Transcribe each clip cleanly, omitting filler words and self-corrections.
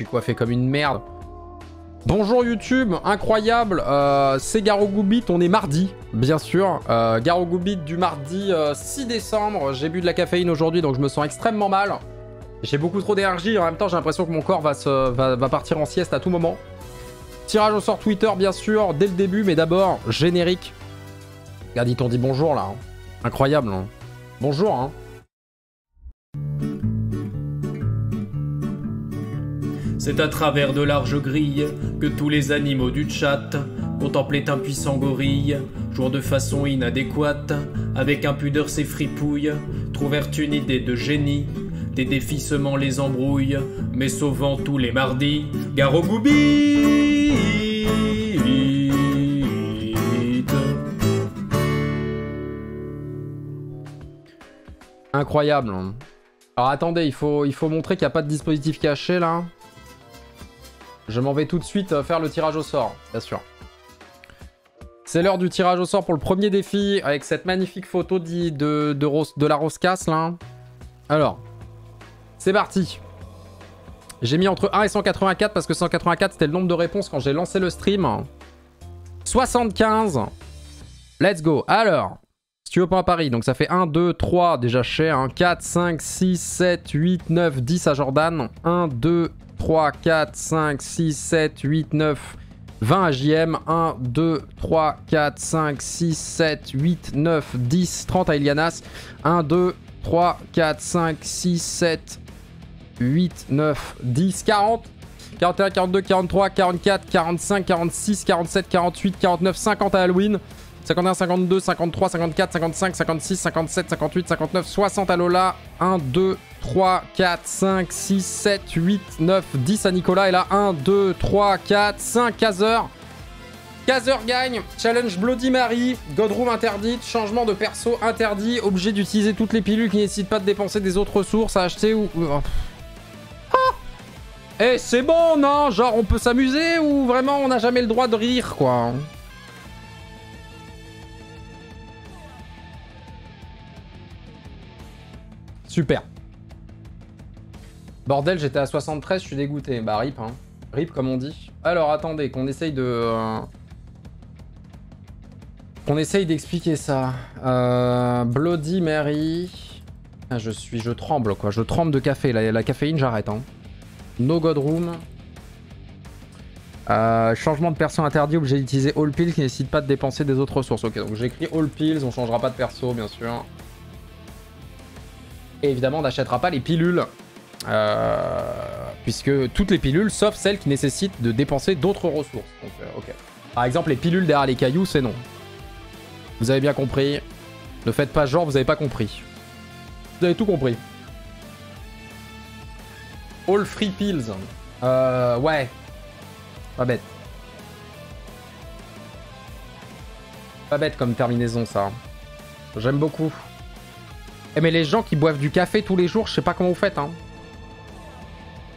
Je suis coiffé comme une merde. Bonjour YouTube, incroyable, c'est Garo Goubit, on est mardi, bien sûr. Garo Goubit du mardi 6 décembre, j'ai bu de la caféine aujourd'hui donc je me sens extrêmement mal. J'ai beaucoup trop d'énergie, en même temps j'ai l'impression que mon corps va partir en sieste à tout moment. Tirage au sort Twitter bien sûr, dès le début, mais d'abord, générique. Regarde, ils t'ont dit bonjour là, hein. Incroyable. Hein. Bonjour hein. C'est à travers de larges grilles que tous les animaux du chat contemplaient un puissant gorille, jouant de façon inadéquate, avec impudeur ses fripouilles, trouvèrent une idée de génie, des défis semant les embrouilles, mais sauvant tous les mardis, Garo Goubit. Incroyable. Alors attendez, il faut montrer qu'il n'y a pas de dispositif caché là. Je m'en vais tout de suite faire le tirage au sort, bien sûr. C'est l'heure du tirage au sort pour le premier défi, avec cette magnifique photo de la Roscasse, là. Alors, c'est parti. J'ai mis entre 1 et 184, parce que 184, c'était le nombre de réponses quand j'ai lancé le stream. 75. Let's go. Alors, studio point Paris, donc ça fait 1, 2, 3, déjà chez, hein. 4, 5, 6, 7, 8, 9, 10 à Jordan. 1, 2, 3, 4, 5, 6, 7, 8, 9, 20 à JM. 1, 2, 3, 4, 5, 6, 7, 8, 9, 10, 30 à Ilianas. 1, 2, 3, 4, 5, 6, 7, 8, 9, 10, 40. 41, 42, 43, 44, 45, 46, 47, 48, 49, 50 à Halloween. 51, 52, 53, 54, 55, 56, 57, 58, 59, 60 à Lola. 1, 2, 3, 4, 5, 6, 7, 8, 9, 10 à Nicolas. Et là, 1, 2, 3, 4, 5, Kazer. Kazer gagne. Challenge Bloody Mary. Godroom interdite. Changement de perso interdit. Obligé d'utiliser toutes les pilules qui n'hésitent pas de dépenser des autres ressources à acheter ou... Ah, et c'est bon, non? Genre, on peut s'amuser ou vraiment on n'a jamais le droit de rire, quoi? Super. Bordel, j'étais à 73, je suis dégoûté. Bah, rip, hein. Rip, comme on dit. Alors, attendez, qu'on essaye de... qu'on essaye d'expliquer ça. Bloody Mary... Ah, je tremble, quoi. Je tremble de café. La caféine, j'arrête, hein. No God Room. Changement de perso interdit, obligé d'utiliser All Pills qui n'hésite pas de dépenser des autres ressources. Ok, donc j'écris All Pills, on changera pas de perso, bien sûr. Et évidemment, on n'achètera pas les pilules. Puisque toutes les pilules, sauf celles qui nécessitent de dépenser d'autres ressources. Donc, ok. Par exemple, les pilules derrière les cailloux, c'est non. Vous avez bien compris. Ne faites pas genre, vous n'avez pas compris. Vous avez tout compris. All free pills. Ouais. Pas bête. Pas bête comme terminaison, ça. J'aime beaucoup. Eh mais les gens qui boivent du café tous les jours, je sais pas comment vous faites, hein.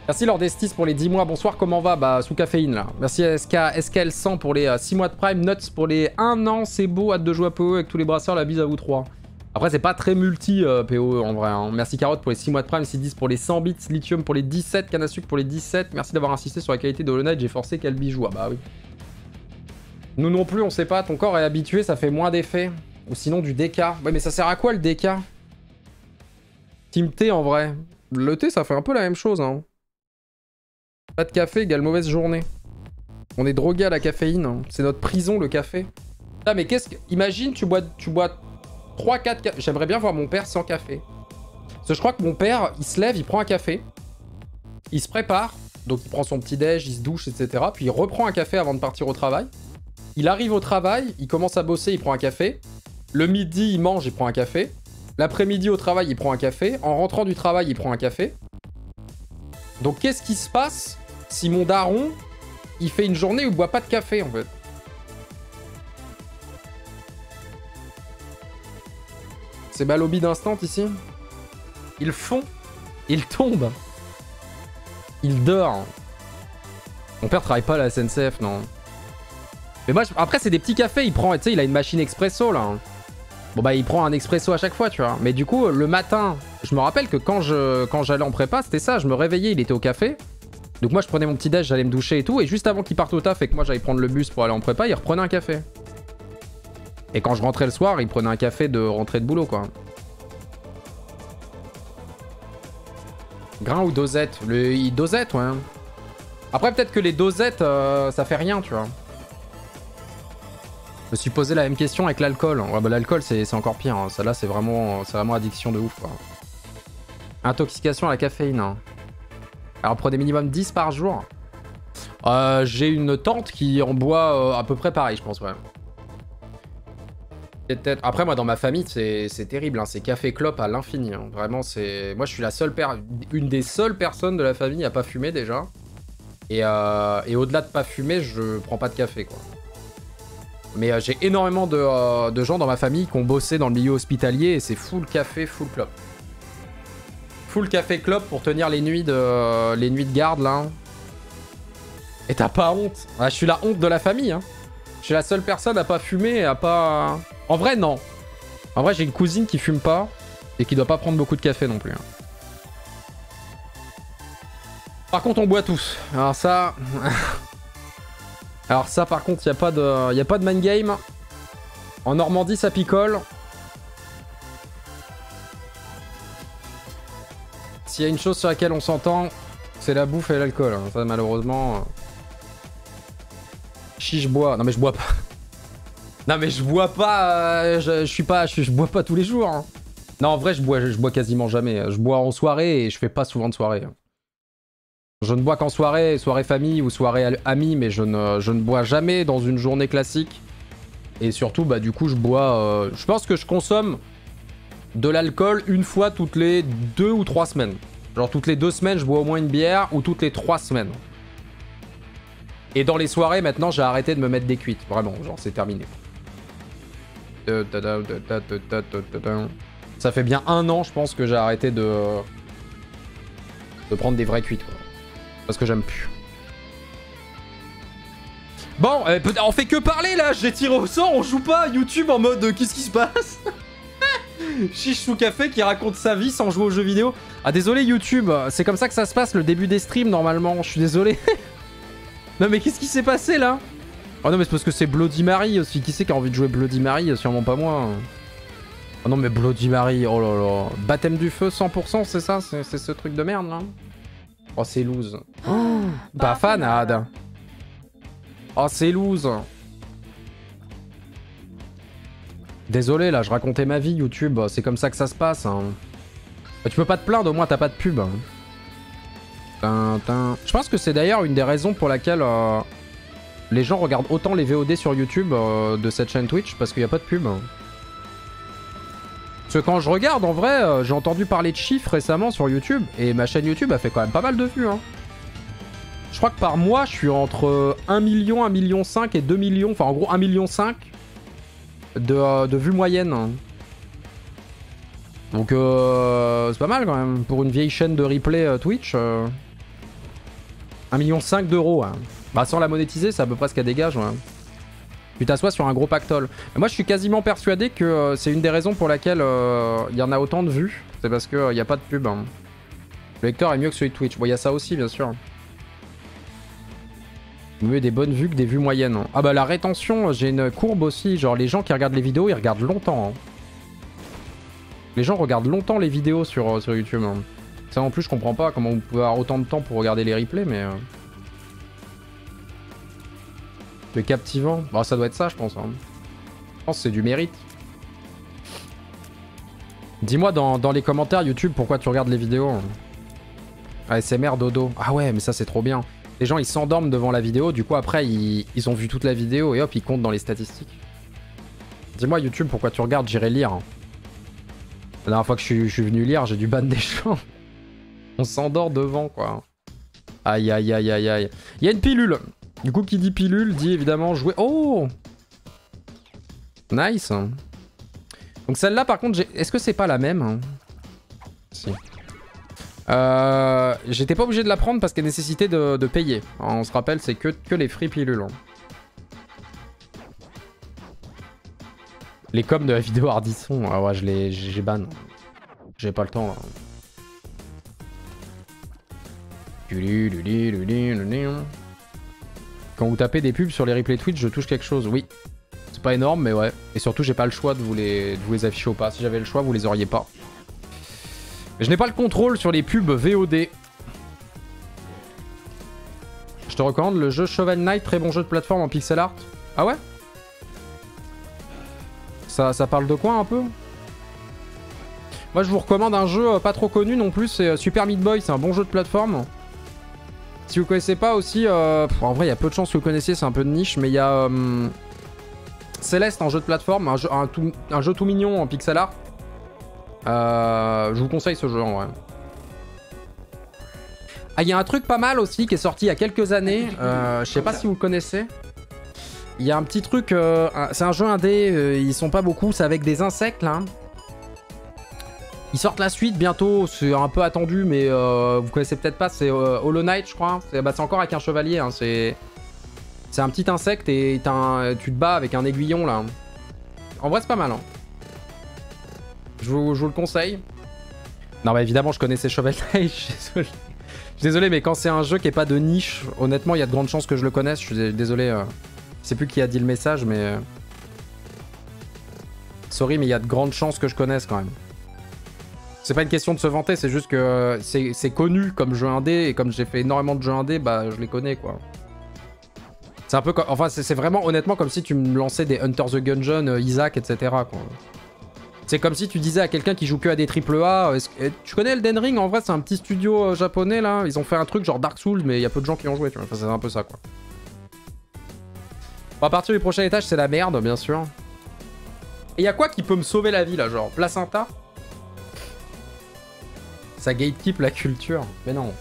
Merci Lord Estis pour les 10 mois. Bonsoir, comment va? Bah, sous caféine, là. Merci SKL100 pour les 6 mois de Prime. Nuts pour les 1 an. C'est beau, hâte de jouer à PoE avec tous les brasseurs. La bise à vous 3. Après, c'est pas très multi PoE en vrai, hein. Merci Carotte pour les 6 mois de Prime. 610 pour les 100 bits. Lithium pour les 17. Canne à sucre pour les 17. Merci d'avoir insisté sur la qualité de Hollow Knight. J'ai forcé qu'elle bijoue. Ah bah oui. Nous non plus, on sait pas. Ton corps est habitué, ça fait moins d'effet. Ou sinon du DK. Ouais, mais ça sert à quoi le DK? Team T en vrai. Le thé, ça fait un peu la même chose, hein. Pas de café égale mauvaise journée. On est drogué à la caféine, hein. C'est notre prison, le café. Putain, mais qu'est-ce que... Imagine, tu bois 3-4 cafés. J'aimerais bien voir mon père sans café. Parce que je crois que mon père, il se lève, il prend un café. Il se prépare. Donc il prend son petit déj, il se douche, etc. Puis il reprend un café avant de partir au travail. Il arrive au travail, il commence à bosser, il prend un café. Le midi, il mange, il prend un café. L'après-midi au travail, il prend un café. En rentrant du travail, il prend un café. Donc qu'est-ce qui se passe si mon daron, il fait une journée où il boit pas de café, en fait? C'est ma lobby d'instant, ici. Il fond. Il tombe. Il dort. Mon père travaille pas à la SNCF, non. Mais moi, après, c'est des petits cafés. Il prend, tu sais, il a une machine expresso, là. Bon bah il prend un expresso à chaque fois, tu vois. Mais du coup, le matin, je me rappelle que quand j'allais en prépa, c'était ça. Je me réveillais, il était au café. Donc moi je prenais mon petit déj, j'allais me doucher et tout, et juste avant qu'ils partent au taf et que moi j'allais prendre le bus pour aller en prépa, ils reprenaient un café. Et quand je rentrais le soir, ils prenaient un café de rentrée de boulot, quoi. Grain ou dosette? Dosette, ouais. Après peut-être que les dosettes, ça fait rien, tu vois. Je me suis posé la même question avec l'alcool. Ouais, bah, l'alcool c'est encore pire, hein. Ça là c'est vraiment addiction de ouf, quoi. Intoxication à la caféine, hein. Alors prenez minimum 10 par jour. J'ai une tante qui en boit à peu près pareil, je pense, ouais. Après moi dans ma famille c'est terrible, hein. C'est café clope à l'infini, hein. Vraiment c'est... Moi je suis la seule une des seules personnes de la famille à pas fumer déjà. Et au-delà de pas fumer, je prends pas de café, quoi. Mais j'ai énormément de gens dans ma famille qui ont bossé dans le milieu hospitalier et c'est full café, full clope. Full café clope pour tenir les nuits de garde là. Et t'as pas honte? Ah, je suis la honte de la famille, hein. Je suis la seule personne à pas fumer et à pas... En vrai non. En vrai j'ai une cousine qui fume pas et qui doit pas prendre beaucoup de café non plus, hein. Par contre on boit tous. Alors ça... Alors ça par contre y a pas de man game. En Normandie ça picole. S'il y a une chose sur laquelle on s'entend, c'est la bouffe et l'alcool. Ça, malheureusement... Chiche bois. Non mais je bois pas. Non mais je bois pas... je bois pas tous les jours, hein. Non en vrai je bois quasiment jamais. Je bois en soirée et je fais pas souvent de soirée. Je ne bois qu'en soirée, soirée famille ou soirée amie, mais je ne bois jamais dans une journée classique. Et surtout, bah du coup, je bois... je pense que je consomme... de l'alcool une fois toutes les 2 ou 3 semaines. Genre toutes les 2 semaines je bois au moins une bière ou toutes les 3 semaines. Et dans les soirées maintenant j'ai arrêté de me mettre des cuites. Vraiment, genre c'est terminé. Ça fait bien 1 an je pense que j'ai arrêté de prendre des vraies cuites, quoi. Parce que j'aime plus. Bon, on fait que parler là, j'ai tiré au sort, on joue pas YouTube en mode qu'est-ce qui se passe? Chiche sous café qui raconte sa vie sans jouer aux jeux vidéo. Ah désolé YouTube, c'est comme ça que ça se passe le début des streams normalement, je suis désolé. Non mais qu'est-ce qui s'est passé là? Oh non mais c'est parce que c'est Bloody Mary aussi, qui c'est qui a envie de jouer Bloody Mary? Sûrement pas moi. Oh non mais Bloody Mary, oh là là. Baptême du feu 100%, c'est ça? C'est ce truc de merde là? Oh c'est loose. Oh, bah fanade. Oh c'est loose. Désolé là, je racontais ma vie YouTube, c'est comme ça que ça se passe, hein. Tu peux pas te plaindre, au moins t'as pas de pub. Tintin. Je pense que c'est d'ailleurs une des raisons pour laquelle les gens regardent autant les VOD sur YouTube de cette chaîne Twitch, parce qu'il n'y a pas de pub. Parce que quand je regarde, en vrai, j'ai entendu parler de chiffres récemment sur YouTube, et ma chaîne YouTube a fait quand même pas mal de vues, hein. Je crois que par mois, je suis entre 1 million, 1,5 million et 2 millions, enfin en gros 1,5 million. De vue moyenne. Donc c'est pas mal quand même. Pour une vieille chaîne de replay Twitch. 1,5 million d'euros. Hein. Bah sans la monétiser, c'est à peu près ce qu'elle dégage. Ouais. Tu t'assois sur un gros pactole. Et moi je suis quasiment persuadé que c'est une des raisons pour laquelle il y en a autant de vues. C'est parce qu'il n'y a pas de pub. Hein. Le lecteur est mieux que celui de Twitch. Bon, il y a ça aussi bien sûr. Mieux des bonnes vues que des vues moyennes. Ah bah la rétention, j'ai une courbe aussi. Genre les gens qui regardent les vidéos, ils regardent longtemps. Hein. Les gens regardent longtemps les vidéos sur YouTube. Hein. Ça en plus je comprends pas comment vous pouvez avoir autant de temps pour regarder les replays, mais... Le captivant. Bon ça doit être ça je pense. Hein. Je pense que c'est du mérite. Dis-moi dans les commentaires YouTube pourquoi tu regardes les vidéos. ASMR dodo. Ah ouais mais ça c'est trop bien. Les gens ils s'endorment devant la vidéo, du coup après ils ont vu toute la vidéo et hop ils comptent dans les statistiques. Dis-moi YouTube pourquoi tu regardes, j'irai lire. La dernière fois que je suis venu lire, j'ai dû ban des gens. On s'endort devant quoi. Aïe aïe aïe aïe aïe. Il y a une pilule. Du coup qui dit pilule dit évidemment jouer... Oh nice. Donc celle-là par contre, est-ce que c'est pas la même? Si. J'étais pas obligé de la prendre parce qu'elle nécessitait de payer. Alors on se rappelle, c'est que les free pilules. Hein. Les coms de la vidéo Ardisson. Ah ouais, j'ai ban. J'ai pas le temps. Là. Quand vous tapez des pubs sur les replays Twitch, je touche quelque chose, oui. C'est pas énorme, mais ouais. Et surtout, j'ai pas le choix de vous les afficher ou pas. Si j'avais le choix, vous les auriez pas. Je n'ai pas le contrôle sur les pubs VOD. Je te recommande le jeu Shovel Knight, très bon jeu de plateforme en pixel art. Ah ouais? Ça parle de quoi un peu? Moi, je vous recommande un jeu pas trop connu non plus, c'est Super Meat Boy, c'est un bon jeu de plateforme. Si vous connaissez pas aussi, en vrai, il y a peu de chances que vous connaissiez, c'est un peu de niche, mais il y a Céleste, un jeu de plateforme, un jeu tout mignon en pixel art. Je vous conseille ce jeu en vrai. Ah, il y a un truc pas mal aussi qui est sorti il y a quelques années, je sais pas si vous le connaissez. Il y a un petit truc, c'est un jeu indé, ils sont pas beaucoup, c'est avec des insectes là. Ils sortent la suite bientôt, c'est un peu attendu, mais vous connaissez peut-être pas, c'est Hollow Knight, je crois. C'est encore avec un chevalier, hein, c'est un petit insecte et tu te bats avec un aiguillon, là. En vrai, c'est pas mal, hein. Je vous le conseille. Non, mais évidemment, je connaissais Shovel Knight, je suis désolé, mais quand c'est un jeu qui est pas de niche, honnêtement, il y a de grandes chances que je le connaisse. Je suis désolé, je sais plus qui a dit le message, mais... Sorry, mais il y a de grandes chances que je connaisse, quand même. C'est pas une question de se vanter, c'est juste que c'est connu comme jeu indé, et comme j'ai fait énormément de jeux indé, bah je les connais quoi. C'est un peu comme... Enfin, c'est vraiment honnêtement comme si tu me lançais des Hunter the Gungeon, Isaac, etc. C'est comme si tu disais à quelqu'un qui joue que à des AAA, tu connais Elden Ring? En vrai, c'est un petit studio japonais là, ils ont fait un truc genre Dark Souls, mais il y a peu de gens qui ont joué, tu vois. Enfin, c'est un peu ça quoi. Bon, à partir du prochain étage, c'est la merde, bien sûr. Et y a quoi qui peut me sauver la vie là, genre placenta? Ça gatekeep la culture. Mais non.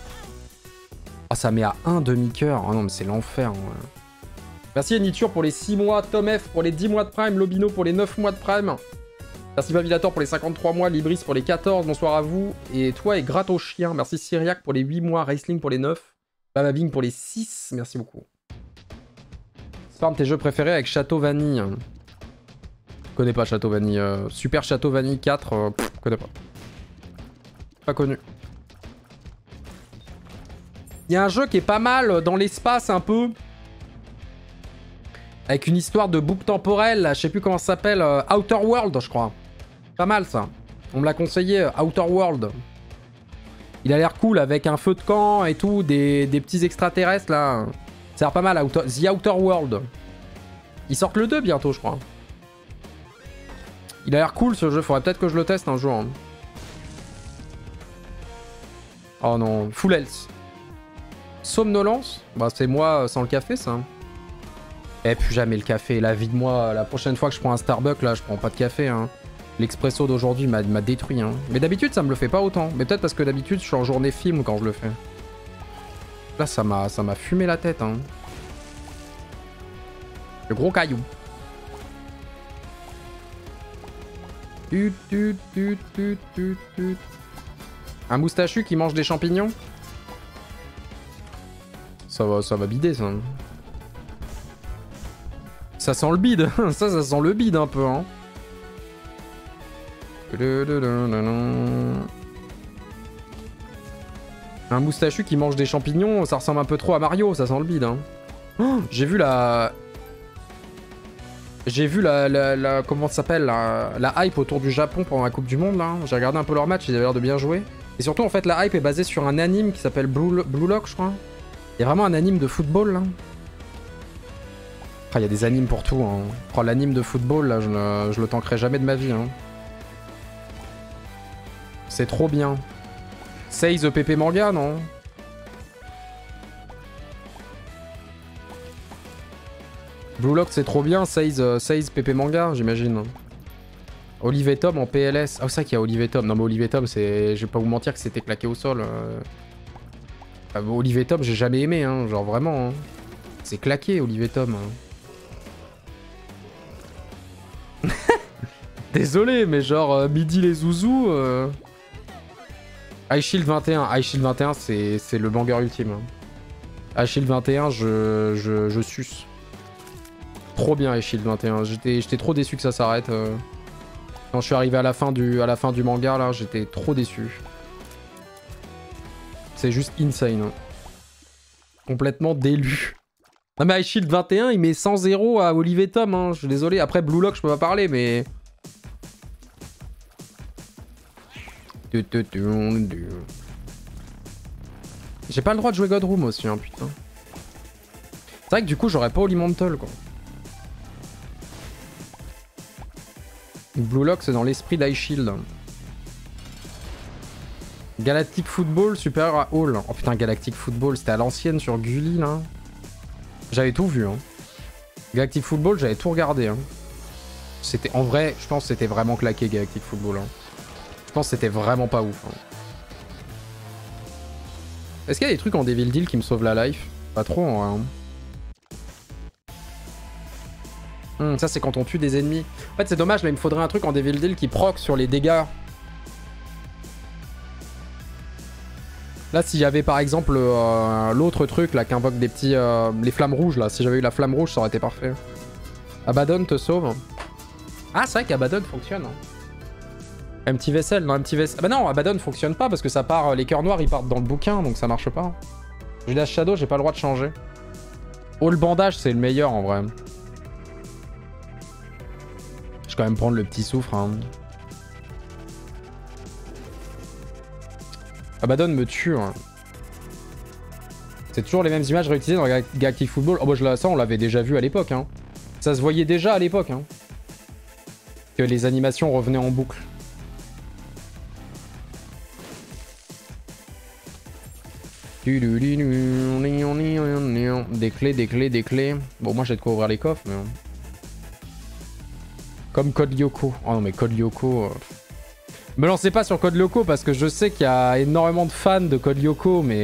Oh, ça met à un demi-coeur. Oh non, mais c'est l'enfer. Hein, ouais. Merci Eniture pour les 6 mois. Tom F pour les 10 mois de Prime. Lobino pour les 9 mois de Prime. Merci Bavilator pour les 53 mois. Libris pour les 14. Bonsoir à vous. Et toi et Gratte au Chien. Merci Syriac pour les 8 mois. Raceling pour les 9. Bababing pour les 6. Merci beaucoup. C'est pas un de tes jeux préférés avec Château Vanille. Je connais pas Château Vanille. Super Château Vanille 4. Je connais pas. Pas connu. Il y a un jeu qui est pas mal dans l'espace un peu. Avec une histoire de boucle temporelle. Je sais plus comment ça s'appelle. Outer World, je crois. Pas mal ça. On me l'a conseillé, Outer World. Il a l'air cool avec un feu de camp et tout. Des petits extraterrestres là. Ça a l'air pas mal. The Outer World. Ils sortent le 2 bientôt, je crois. Il a l'air cool ce jeu. Faudrait peut-être que je le teste un jour. Oh non, full health. Somnolence? Bah c'est moi sans le café ça. Eh plus jamais le café, la vie de moi. La prochaine fois que je prends un Starbucks là, je prends pas de café. Hein. L'expresso d'aujourd'hui m'a détruit. Hein. Mais d'habitude ça me le fait pas autant. Mais peut-être parce que d'habitude je suis en journée film quand je le fais. Là ça m'a fumé la tête. Hein. Le gros caillou. Un moustachu qui mange des champignons? Ça va bider ça. Ça sent le bide. Ça sent le bide un peu. Hein. Un moustachu qui mange des champignons, ça ressemble un peu trop à Mario. Ça sent le bide. Hein. Oh, J'ai vu la comment ça s'appelle la hype autour du Japon pendant la Coupe du Monde. Là. J'ai regardé un peu leur match, ils avaient l'air de bien jouer. Et surtout, en fait, la hype est basée sur un anime qui s'appelle Blue Lock, je crois. Il y a vraiment un anime de football, là. Enfin, il y a des animes pour tout, hein. Oh, l'anime de football, là, je le tankerai jamais de ma vie, hein. C'est trop bien. Say the PP Manga, non? Blue Lock, c'est trop bien. Say the PP Manga, j'imagine. Olive et Tom en PLS. Ah, c'est ça qu'il y a Olive et Tom. Non, mais Olive et Tom, c'est... je vais pas vous mentir que c'était claqué au sol. Enfin, Olive et Tom, j'ai jamais aimé, hein. Genre vraiment. Hein. C'est claqué, Olive et Tom. Hein. Désolé, mais genre midi les zouzous. Eyeshield 21. Eyeshield 21, c'est le banger ultime. Hein. Eyeshield 21, je suce. Trop bien, Eyeshield 21. J'étais trop déçu que ça s'arrête. Quand je suis arrivé à la fin du manga là, j'étais trop déçu. C'est juste insane. complètement délu. Non mais Eyeshield 21, il met 100-0 à Olivier Tom, hein. Je suis désolé. Après, Blue Lock, je peux pas parler, mais... J'ai pas le droit de jouer God Room aussi, hein, putain. C'est vrai que du coup, j'aurais pas Olimantle, quoi. Blue Lock, c'est dans l'esprit d'Eyeshield. Galactic Football supérieur à Hall. Oh putain, Galactic Football, c'était à l'ancienne sur Gulli, là. J'avais tout vu, hein. Galactic Football, j'avais tout regardé, hein. C'était... En vrai, je pense que c'était vraiment claqué, Galactic Football, hein. Je pense que c'était vraiment pas ouf, hein. Est-ce qu'il y a des trucs en Devil Deal qui me sauvent la life? Pas trop, en vrai, hein. Ça c'est quand on tue des ennemis. En fait c'est dommage, là il me faudrait un truc en Devil Deal qui proc sur les dégâts. Là si j'avais par exemple l'autre truc là qui invoque des petits... les flammes rouges là, si j'avais eu la flamme rouge ça aurait été parfait. Abaddon te sauve. Ah c'est vrai qu'Abaddon fonctionne. Un petit vaisselle, non un petit vaisselle... Ah bah non, Abaddon fonctionne pas parce que ça part... les cœurs noirs ils partent dans le bouquin donc ça marche pas. Judas Shadow j'ai pas le droit de changer. Oh le bandage c'est le meilleur en vrai. Je vais quand même prendre le petit soufre. Hein. Abaddon me tue. Hein. C'est toujours les mêmes images réutilisées dans Galactic Football. Oh, bah, ça, on l'avait déjà vu à l'époque. Hein. Ça se voyait déjà à l'époque. Hein. Que les animations revenaient en boucle. Des clés, des clés, des clés. Bon, moi, j'ai de quoi ouvrir les coffres, mais... Comme Code Lyoko. Oh non mais Code Lyoko... Me lancez pas sur Code Lyoko parce que je sais qu'il y a énormément de fans de Code Lyoko mais...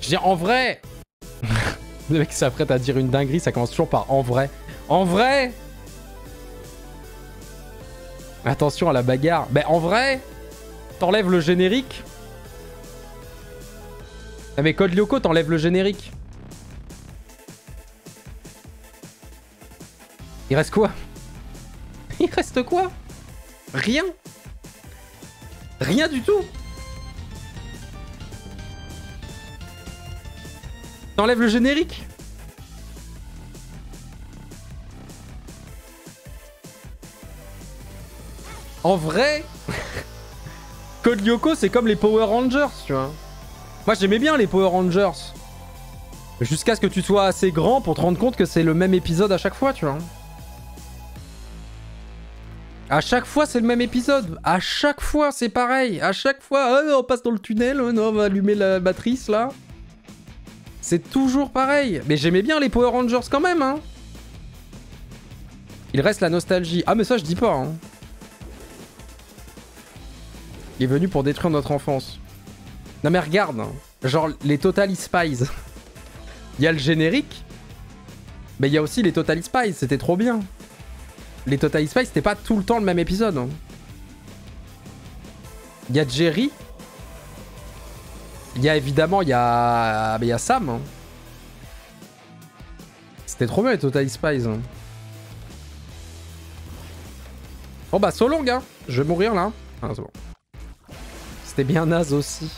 Je veux dire en vrai... Le mec s'apprête à dire une dinguerie, ça commence toujours par en vrai. En vrai. Attention à la bagarre. Ben en vrai, t'enlèves le générique. Ah mais Code Lyoko t'enlève le générique. Il reste quoi? Il reste quoi? Rien. Rien du tout. T'enlèves le générique? En vrai, Code Lyoko c'est comme les Power Rangers, tu vois. Moi j'aimais bien les Power Rangers. Jusqu'à ce que tu sois assez grand pour te rendre compte que c'est le même épisode à chaque fois, tu vois. À chaque fois c'est le même épisode. À chaque fois c'est pareil. À chaque fois on passe dans le tunnel, on va allumer la batterie là. C'est toujours pareil. Mais j'aimais bien les Power Rangers quand même, hein. Il reste la nostalgie. Ah mais ça je dis pas, hein. Il est venu pour détruire notre enfance. Non mais regarde, genre les Totally Spies. Il y a le générique, mais il y a aussi les Totally Spies, c'était trop bien. Les Totally Spies, c'était pas tout le temps le même épisode. Il y a Jerry. Il y a évidemment, il y a Sam. C'était trop bien les Totally Spies. Bon bah so long, hein. Je vais mourir là. Ah, c'est bon. C'était bien naze aussi.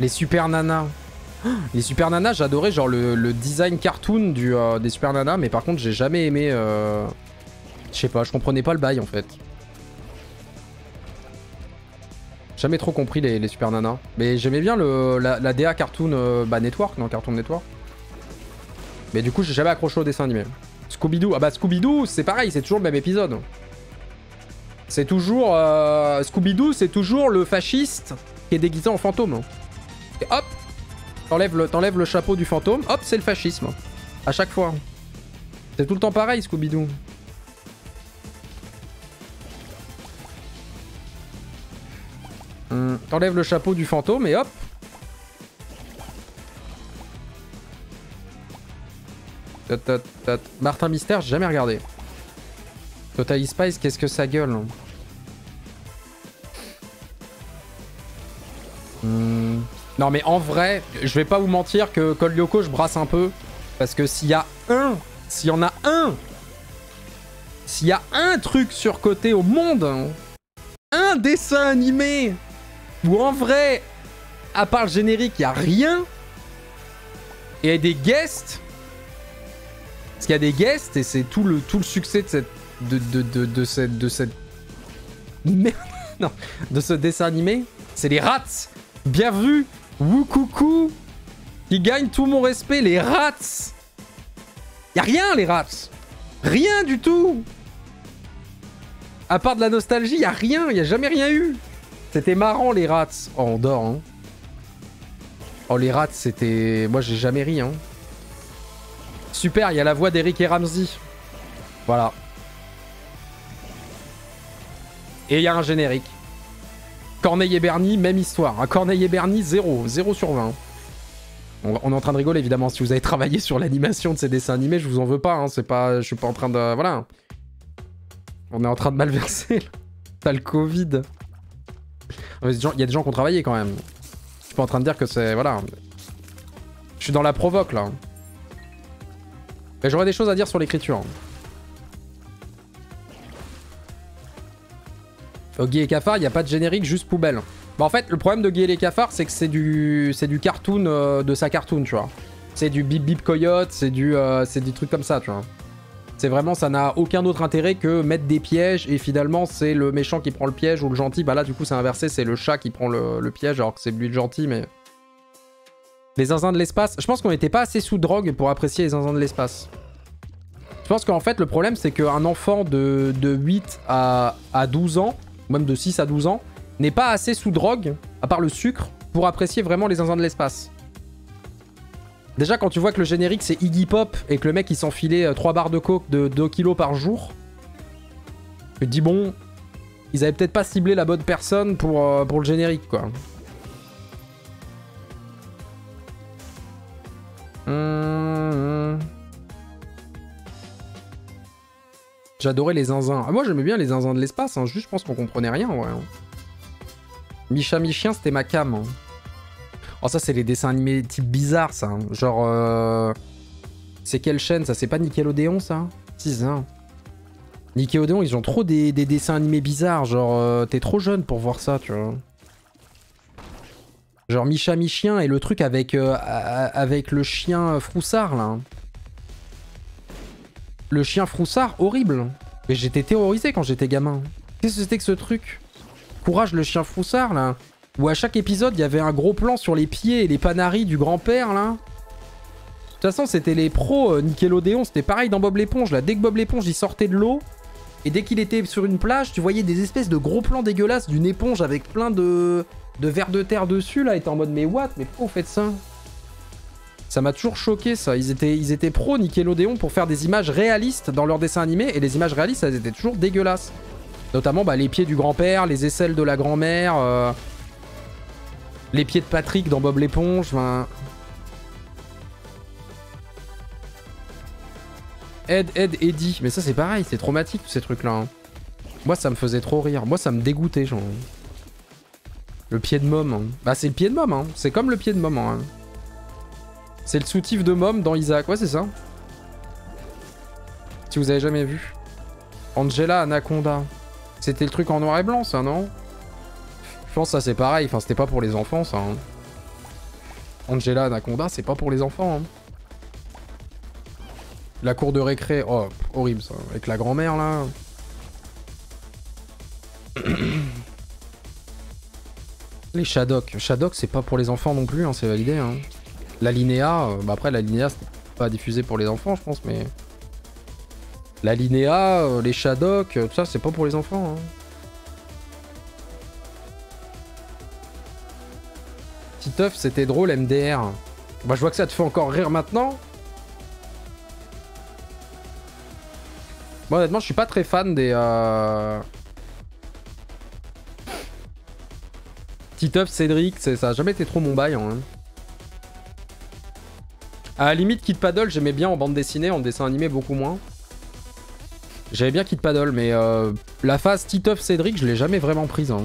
Les super nanas. Les super nanas, j'adorais genre le design cartoon des super nanas, mais par contre j'ai jamais aimé... Je sais pas, je comprenais pas le bail en fait. Jamais trop compris les super nanas. Mais j'aimais bien la DA Cartoon Network, non Cartoon Network. Mais du coup j'ai jamais accroché au dessin animé. Scooby-Doo, ah bah Scooby-Doo c'est pareil, c'est toujours le même épisode. C'est toujours... Scooby-Doo c'est toujours le fasciste qui est déguisé en fantôme. Et hop, t'enlèves le chapeau du fantôme, hop c'est le fascisme. À chaque fois. C'est tout le temps pareil Scooby-Doo. T'enlèves le chapeau du fantôme et hop. Martin Mystère, j'ai jamais regardé. Totally Spies, qu'est-ce que ça gueule? Non mais en vrai, je vais pas vous mentir que Code Lyoko, je brasse un peu. Parce que s'il y a un truc surcoté au monde, un dessin animé, où en vrai, à part le générique, il n'y a rien. Et il y a des guests. Parce qu'il y a des guests et c'est tout le succès de cette... de ce dessin animé. C'est les rats. Bien vu. Wou coucou. Ils gagnent tout mon respect. Les rats. Y a rien les rats. Rien du tout. À part de la nostalgie, y a rien. Y a jamais rien eu. C'était marrant les rats. Oh on dort hein. Oh les rats c'était... Moi j'ai jamais ri hein. Super, il y a la voix d'Eric et Ramsey. Voilà. Et il y a un générique. Corneille et Bernie, même histoire. Hein. Corneille et Bernie, 0 sur 20. On est en train de rigoler, évidemment. Si vous avez travaillé sur l'animation de ces dessins animés, je vous en veux pas. Hein. C'est pas... Je suis pas en train de... Voilà. On est en train de malverser. T'as le Covid. Il y a des gens qui ont travaillé quand même. Je suis pas en train de dire que c'est... Voilà. Je suis dans la provoque, là. Mais j'aurais des choses à dire sur l'écriture. Guy et Cafard, il n'y a pas de générique, juste poubelle. Bah en fait, le problème de Guy et les Cafards, c'est que c'est du cartoon, de sa cartoon, tu vois. C'est du Bip Bip Coyote, c'est des trucs comme ça, tu vois. C'est vraiment, ça n'a aucun autre intérêt que mettre des pièges, et finalement, c'est le méchant qui prend le piège, ou le gentil. Bah là, du coup, c'est inversé, c'est le chat qui prend le piège, alors que c'est lui le gentil, mais... Les zinzins de l'espace, je pense qu'on n'était pas assez sous drogue pour apprécier les zinzins de l'espace. Je pense qu'en fait, le problème, c'est qu'un enfant de 8 à 12 ans, même de 6 à 12 ans, n'est pas assez sous drogue, à part le sucre, pour apprécier vraiment les zinzins de l'espace. Déjà, quand tu vois que le générique, c'est Iggy Pop, et que le mec, il s'enfilait 3 barres de coke de 2 kilos par jour, tu te dis, bon, ils avaient peut-être pas ciblé la bonne personne pour le générique, quoi. J'adorais les zinzins. Ah, moi, j'aimais bien les zinzins de l'espace. Hein. Juste, je pense qu'on comprenait rien, ouais. Micha Michien, c'était ma cam. Hein. Oh, ça, c'est les dessins animés type bizarre, ça. Hein. Genre... C'est quelle chaîne, ça? C'est pas Nickelodeon, ça? Si, ça. Hein. Nickelodeon, ils ont trop des dessins animés bizarres. Genre, t'es trop jeune pour voir ça, tu vois. Genre Micha Michien et le truc avec, avec le chien Froussard, là. Le chien Froussard, horrible. Mais j'étais terrorisé quand j'étais gamin. Qu'est-ce que c'était que ce truc? Courage le chien Froussard, là. Où à chaque épisode, il y avait un gros plan sur les pieds et les panaris du grand-père, là. De toute façon, c'était les pros Nickelodeon. C'était pareil dans Bob l'Éponge, là. Dès que Bob l'Éponge, il sortait de l'eau, et dès qu'il était sur une plage, tu voyais des espèces de gros plans dégueulasses d'une éponge avec plein de vers de terre dessus, là. Et t'es en mode, mais what? Mais pourquoi vous faites ça? Ça m'a toujours choqué, ça. Ils étaient pro Nickelodeon pour faire des images réalistes dans leurs dessins animés. Et les images réalistes, elles étaient toujours dégueulasses. Notamment bah, les pieds du grand-père, les aisselles de la grand-mère. Les pieds de Patrick dans Bob l'Éponge. Ben... Eddie. Mais ça, c'est pareil. C'est traumatique, tous ces trucs-là. Hein. Moi, ça me faisait trop rire. Moi, ça me dégoûtait, genre. Le pied de Mom. Hein. Bah, c'est le pied de Mom. Hein. C'est comme le pied de Maman. Hein. C'est le soutif de Mom dans Isaac. Ouais, c'est ça. Si vous avez jamais vu. Angela Anaconda. C'était le truc en noir et blanc, ça, non? Je pense que ça, c'est pareil. Enfin, c'était pas pour les enfants, ça. Hein. Angela Anaconda, c'est pas pour les enfants. Hein. La cour de récré. Oh, horrible, ça. Avec la grand-mère, là. Les Shadok. Shadok, c'est pas pour les enfants non plus, hein, c'est validé, hein. La Linéa, bah après La Linéa c'était pas diffusé pour les enfants je pense mais... La Linéa, les Shadok, tout ça c'est pas pour les enfants. Hein. Titeuf c'était drôle MDR. Bah je vois que ça te fait encore rire maintenant. Moi honnêtement je suis pas très fan des... Titeuf, Cédric, ça a jamais été trop mon bail. Hein. À la limite, Kid Paddle, j'aimais bien en bande dessinée, en dessin animé, beaucoup moins. J'avais bien Kid Paddle, mais la phase Titeuf Cédric, je l'ai jamais vraiment prise. Hein.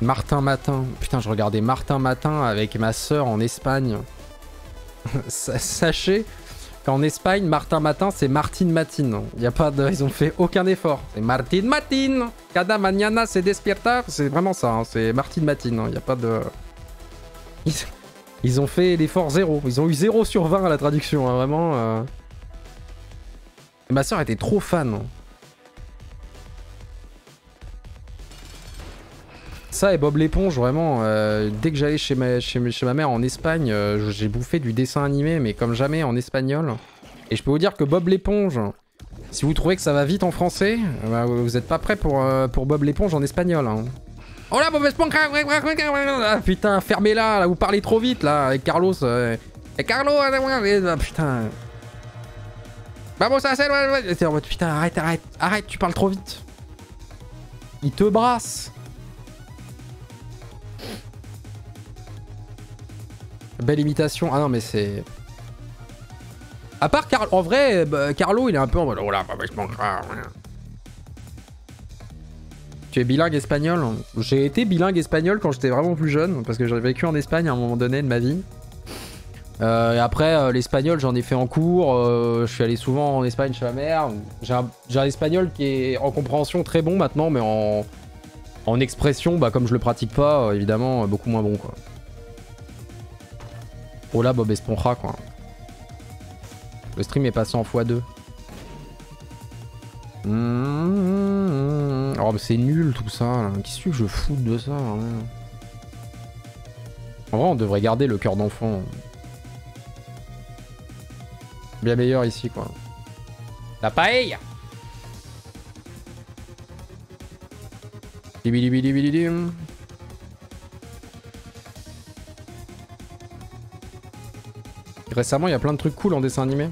Martin Matin. Putain, je regardais Martin Matin avec ma sœur en Espagne. Sachez qu'en Espagne, Martin Matin, c'est Martin Matin. Y a pas de... Ils ont fait aucun effort. C'est Martin Matin. Cada mañana se despierta. C'est vraiment ça, hein. C'est Martin Matin. Y a pas de... Ils ont fait l'effort zéro. Ils ont eu 0 sur 20 à la traduction, hein. Vraiment. Et ma sœur était trop fan. Ça et Bob l'Éponge, vraiment, dès que j'allais chez ma mère en Espagne, j'ai bouffé du dessin animé, mais comme jamais en espagnol. Et je peux vous dire que Bob l'Éponge, si vous trouvez que ça va vite en français, bah, vous n'êtes pas prêt pour Bob l'Éponge en espagnol. Hein. Oh là, Bob l'Éponge, ah, putain, fermez-la, là, vous parlez trop vite, là, avec Carlos. Et Carlo, ah, putain. Vamos a hacer... Putain, arrête, tu parles trop vite. Il te brasse. Belle imitation. Ah non, mais c'est... À part Carlo... En vrai, bah, Carlo, il est un peu en mode... Oh là, bah, je manquerai. Tu es bilingue espagnol? J'ai été bilingue espagnol quand j'étais vraiment plus jeune, parce que j'ai vécu en Espagne à un moment donné de ma vie. Et après, l'espagnol, j'en ai fait en cours. Je suis allé souvent en Espagne chez ma mère. J'ai un espagnol qui est en compréhension très bon maintenant, mais en expression, bah, comme je le pratique pas, évidemment, beaucoup moins bon, quoi. Oh là, Bob Esponja, quoi. Le stream est passé en x2. Oh, mais c'est nul tout ça. Qu'est-ce que je fous de ça, hein. En vrai, on devrait garder le cœur d'enfant. Bien meilleur ici, quoi. La paille. Récemment, il y a plein de trucs cool en dessin animé.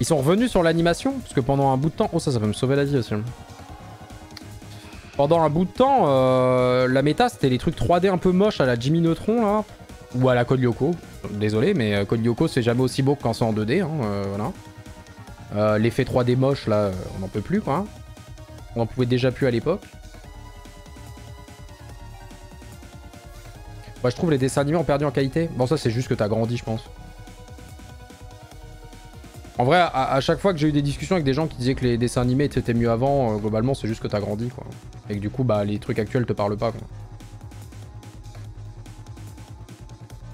Ils sont revenus sur l'animation, parce que pendant un bout de temps... Oh, ça va me sauver la vie aussi. Pendant un bout de temps, la méta, c'était les trucs 3D un peu moches à la Jimmy Neutron, là. Ou à la Code Lyoko. Désolé, mais Code Lyoko, c'est jamais aussi beau que quand c'est en 2D, hein, voilà. L'effet 3D moche, là, on n'en peut plus, quoi. On n'en pouvait déjà plus à l'époque. Moi, je trouve les dessins animés ont perdu en qualité. Bon, ça, c'est juste que t'as grandi, je pense. En vrai, à chaque fois que j'ai eu des discussions avec des gens qui disaient que les dessins animés étaient mieux avant, globalement, c'est juste que t'as grandi, quoi. Et que du coup, bah, les trucs actuels te parlent pas, quoi.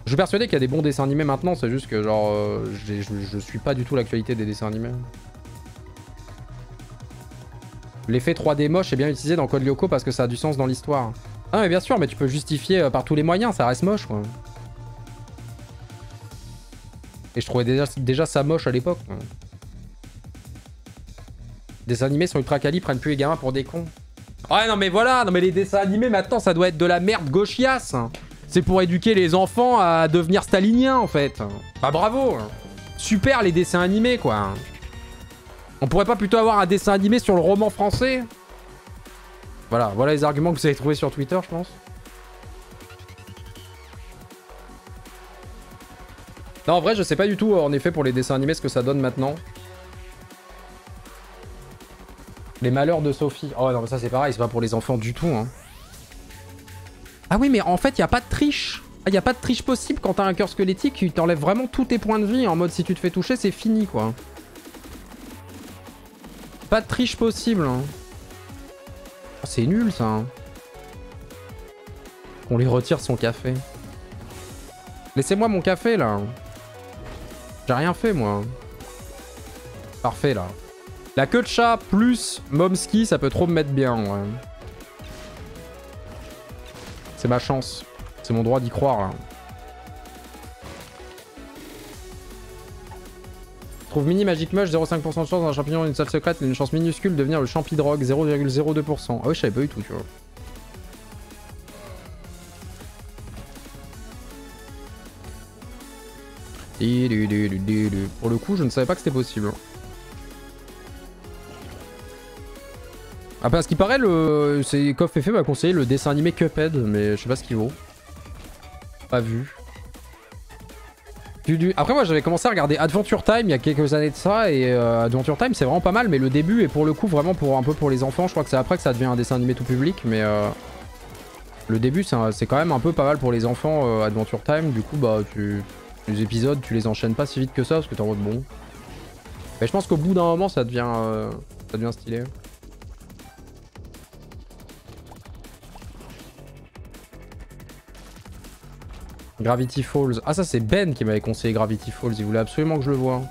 Je suis persuadé qu'il y a des bons dessins animés maintenant, c'est juste que, genre, je suis pas du tout l'actualité des dessins animés. L'effet 3D moche est bien utilisé dans Code Lyoko parce que ça a du sens dans l'histoire. Ah, mais bien sûr, mais tu peux justifier par tous les moyens, ça reste moche, quoi. Et je trouvais déjà ça moche à l'époque. Des animés sont ultra quali, prennent plus les gamins pour des cons. Ouais, non mais voilà, non mais les dessins animés maintenant ça doit être de la merde gauchiasse. C'est pour éduquer les enfants à devenir staliniens en fait. Bah bravo. Super les dessins animés quoi. On pourrait pas plutôt avoir un dessin animé sur le roman français? Voilà, voilà les arguments que vous avez trouvés sur Twitter je pense. Non, en vrai, je sais pas du tout, en effet, pour les dessins animés, ce que ça donne maintenant. Les malheurs de Sophie. Oh non, mais ça, c'est pareil, c'est pas pour les enfants du tout, hein. Ah oui, mais en fait, y a pas de triche. Y a pas de triche possible quand t'as un cœur squelettique. Il t'enlève vraiment tous tes points de vie. En mode, si tu te fais toucher, c'est fini, quoi. Pas de triche possible. Hein. Oh, c'est nul, ça. Hein. On lui retire son café. Laissez-moi mon café, là. J'ai rien fait, moi. Parfait, là. La queue de chat plus Momski, ça peut trop me mettre bien, ouais. C'est ma chance. C'est mon droit d'y croire, là. Je trouve mini Magic Mush, 0,5% de chance d'un champignon, une salle secrète, une chance minuscule de devenir le champidrogue, 0,02%. Ah oui, je savais pas du tout, tu vois. Pour le coup, je ne savais pas que c'était possible. Ah, parce qu'il paraît, c'est Koff Fefe m'a conseillé le dessin animé Cuphead, mais je sais pas ce qu'il vaut. Pas vu. Après, moi j'avais commencé à regarder Adventure Time il y a quelques années de ça, et Adventure Time c'est vraiment pas mal, mais le début est pour le coup vraiment pour un peu pour les enfants. Je crois que c'est après que ça devient un dessin animé tout public, mais Le début, c'est quand même un peu pas mal pour les enfants, Adventure Time. Du coup, bah, les épisodes, tu les enchaînes pas si vite que ça, parce que t'es en mode bon. Mais je pense qu'au bout d'un moment, ça devient stylé. Gravity Falls. Ah, ça, c'est Ben qui m'avait conseillé Gravity Falls. Il voulait absolument que je le voie.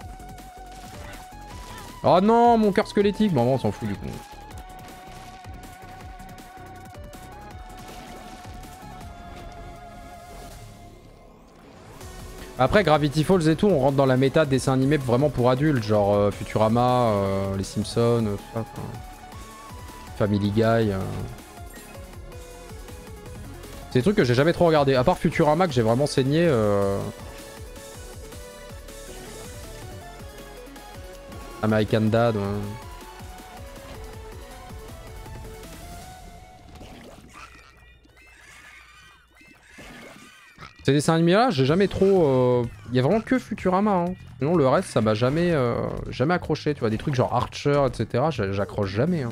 Oh non, mon cœur squelettique. Bon, on s'en fout du coup. Après Gravity Falls et tout, on rentre dans la méta dessin animé vraiment pour adultes, genre Futurama, les Simpsons, Family Guy. C'est des trucs que j'ai jamais trop regardé, à part Futurama que j'ai vraiment saigné. American Dad. Ouais. Ces dessins animés là, j'ai jamais trop... Il y a vraiment que Futurama. Hein. Sinon le reste ça m'a jamais, jamais accroché. Tu vois, des trucs genre Archer, etc. J'accroche jamais. Hein.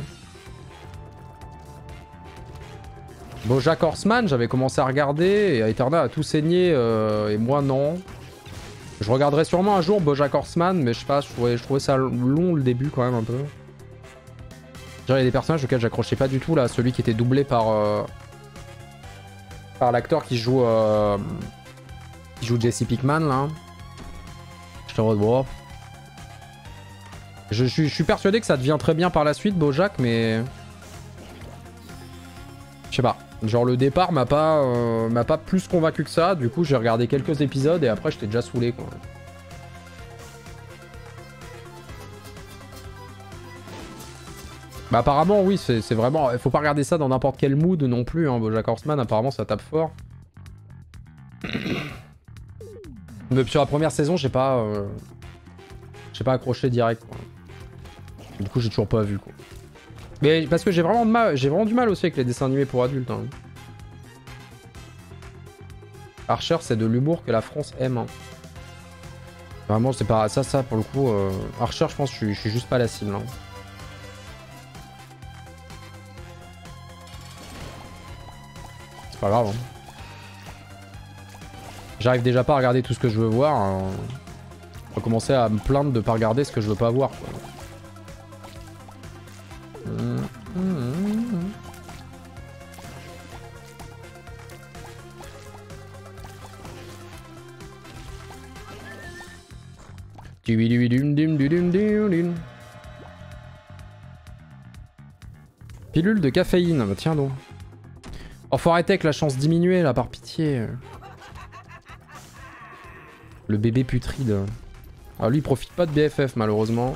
BoJack Horseman, j'avais commencé à regarder et Eterna a tout saigné et moi non. Je regarderai sûrement un jour BoJack Horseman, mais je sais pas, je trouvais ça long le début quand même un peu. Genre, il y a des personnages auxquels j'accrochais pas du tout là, celui qui était doublé par... par l'acteur qui joue Jesse Pinkman là. Je te revois. Je suis persuadé que ça devient très bien par la suite BoJack, mais je sais pas. Genre le départ m'a pas plus convaincu que ça. Du coup j'ai regardé quelques épisodes et après j'étais déjà saoulé quoi. Bah apparemment oui, c'est vraiment... Faut pas regarder ça dans n'importe quel mood non plus, hein. BoJack Horseman, apparemment ça tape fort. Mais sur la première saison, j'ai pas accroché direct, quoi. Du coup j'ai toujours pas vu, quoi. Mais parce que j'ai vraiment, du mal aussi avec les dessins animés pour adultes, hein. Archer, c'est de l'humour que la France aime, hein. Vraiment, c'est pas... Ça pour le coup... Archer, je pense que je suis juste pas la cible, hein. C'est pas grave, hein. J'arrive déjà pas à regarder tout ce que je veux voir, hein. Je vais commencer à me plaindre de pas regarder ce que je veux pas voir, quoi. Pilule de caféine, bah, tiens donc. Oh, faut arrêter avec la chance diminuée là, par pitié. Le bébé putride. Alors lui, il profite pas de BFF malheureusement.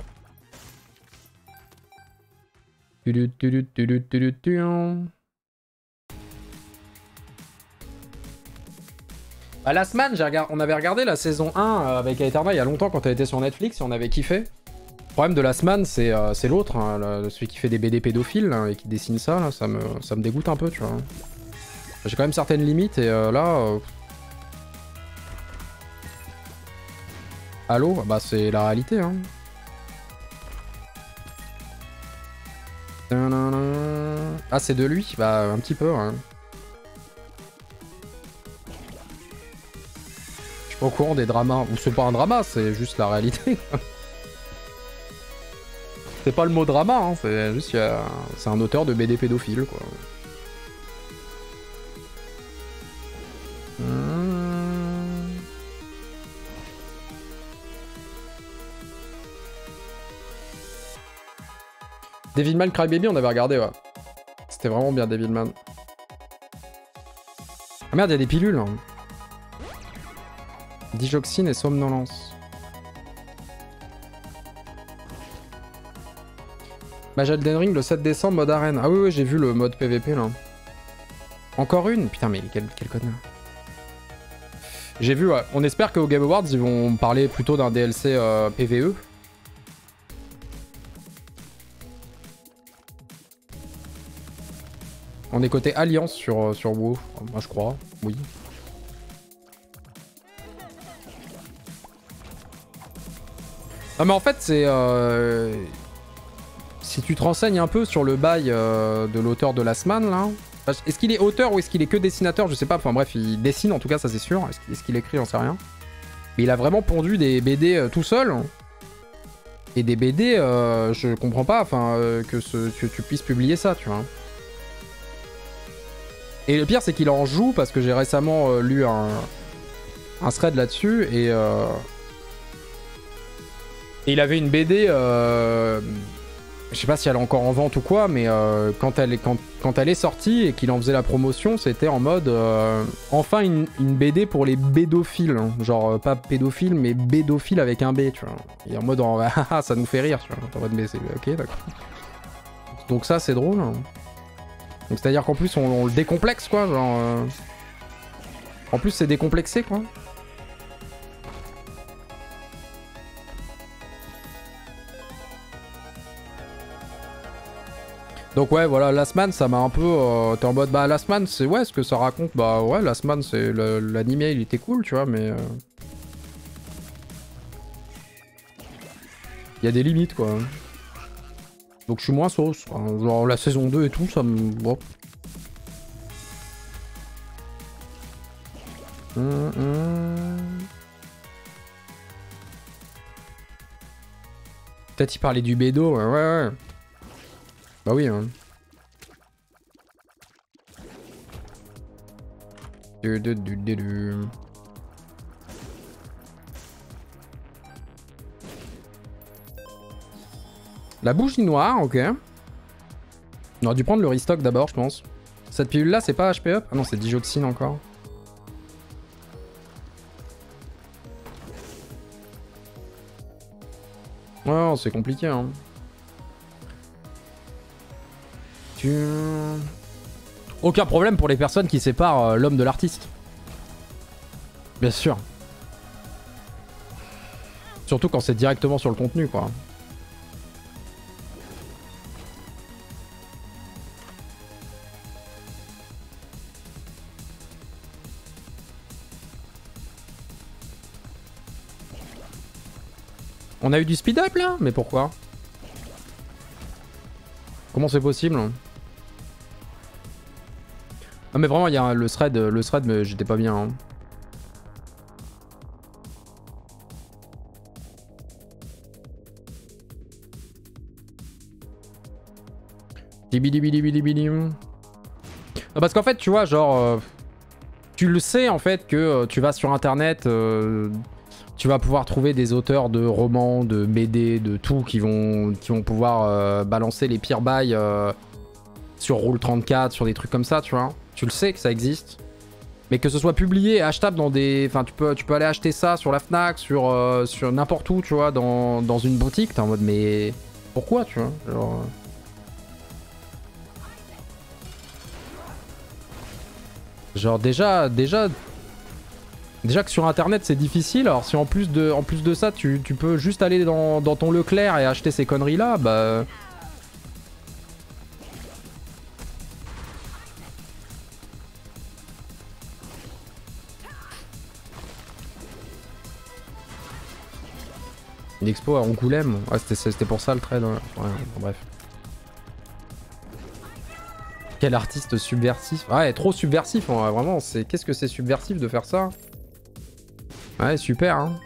Bah, Last Man, on avait regardé la saison 1 avec Aeterna il y a longtemps quand elle était sur Netflix et on avait kiffé. Le problème de Last Man, c'est l'autre, hein, celui qui fait des BD pédophiles hein, et qui dessine ça, là, ça me dégoûte un peu, tu vois. J'ai quand même certaines limites et là... Allô, bah c'est la réalité, hein. Ah, c'est de lui? Bah, un petit peu, hein. Je suis pas au courant des dramas. Ou c'est pas un drama, c'est juste la réalité. C'est pas le mot drama, hein, c'est juste c'est un auteur de BD pédophile, quoi. Devilman Crybaby, on avait regardé, ouais. C'était vraiment bien, Devilman. Ah merde, il y a des pilules. Hein. Digoxine et somnolence. Elden Ring le 7 décembre, mode arène. Ah oui, oui, j'ai vu le mode PVP, là. Encore une? Putain, mais quel connard. J'ai vu, ouais. On espère qu'au Game Awards, ils vont parler plutôt d'un DLC PVE. On est côté Alliance sur WoW, moi je crois, oui. Non mais en fait, c'est... Si tu te renseignes un peu sur le bail de l'auteur de Last Man, là, Enfin, est-ce qu'il est auteur ou est-ce qu'il est que dessinateur? Je sais pas. Enfin bref, il dessine en tout cas, ça c'est sûr. Est-ce qu'il écrit? J'en sais rien. Mais il a vraiment pondu des BD tout seul. Et des BD, je comprends pas que tu puisses publier ça, tu vois. Et le pire, c'est qu'il en joue, parce que j'ai récemment lu un thread là-dessus, et il avait une BD, je sais pas si elle est encore en vente ou quoi, mais quand elle est sortie et qu'il en faisait la promotion, c'était en mode enfin une BD pour les bédophiles, hein. Genre pas pédophile mais bédophile avec un B, tu vois. Et en mode ça nous fait rire, tu vois. En mode mais c'est ok, d'accord. Donc ça c'est drôle. Hein. Donc c'est-à-dire qu'en plus on le décomplexe quoi, genre. En plus c'est décomplexé quoi. Donc ouais voilà, Last Man ça m'a un peu... t'es en mode bah Last Man c'est ouais ce que ça raconte, bah ouais Last Man c'est l'animé il était cool tu vois mais... Il y a des limites quoi. Donc je suis moins sauce, hein. Genre la saison 2 et tout ça me... Bon. Peut-être il parlait du bédo, ouais ouais. Bah oui hein. La bouche noire, ok. On aurait dû prendre le restock d'abord je pense. Cette pilule là c'est pas HP up? Ah non c'est digoxine encore. Ouais c'est compliqué hein. Aucun problème pour les personnes qui séparent l'homme de l'artiste. Bien sûr. Surtout quand c'est directement sur le contenu quoi. On a eu du speed up là? Mais pourquoi? Comment c'est possible? Non mais vraiment il y a le thread mais j'étais pas bien hein. Non, parce qu'en fait tu vois genre tu le sais en fait que tu vas sur internet tu vas pouvoir trouver des auteurs de romans, de BD, de tout qui vont pouvoir balancer les pires bails sur Roule 34, sur des trucs comme ça tu vois. Tu le sais que ça existe, mais que ce soit publié, achetable dans des... Enfin, tu peux aller acheter ça sur la Fnac, sur n'importe où, tu vois, dans une boutique, t'es en mode, mais... Pourquoi, tu vois genre... Déjà que sur Internet, c'est difficile, alors si en plus de ça, tu peux juste aller dans ton Leclerc et acheter ces conneries-là, bah... Une expo à Angoulême, ouais, c'était pour ça le trade, ouais. Ouais, bref. Quel artiste subversif, ouais trop subversif, hein, vraiment, qu'est-ce que c'est subversif de faire ça? Ouais super, hein.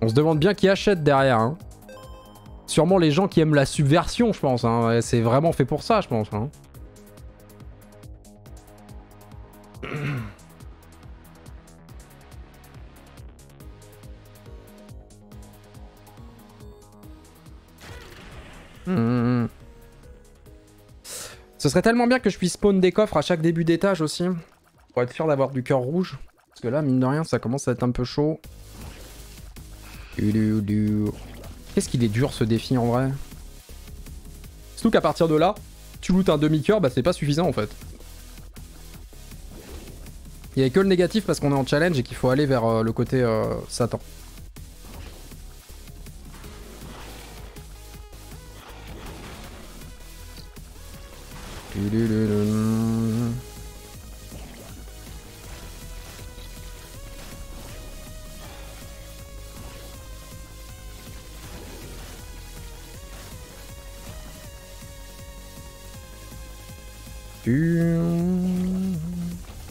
On se demande bien qui achète derrière, hein. Sûrement les gens qui aiment la subversion je pense, hein. Ouais, c'est vraiment fait pour ça je pense. Hein. Ce serait tellement bien que je puisse spawn des coffres à chaque début d'étage aussi. Pour être sûr d'avoir du cœur rouge. Parce que là, mine de rien, ça commence à être un peu chaud. Qu'est-ce qu'il est dur ce défi en vrai. Surtout qu'à partir de là, tu lootes un demi-cœur, bah c'est pas suffisant en fait. Il n'y a que le négatif parce qu'on est en challenge et qu'il faut aller vers le côté Satan.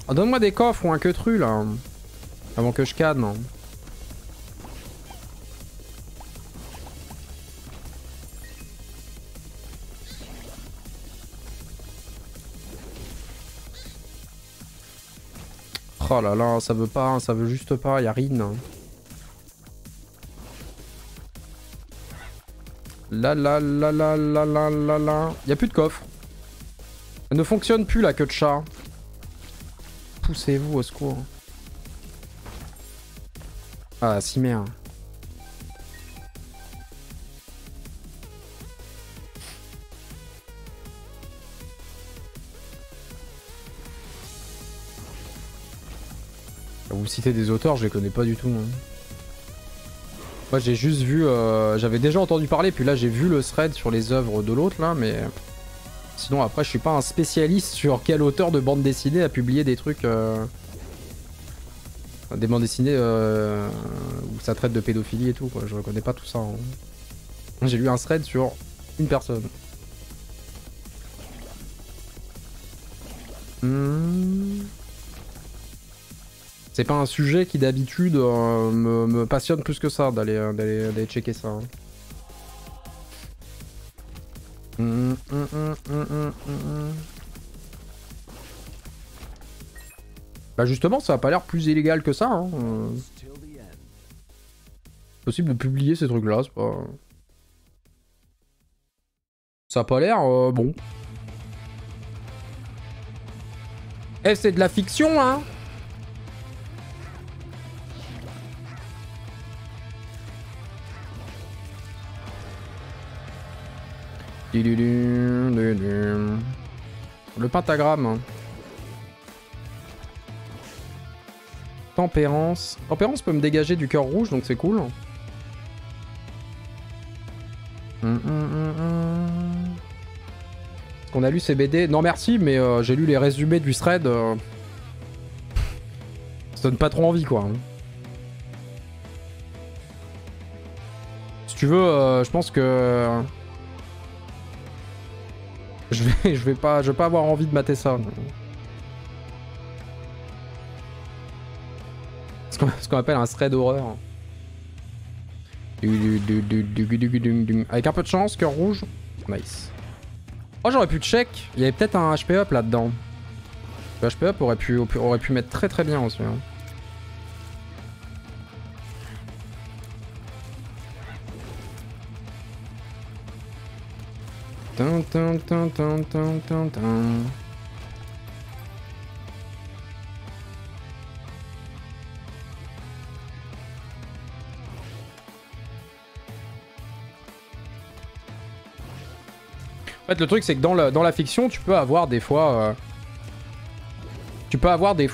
Oh, donne-moi des coffres ou un queutru là. Avant que je cadne. Oh là là, ça veut pas, hein, ça veut juste pas, y'a rien. La la la la la la la la. Y'a plus de coffre. Elle ne fonctionne plus la queue de chat. Poussez-vous au secours. Ah, si merde. Vous citez des auteurs, je les connais pas du tout. Hein. Moi j'ai juste vu, j'avais déjà entendu parler, puis là j'ai vu le thread sur les œuvres de l'autre là, mais sinon après je suis pas un spécialiste sur quel auteur de bande dessinée a publié des trucs, des bandes dessinées où ça traite de pédophilie et tout quoi, je reconnais pas tout ça. Hein. J'ai lu un thread sur une personne. C'est pas un sujet qui d'habitude me passionne plus que ça d'aller checker ça. Hein. Bah justement ça a pas l'air plus illégal que ça. Hein. Possible de publier ces trucs là, c'est pas... Ça a pas l'air bon. Eh c'est de la fiction hein. Le pentagramme. Tempérance. Tempérance peut me dégager du cœur rouge, donc c'est cool. Est-ce qu'on a lu ces BD? Non merci, mais j'ai lu les résumés du thread. Ça donne pas trop envie, quoi. Si tu veux, je pense que... Je vais pas avoir envie de mater ça. Ce qu'on appelle un thread d'horreur. Avec un peu de chance, cœur rouge. Nice. Oh, j'aurais pu check. Il y avait peut-être un HP up là-dedans. Le HP up aurait pu mettre très très bien aussi. Hein. En fait, le truc c'est que dans la fiction, tu peux avoir des fois, des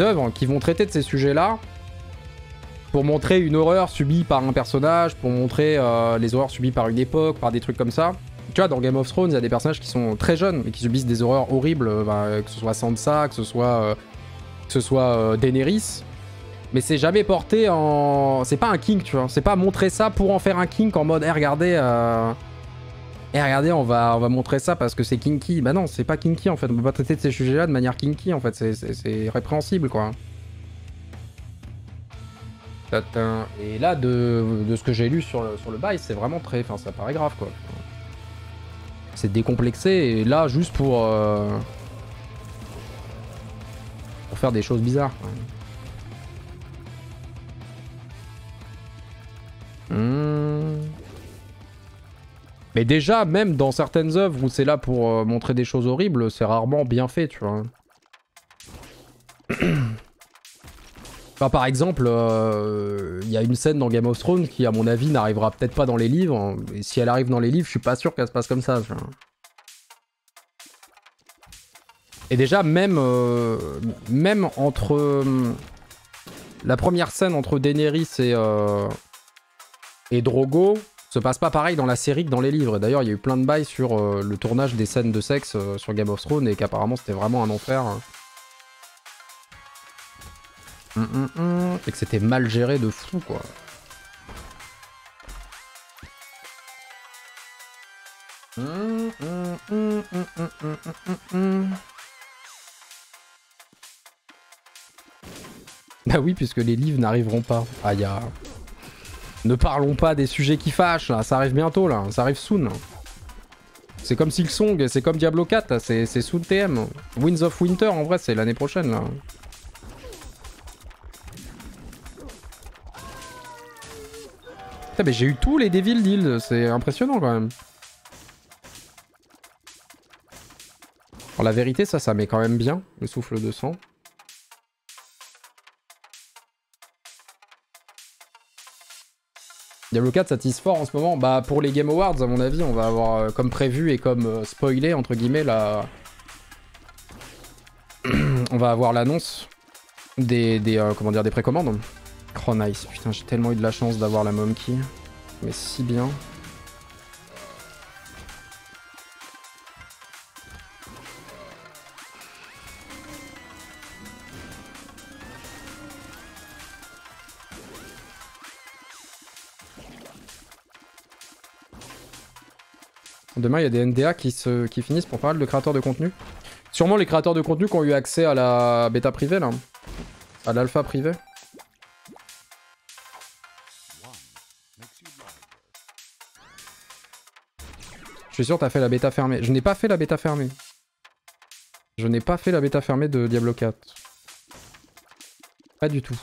œuvres qui vont traiter de ces sujets-là. Pour montrer une horreur subie par un personnage, pour montrer les horreurs subies par une époque, par des trucs comme ça. Tu vois, dans Game of Thrones, il y a des personnages qui sont très jeunes et qui subissent des horreurs horribles, que ce soit Sansa, que ce soit Daenerys. Mais c'est jamais porté en... C'est pas un kink, tu vois. C'est pas montrer ça pour en faire un kink en mode, hey, regardez, on va montrer ça parce que c'est kinky. Bah non, c'est pas kinky en fait. On peut pas traiter de ces sujets-là de manière kinky en fait. C'est répréhensible quoi. Et là, de ce que j'ai lu sur le bail, c'est vraiment très... Enfin, ça paraît grave, quoi. C'est décomplexé, et là, juste pour faire des choses bizarres, quoi. Mais déjà, même dans certaines œuvres où c'est là pour montrer des choses horribles, c'est rarement bien fait, tu vois. Enfin, par exemple, y a une scène dans Game of Thrones qui, à mon avis, n'arrivera peut-être pas dans les livres. Et si elle arrive dans les livres, je suis pas sûr qu'elle se passe comme ça. Et déjà, même entre... la première scène entre Daenerys et Drogo se passe pas pareil dans la série que dans les livres. D'ailleurs, il y a eu plein de bails sur le tournage des scènes de sexe sur Game of Thrones et qu'apparemment, c'était vraiment un enfer... Et que c'était mal géré de fou quoi. Bah oui, puisque les livres n'arriveront pas. Ah, y'a... Ne parlons pas des sujets qui fâchent, là. Ça arrive bientôt, là. Ça arrive soon. C'est comme Silksong, c'est comme Diablo 4, c'est soon TM. Winds of Winter, en vrai, c'est l'année prochaine, là. Putain, mais j'ai eu tous les Devil Deals, c'est impressionnant, quand même. Alors, la vérité, ça, ça met quand même bien, le souffle de sang. Diablo 4 s'attise fort en ce moment. Bah pour les Game Awards à mon avis on va avoir comme prévu et comme spoilé entre guillemets là. On va avoir l'annonce des précommandes. Oh nice, putain j'ai tellement eu de la chance d'avoir la Momkey. Mais si bien. Demain, il y a des NDA qui finissent pour pas mal de créateurs de contenu. Sûrement les créateurs de contenu qui ont eu accès à la bêta privée, là. À l'alpha privée. Je suis sûr que t'as fait la bêta fermée. Je n'ai pas fait la bêta fermée. Je n'ai pas fait la bêta fermée de Diablo 4. Pas du tout.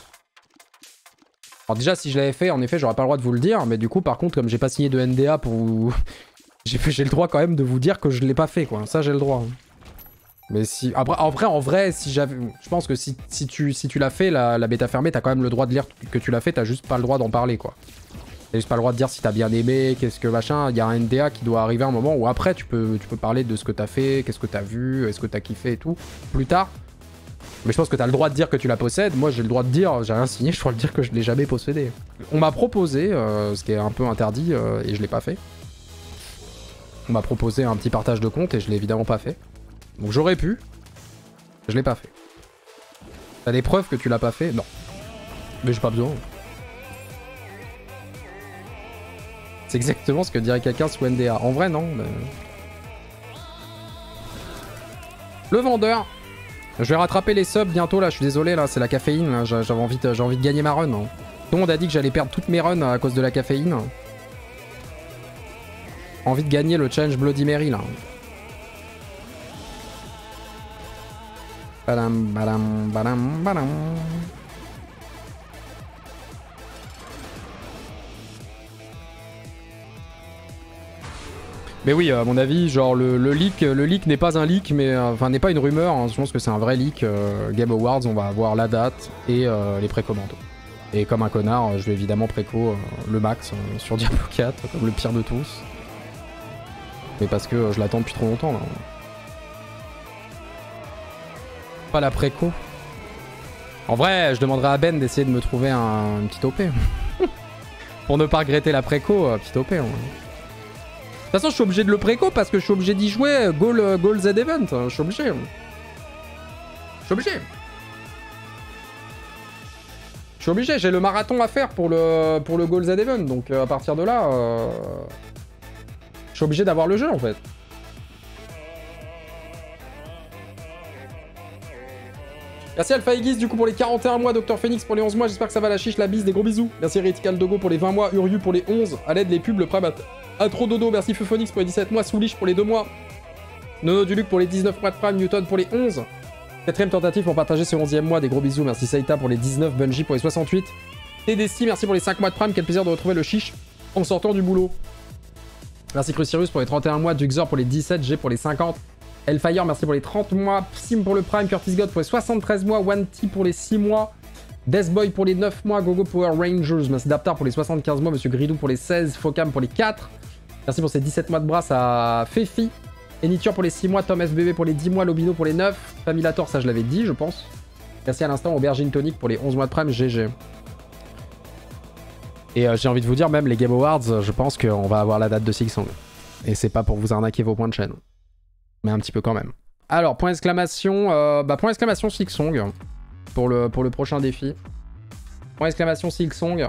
Alors déjà, si je l'avais fait, en effet, j'aurais pas le droit de vous le dire. Mais du coup, par contre, comme j'ai pas signé de NDA pour vous... J'ai le droit quand même de vous dire que je l'ai pas fait quoi, ça j'ai le droit. Mais si... Après, en vrai, si j'avais... Je pense que si tu l'as fait, la bêta fermée, t'as quand même le droit de lire que tu l'as fait, t'as juste pas le droit d'en parler quoi. T'as juste pas le droit de dire si t'as bien aimé, qu'est-ce que machin, il y a un NDA qui doit arriver à un moment où après tu peux parler de ce que t'as fait, qu'est-ce que t'as vu, est-ce que t'as kiffé et tout, plus tard. Mais je pense que t'as le droit de dire que tu la possèdes, moi j'ai le droit de dire, j'ai rien signé, je crois le dire que je l'ai jamais possédé. On m'a proposé, ce qui est un peu interdit, et je l'ai pas fait. On m'a proposé un petit partage de compte et je l'ai évidemment pas fait. Donc j'aurais pu. Je l'ai pas fait. T'as des preuves que tu l'as pas fait? Non. Mais j'ai pas besoin. C'est exactement ce que dirait quelqu'un sous NDA. En vrai non. Mais... Le vendeur. Je vais rattraper les subs bientôt là. Je suis désolé là. C'est la caféine. J'ai envie de gagner ma run. Tout le monde a dit que j'allais perdre toutes mes runs à cause de la caféine. Envie de gagner le challenge Bloody Mary là. Badam, badam, badam, badam. Mais oui, à mon avis, genre le leak n'est pas un leak, mais enfin n'est pas une rumeur. Hein. Je pense que c'est un vrai leak. Game Awards, on va avoir la date et les précommandes. Et comme un connard, je vais évidemment préco le max sur Diablo 4, comme le pire de tous. Mais parce que je l'attends depuis trop longtemps là. Pas la préco. En vrai, je demanderai à Ben d'essayer de me trouver une petite OP. Pour ne pas regretter la préco, petite OP. Hein. De toute façon, je suis obligé de le préco parce que je suis obligé d'y jouer. Goal Z Event, je suis obligé. Je suis obligé. Je suis obligé, j'ai le marathon à faire pour le Goal Z Event. Donc à partir de là... Je suis obligé d'avoir le jeu en fait. Merci Alpha Aegis du coup pour les 41 mois, Dr Phoenix pour les 11 mois, j'espère que ça va la chiche, la bise, des gros bisous. Merci Retical Dogo pour les 20 mois, Uriu pour les 11, à l'aide les pubs, le Prime à trop dodo, merci Fuphonix pour les 17 mois, Soulish pour les 2 mois, Nono Duluc pour les 19 mois de Prime, Newton pour les 11. Quatrième tentative pour partager ce 11e mois, des gros bisous, merci Saïta pour les 19, Bungie pour les 68. TDC, merci pour les 5 mois de Prime, quel plaisir de retrouver le chiche en sortant du boulot. Merci Crucirus pour les 31 mois, Duxor pour les 17, G pour les 50, Hellfire merci pour les 30 mois, Psim pour le Prime, Curtis God pour les 73 mois, One T pour les 6 mois, Deathboy pour les 9 mois, Gogo Power Rangers, merci Daptar pour les 75 mois, Monsieur Gridou pour les 16, Focam pour les 4, merci pour ces 17 mois de brasse à Fefi, Eniture pour les 6 mois, Tom FBB pour les 10 mois, Lobino pour les 9, Familator, ça je l'avais dit je pense, merci à l'instant, Aubergine Tonic pour les 11 mois de Prime, GG. Et j'ai envie de vous dire, même les Game Awards, je pense qu'on va avoir la date de Silksong. Et c'est pas pour vous arnaquer vos points de chaîne. Mais un petit peu quand même. Alors, point d'exclamation, Silksong. Pour le prochain défi. Point d'exclamation Silksong.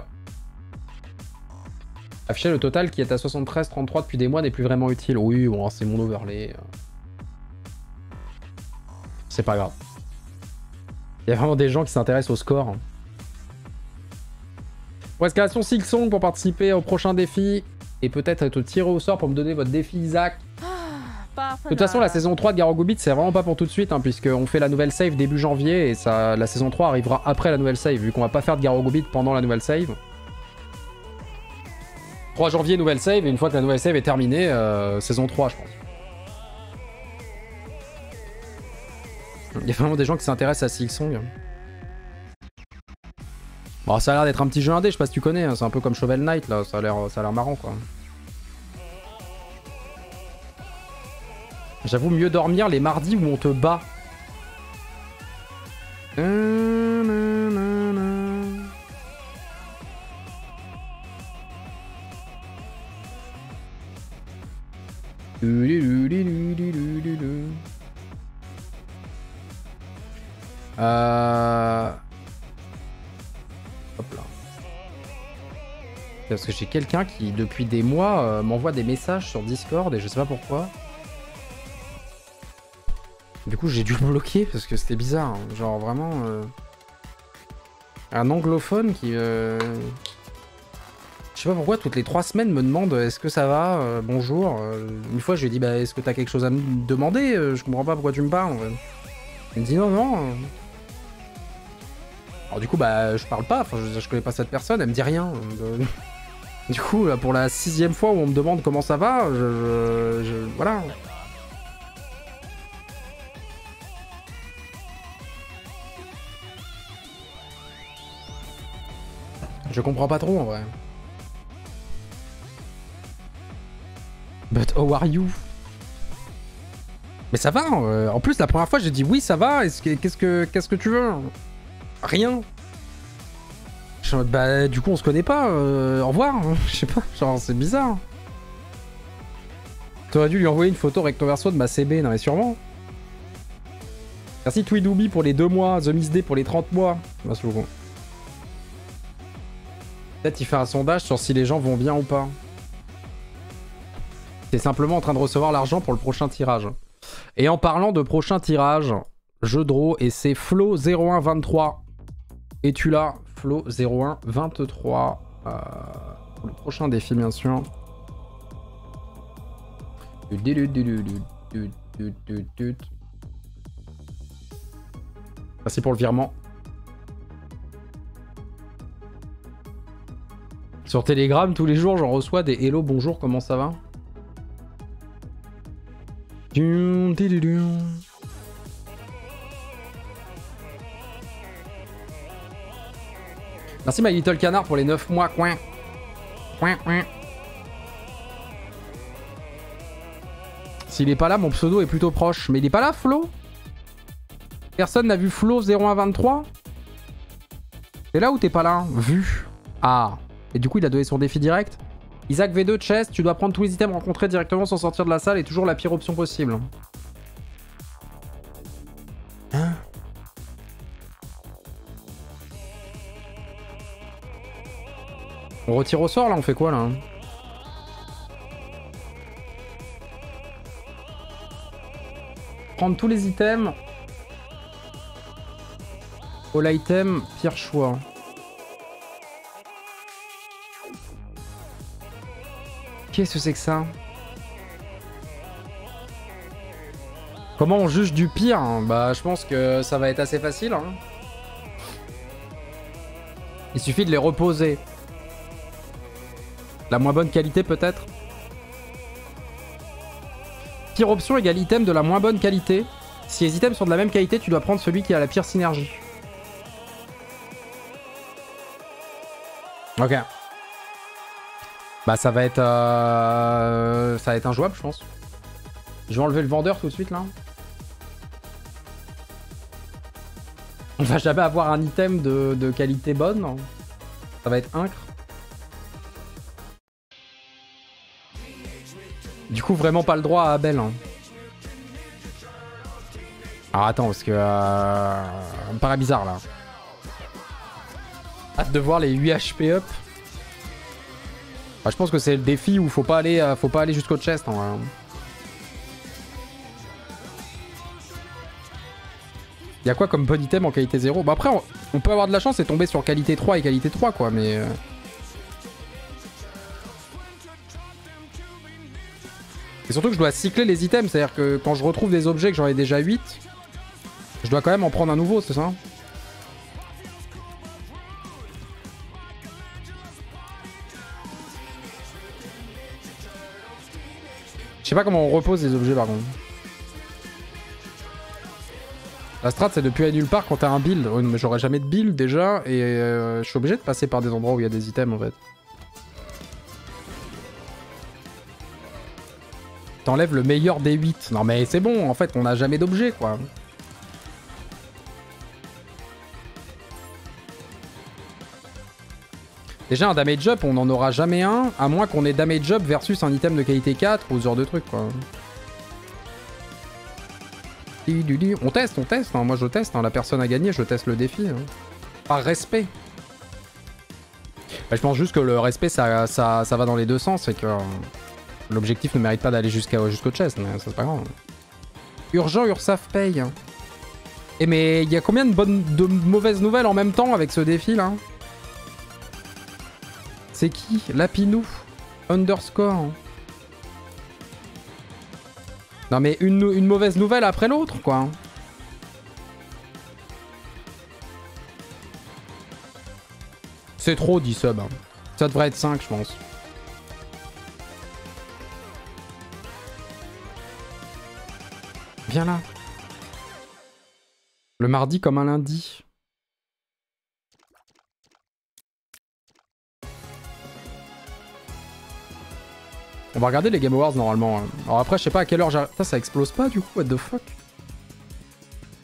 Afficher le total qui est à 73-33 depuis des mois n'est plus vraiment utile. Oui, bon, c'est mon overlay. C'est pas grave. Il y a vraiment des gens qui s'intéressent au score. Prescription Silksong pour participer au prochain défi et peut-être être tiré au sort pour me donner votre défi Isaac. De toute façon, la saison 3 de Garo Goubit, c'est vraiment pas pour tout de suite, hein, puisqu'on fait la nouvelle save début janvier et ça, la saison 3 arrivera après la nouvelle save, vu qu'on va pas faire de Garo Goubit pendant la nouvelle save. 3 janvier, nouvelle save, et une fois que la nouvelle save est terminée, saison 3, je pense. Il y a vraiment des gens qui s'intéressent à Silksong. Bon, ça a l'air d'être un petit jeu indé, je sais pas si tu connais, hein, c'est un peu comme Shovel Knight, là, ça a l'air marrant, quoi. J'avoue, mieux dormir les mardis où on te bat. Hop là. Parce que j'ai quelqu'un qui, depuis des mois, m'envoie des messages sur Discord et je sais pas pourquoi. Du coup, j'ai dû le bloquer parce que c'était bizarre. Hein. Genre vraiment... Un anglophone qui... Je sais pas pourquoi, toutes les 3 semaines me demande est-ce que ça va, bonjour. Une fois, je lui ai dit, bah, est-ce que t'as quelque chose à me demander, je comprends pas pourquoi tu me parles. En fait. Il me dit non, non. Alors du coup, bah, je parle pas, enfin, je connais pas cette personne, elle me dit rien. Du coup, là, pour la 6e fois où on me demande comment ça va, voilà. Je comprends pas trop en vrai. But how are you? Mais ça va, en plus la première fois j'ai dit oui ça va, qu'est-ce que tu veux? Rien. Je suis en mode bah du coup on se connaît pas, au revoir, je sais pas, genre c'est bizarre. T'aurais dû lui envoyer une photo recto verso de ma CB, non mais sûrement. Merci Twidoubi pour les 2 mois, The Miss Day pour les 30 mois. Merci beaucoup. Peut-être il fait un sondage sur si les gens vont bien ou pas. C'est simplement en train de recevoir l'argent pour le prochain tirage. Et en parlant de prochain tirage, je draw et c'est Flo0123. Et tu l'as, Flo0123. Pour le prochain défi, bien sûr. Merci pour le virement. Sur Telegram, tous les jours, j'en reçois des hello, bonjour, comment ça va? Merci My Little Canard pour les 9 mois, coin. Coin, coin. S'il est pas là, mon pseudo est plutôt proche. Mais il est pas là, Flo? Personne n'a vu Flo 0123? T'es là ou t'es pas là? Vu. Ah. Et du coup, il a donné son défi direct. Isaac V2, chest, tu dois prendre tous les items rencontrés directement sans sortir de la salle et toujours la pire option possible. Hein? On retire au sort là, on fait quoi là? Prendre tous les items. All item, pire choix. Qu'est-ce que c'est que ça? Comment on juge du pire? Bah, je pense que ça va être assez facile. Hein. Il suffit de les reposer. La moins bonne qualité, peut-être? Pire option égale item de la moins bonne qualité. Si les items sont de la même qualité, tu dois prendre celui qui a la pire synergie. Ok. Bah ça va être injouable je pense. Je vais enlever le vendeur tout de suite là. On va jamais avoir un item de qualité bonne. Ça va être incre. Du coup vraiment pas le droit à Abel. Hein. Alors attends parce que... ça me paraît bizarre là. Hâte de voir les 8 HP up. Bah, je pense que c'est le défi où faut pas aller jusqu'au chest. Hein. Y a quoi comme bon item en qualité 0? Bah après, on peut avoir de la chance et tomber sur qualité 3 et qualité 3 quoi, mais... Et surtout que je dois cycler les items, c'est-à-dire que quand je retrouve des objets que j'en ai déjà 8, je dois quand même en prendre un nouveau, c'est ça? Je sais pas comment on repose les objets par contre. La strat c'est de puer nulle part quand t'as un build. Oui, mais j'aurais jamais de build déjà et je suis obligé de passer par des endroits où il y a des items en fait. T'enlèves le meilleur des 8. Non mais c'est bon, en fait on n'a jamais d'objet quoi. Déjà un damage up on n'en aura jamais un, à moins qu'on ait damage up versus un item de qualité 4 ou ce genre de truc quoi. On teste, hein. Moi je teste, hein. La personne a gagné, je teste le défi. Hein. Par respect. Bah, je pense juste que le respect ça va dans les deux sens et que l'objectif ne mérite pas d'aller jusqu'au chest, mais ça c'est pas grave. Urgent, Ursaf paye. Hein. Et mais il y a combien de mauvaises nouvelles en même temps avec ce défi là? C'est qui? Lapinou underscore. Non mais une mauvaise nouvelle après l'autre quoi. C'est trop 10 subs. Hein. Ça devrait être 5 je pense. Viens là. Le mardi comme un lundi. On va regarder les Game Awards normalement. Alors après je sais pas à quelle heure j'arrive. Ça explose pas du coup, what the fuck.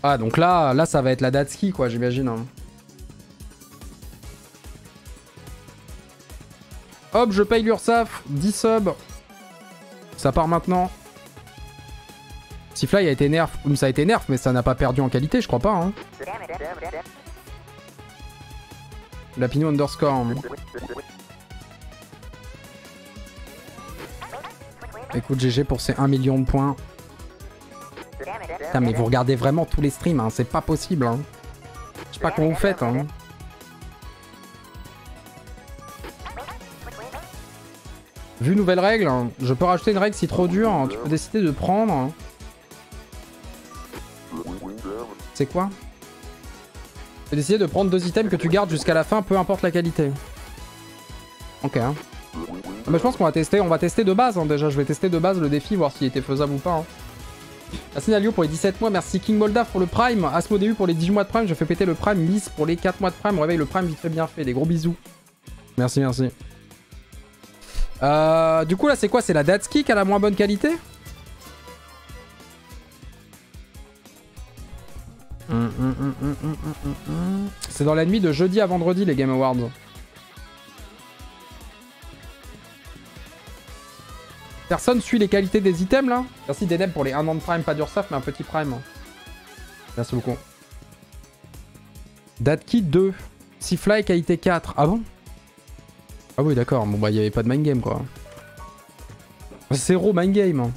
Ah donc là ça va être la date ski quoi j'imagine. Hein. Hop je paye l'URSSAF, 10 subs. Ça part maintenant. Sifly a été nerf, ça a été nerf mais ça n'a pas perdu en qualité je crois pas. Hein. Lapino underscore. Hein. Écoute, GG pour ces 1 million de points. Putain, mais vous regardez vraiment tous les streams, hein. C'est pas possible. Hein. Je sais pas comment vous faites. Hein. Vu nouvelle règle, hein. Je peux rajouter une règle si trop dure. Hein. Tu peux décider de prendre. Hein. C'est quoi? Tu peux décider de prendre 2 items que tu gardes jusqu'à la fin, peu importe la qualité. Ok. Hein. Mais je pense qu'on va tester, de base hein, déjà, je vais tester de base le défi, voir s'il était faisable ou pas. Hein. Asinalio pour les 17 mois, merci King Molda pour le Prime, Asmodeu pour les 18 mois de Prime, je fais péter le Prime, Lys pour les 4 mois de Prime, on réveille le Prime vite fait bien fait, des gros bisous. Merci, merci. Du coup là c'est quoi? C'est la Datski qui a la moins bonne qualité? C'est dans la nuit de jeudi à vendredi les Game Awards. Personne suit les qualités des items là. Merci Deneb pour les 1 an de prime, pas d'Ursaf mais un petit prime. Merci beaucoup. Datki 2. Sifly qualité 4. Ah bon? Ah oui d'accord, bon bah il n'y avait pas de mind game quoi. 0 mind game.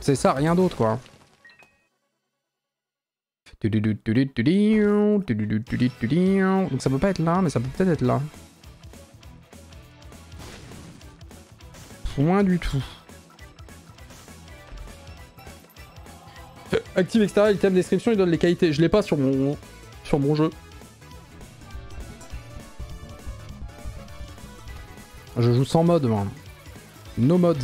C'est ça, rien d'autre quoi. Donc ça peut pas être là, mais ça peut peut-être être là. Moins du tout. Active extérieur, item description, il donne les qualités. Je l'ai pas sur mon jeu. Je joue sans mode, moi. No mods.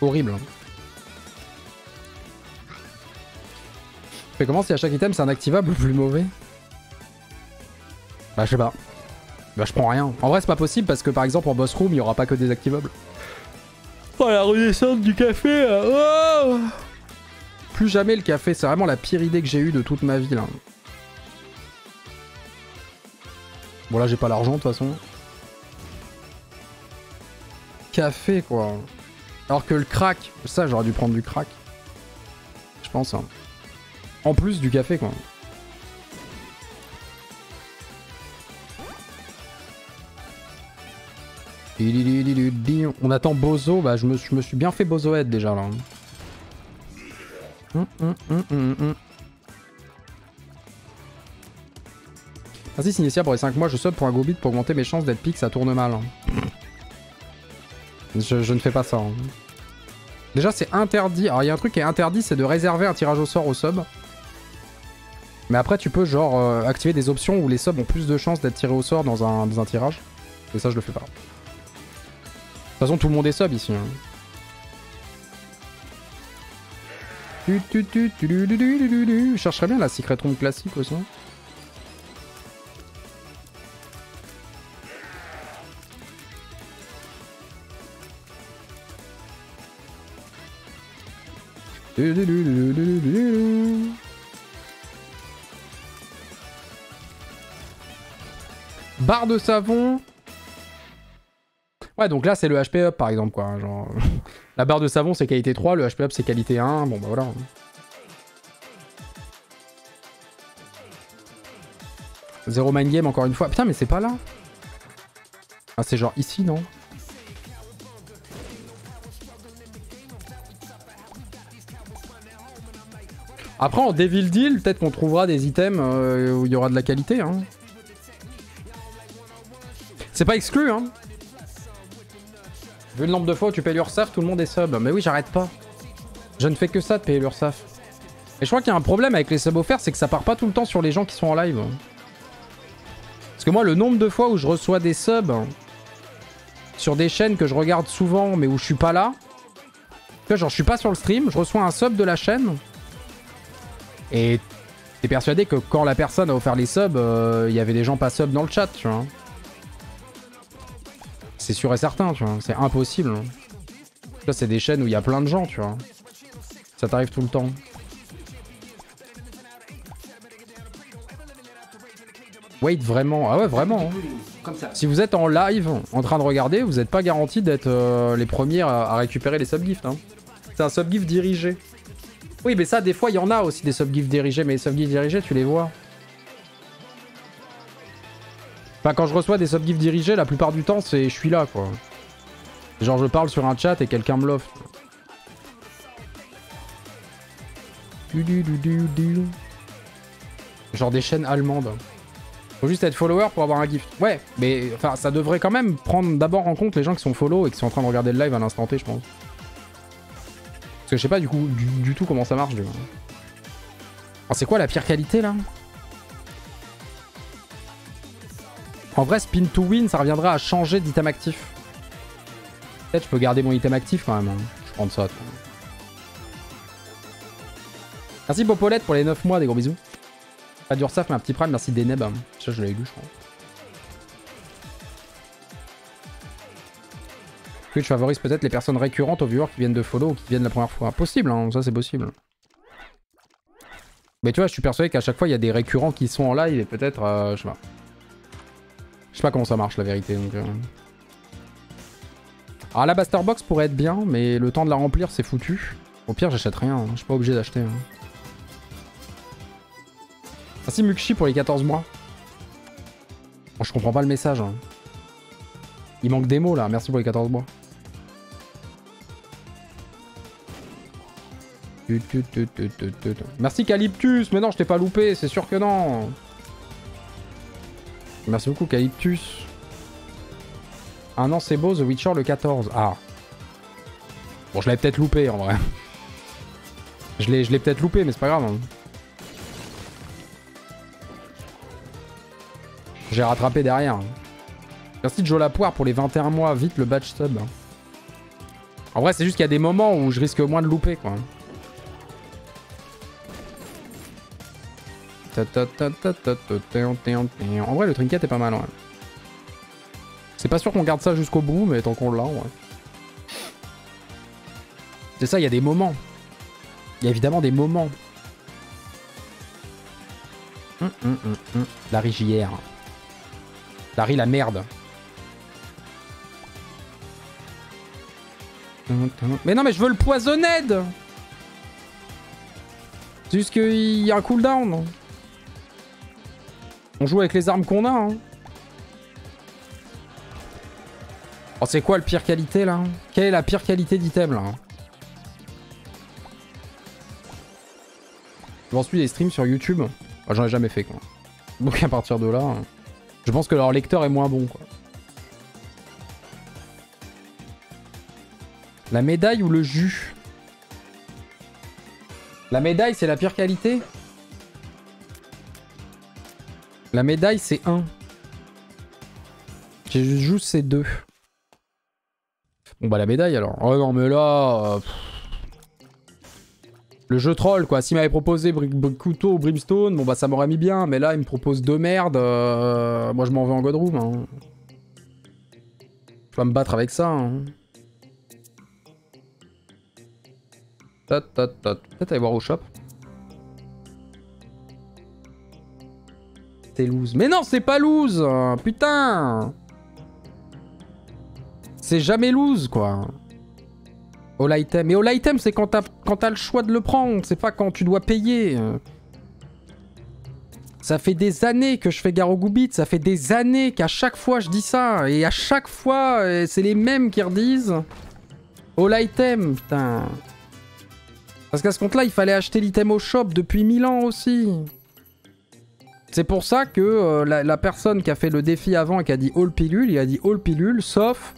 Horrible. Mais comment si à chaque item c'est un activable plus mauvais? Bah je sais pas. Bah je prends rien. En vrai c'est pas possible parce que par exemple en boss room il y aura pas que des activables. Oh la redescente du café là. Oh plus jamais le café, c'est vraiment la pire idée que j'ai eue de toute ma vie là. Bon là j'ai pas l'argent de toute façon. Café quoi. Alors que le crack, ça j'aurais dû prendre du crack. Je pense hein. En plus du café quoi. On attend Bozo, bah je me suis bien fait Bozohead déjà là. Merci Sinestia pour les 5 mois, je sub pour un Goubit pour augmenter mes chances d'être pique, ça tourne mal. Je ne fais pas ça. Hein. Déjà, c'est interdit. Alors, il y a un truc qui est interdit, c'est de réserver un tirage au sort aux subs. Mais après, tu peux genre activer des options où les subs ont plus de chances d'être tirés au sort dans un tirage. Et ça, je le fais pas. De toute façon, tout le monde est sub ici. Hein. Je chercherais bien la Secret Room classique aussi. Barre de savon. Ouais, donc là, c'est le HP up, par exemple, quoi. Genre... La barre de savon, c'est qualité 3, le HP up, c'est qualité 1. Bon, bah voilà. Zéro mind game, encore une fois. Putain, mais c'est pas là. Ah, c'est genre ici, non? Après, en Devil Deal, peut-être qu'on trouvera des items où il y aura de la qualité. Hein. C'est pas exclu, hein. Vu le nombre de fois où tu payes l'URSSAF, tout le monde est sub. Mais oui, j'arrête pas. Je ne fais que ça de payer l'URSSAF. Et je crois qu'il y a un problème avec les subs offerts, c'est que ça part pas tout le temps sur les gens qui sont en live. Parce que moi, le nombre de fois où je reçois des subs sur des chaînes que je regarde souvent, mais où je suis pas là, que genre je suis pas sur le stream, je reçois un sub de la chaîne, et t'es persuadé que quand la personne a offert les subs, il y avait des gens pas sub dans le chat, tu vois. C'est sûr et certain, tu vois, c'est impossible. Là, c'est des chaînes où il y a plein de gens, tu vois. Ça t'arrive tout le temps. Wait, vraiment. Ah ouais, vraiment. Hein. Si vous êtes en live, en train de regarder, vous n'êtes pas garanti d'être les premiers à récupérer les subgifts. Hein. C'est un subgift dirigé. Oui, mais ça, des fois, il y en a aussi des subgifts dirigés, mais les subgifts dirigés, tu les vois. Enfin, quand je reçois des subgifts dirigés, la plupart du temps, c'est je suis là, quoi. Genre, je parle sur un chat et quelqu'un me l'offre. Genre des chaînes allemandes. Faut juste être follower pour avoir un gift. Ouais, mais enfin, ça devrait quand même prendre d'abord en compte les gens qui sont follow et qui sont en train de regarder le live à l'instant T, je pense. Parce que je sais pas du tout comment ça marche. Alors, c'est quoi la pire qualité, là ? En vrai, spin to win, ça reviendra à changer d'item actif. Peut-être je peux garder mon item actif quand même. Hein. Je prends ça. Merci Popolette pour les 9 mois, des gros bisous. Pas d'URSSAF, mais un petit prime, merci Deneb. Ça, je l'avais lu, je crois. Twitch favorise peut-être les personnes récurrentes aux viewers qui viennent de follow ou qui viennent la première fois. Possible, hein, ça c'est possible. Mais tu vois, je suis persuadé qu'à chaque fois, il y a des récurrents qui sont en live et peut-être, je sais pas. Je sais pas comment ça marche la vérité. Donc, Alors la Buster Box pourrait être bien, mais le temps de la remplir c'est foutu. Au pire j'achète rien, hein. Je suis pas obligé d'acheter. Hein. Ah si Mukshi pour les 14 mois. Bon, je comprends pas le message. Hein. Il manque des mots là, merci pour les 14 mois. Merci Calyptus, mais non je t'ai pas loupé, c'est sûr que non. Merci beaucoup, Calyptus. Ah non, c'est beau, The Witcher le 14. Ah. Bon, je l'avais peut-être loupé, en vrai. Je l'ai peut-être loupé, mais c'est pas grave. Hein. J'ai rattrapé derrière. Merci, Jolapoire, pour les 21 mois. Vite, le badge sub. En vrai, c'est juste qu'il y a des moments où je risque moins de louper, quoi. En vrai, le trinket est pas mal, ouais. C'est pas sûr qu'on garde ça jusqu'au bout, mais tant qu'on l'a, ouais. C'est ça, il y a des moments. Il y a évidemment des moments. Larry JR. Larry la merde. Mais non, mais je veux le poisonnade. Juste qu'il y a un cooldown. On joue avec les armes qu'on a. Hein. Oh, c'est quoi le pire qualité là? Quelle est la pire qualité d'item là? J'en suis des streams sur YouTube. Oh, j'en ai jamais fait quoi. Donc à partir de là, je pense que leur lecteur est moins bon quoi. La médaille ou le jus? La médaille, c'est la pire qualité? La médaille, c'est 1. J'ai juste joué, c'est 2. Bon bah la médaille alors. Oh non mais là... Le jeu troll quoi. S'il m'avait proposé couteau ou brimstone, bon bah ça m'aurait mis bien. Mais là il me propose deux merdes. Moi je m'en vais en God Room. Hein. Je dois me battre avec ça. Hein. Peut-être aller voir au shop. C'est loose. Mais non c'est pas loose. Putain. C'est jamais loose, quoi. All item. Et all item, c'est quand t'as le choix de le prendre. C'est pas quand tu dois payer. Ça fait des années que je fais Garo Goubit. Ça fait des années qu'à chaque fois, je dis ça. Et à chaque fois, c'est les mêmes qui redisent. All item, putain. Parce qu'à ce compte-là, il fallait acheter l'item au shop depuis 1000 ans aussi. C'est pour ça que la personne qui a fait le défi avant et qui a dit all pilule, il a dit all pilule, sauf...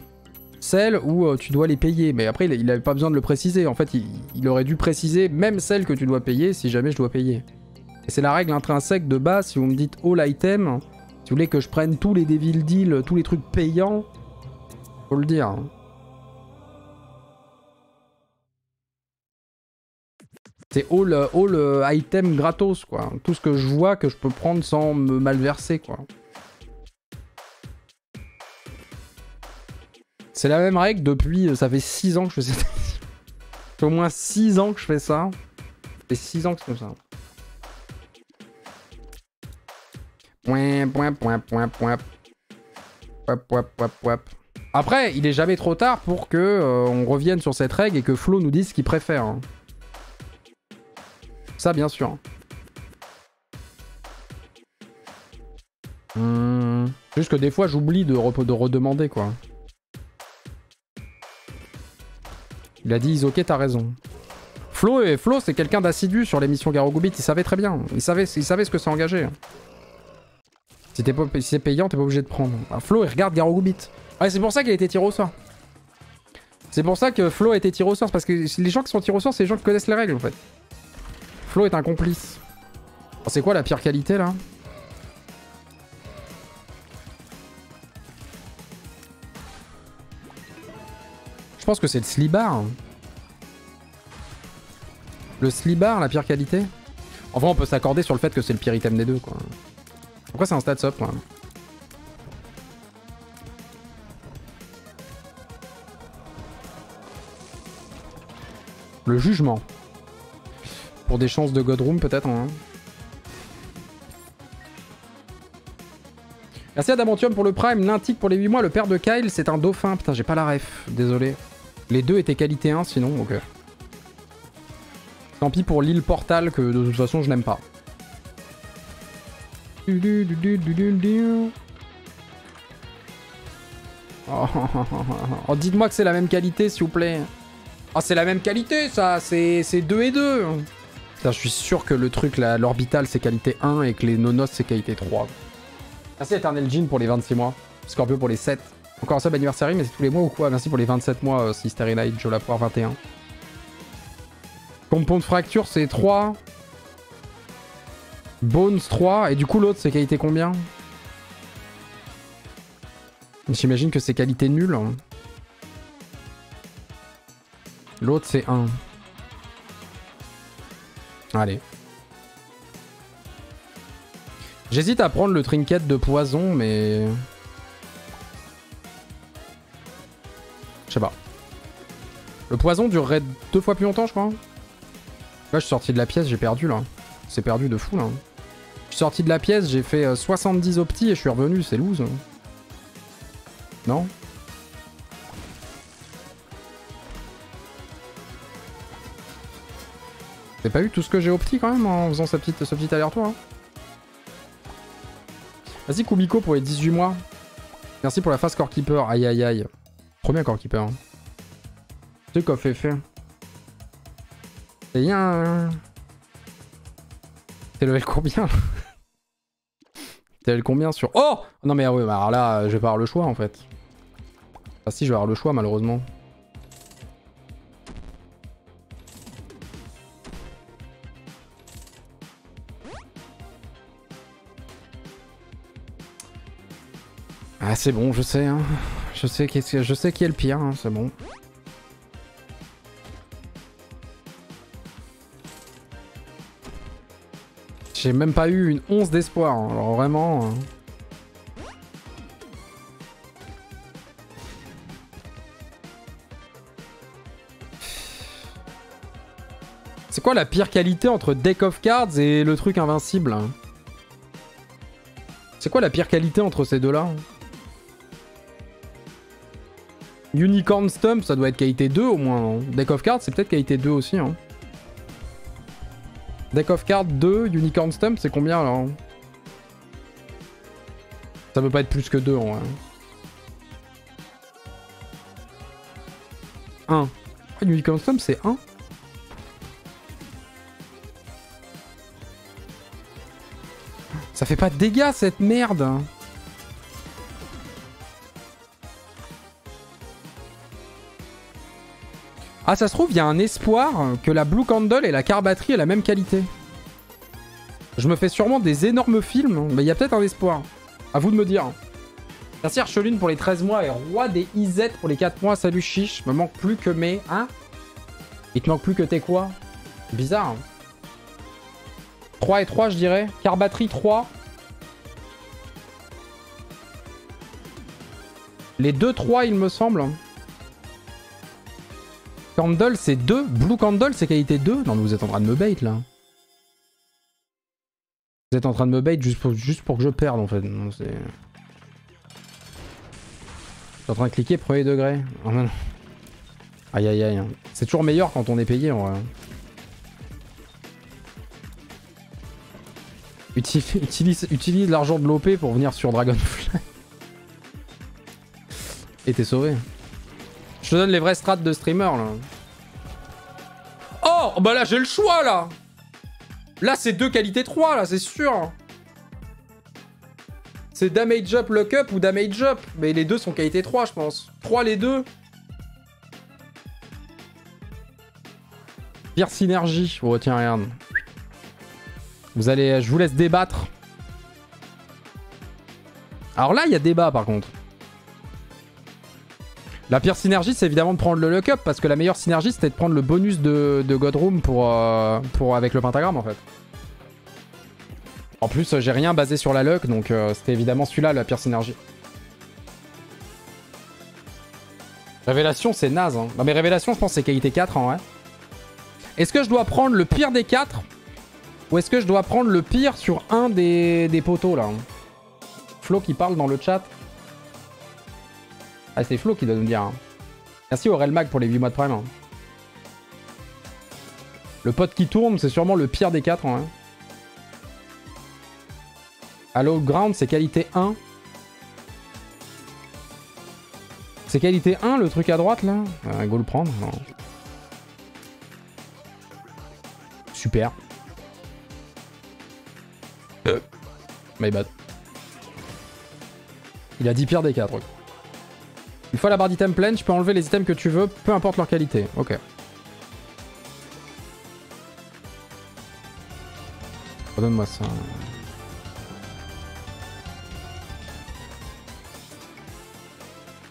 celles où tu dois les payer. Mais après, il n'avait pas besoin de le préciser. En fait, il aurait dû préciser même celles que tu dois payer si jamais je dois payer. Et c'est la règle intrinsèque de base. Si vous me dites all item, si vous voulez que je prenne tous les Devil Deal, tous les trucs payants, faut le dire. C'est all item gratos, quoi. Tout ce que je vois que je peux prendre sans me malverser, quoi. C'est la même règle depuis, ça fait 6 ans que je fais ça. C'est au moins 6 ans que je fais ça. Ça fait 6 ans que c'est comme ça. Après, il est jamais trop tard pour que on revienne sur cette règle et que Flo nous dise ce qu'il préfère. Hein. Ça, bien sûr. Juste que des fois, j'oublie de redemander, quoi. Il a dit Isoké, t'as raison. Flo c'est quelqu'un d'assidu sur l'émission Garo Goubit, il savait très bien. Il savait ce que ça engageait. Si c'est payant, t'es pas obligé de prendre. Ah, Flo, il regarde Garo Goubit. Ah, c'est pour ça qu'il a été tiré au sort. C'est pour ça que Flo a été tiré au sort, parce que les gens qui sont tirés au sort, c'est les gens qui connaissent les règles en fait. Flo est un complice. Alors, c'est quoi la pire qualité là? Je pense que c'est le slibar. Le slibar, la pire qualité. Enfin, on peut s'accorder sur le fait que c'est le pire item des deux, quoi. Pourquoi c'est un stats up, quoi. Le jugement. Pour des chances de God Room, peut-être. Hein. Merci à Damantium pour le Prime, Nintic pour les 8 mois, le père de Kyle, c'est un dauphin. Putain, j'ai pas la ref, désolé. Les deux étaient qualité 1 sinon, ok. Tant pis pour l'île Portal que de toute façon je n'aime pas. Oh, dites-moi que c'est la même qualité s'il vous plaît. Ah oh, c'est la même qualité ça, c'est 2 et 2. Putain, je suis sûr que le truc là, l'orbital c'est qualité 1 et que les nonos c'est qualité 3. Merci Eternel Jean pour les 26 mois, Scorpio pour les 7. Encore un sub anniversaire, mais c'est tous les mois ou quoi? Merci pour les 27 mois, Sister Elite, Jolapoire 21. Compound de fracture, c'est 3. Bones 3, et du coup l'autre, c'est qualité combien? J'imagine que c'est qualité nulle. Hein. L'autre, c'est 1. Allez. J'hésite à prendre le trinket de poison, mais... Je sais pas. Le poison durerait 2 fois plus longtemps, je crois. Là, je suis sorti de la pièce, j'ai perdu, là. C'est perdu de fou, là. Je suis sorti de la pièce, j'ai fait 70 opti et je suis revenu, c'est loose. Non ? J'ai pas eu tout ce que j'ai opti, quand même, en faisant ce petit aller-retour, hein. Vas-y Kubiko pour les 18 mois. Merci pour la face Core Keeper. Aïe aïe aïe. Trop bien Core Keeper. C'est quoi fait. C'est bien. T'es level combien? T'es level combien sur... Oh non mais ah ouais, bah alors là je vais pas avoir le choix en fait. Ah si je vais avoir le choix malheureusement. Ah c'est bon, je sais, hein. Je sais qui est le pire, hein, c'est bon. J'ai même pas eu une once d'espoir, hein, alors vraiment... C'est quoi la pire qualité entre Deck of Cards et le truc invincible? C'est quoi la pire qualité entre ces deux-là? Unicorn Stump, ça doit être qualité 2 au moins. Non, Deck of Cards, c'est peut-être qualité 2 aussi. Hein. Deck of Cards 2, Unicorn Stump, c'est combien alors? Ça peut pas être plus que 2 en vrai. 1. Oh, Unicorn Stump, c'est 1. Ça fait pas de dégâts cette merde. Ah ça se trouve il y a un espoir que la Blue Candle et la Carbatterie aient la même qualité. Je me fais sûrement des énormes films, mais il y a peut-être un espoir. À vous de me dire. Merci Archeline pour les 13 mois et Roi des IZ pour les 4 mois. Salut Chiche, me manque plus que mes... Hein? Il te manque plus que tes quoi? Bizarre. 3 et 3 je dirais. Carbatterie 3. Les 2-3 il me semble. Candle c'est 2. Blue Candle c'est qualité 2. Non mais vous êtes en train de me bait là. Vous êtes en train de me bait juste pour que je perde en fait. Non, je suis en train de cliquer premier degré. Oh, non. Aïe aïe aïe. C'est toujours meilleur quand on est payé en vrai. Utilise l'argent de l'OP pour venir sur Dragonfly. Et t'es sauvé. Je te donne les vraies strats de streamer là. Oh bah là j'ai le choix là. Là c'est 2 qualité 3 là, c'est sûr. C'est damage up lock up ou damage up. Mais les deux sont qualité 3 je pense. 3 les deux. Pire synergie. Oh tiens regarde. Vous allez, je vous laisse débattre. Alors là, il y a débat par contre. La pire synergie, c'est évidemment de prendre le lock-up parce que la meilleure synergie, c'était de prendre le bonus de Godroom pour avec le pentagramme en fait. En plus, j'ai rien basé sur la luck, donc c'était évidemment celui-là la pire synergie. Révélation, c'est naze. Hein. Non mais Révélation, je pense que c'est qualité 4 en vrai. Est-ce que je dois prendre le pire des 4? Ou est-ce que je dois prendre le pire sur un des poteaux là? Flo qui parle dans le chat. Ah c'est Flo qui doit nous dire. Hein. Merci Aurel Mag pour les 8 mois de prime. Hein. Le pote qui tourne, c'est sûrement le pire des 4 hein. Halo Ground, c'est qualité 1. C'est qualité 1 le truc à droite là? Go le prendre. Non. Super. My bad. Il a 10 pires des 4. Une fois la barre d'item pleine, je peux enlever les items que tu veux, peu importe leur qualité. Ok. Redonne-moi ça.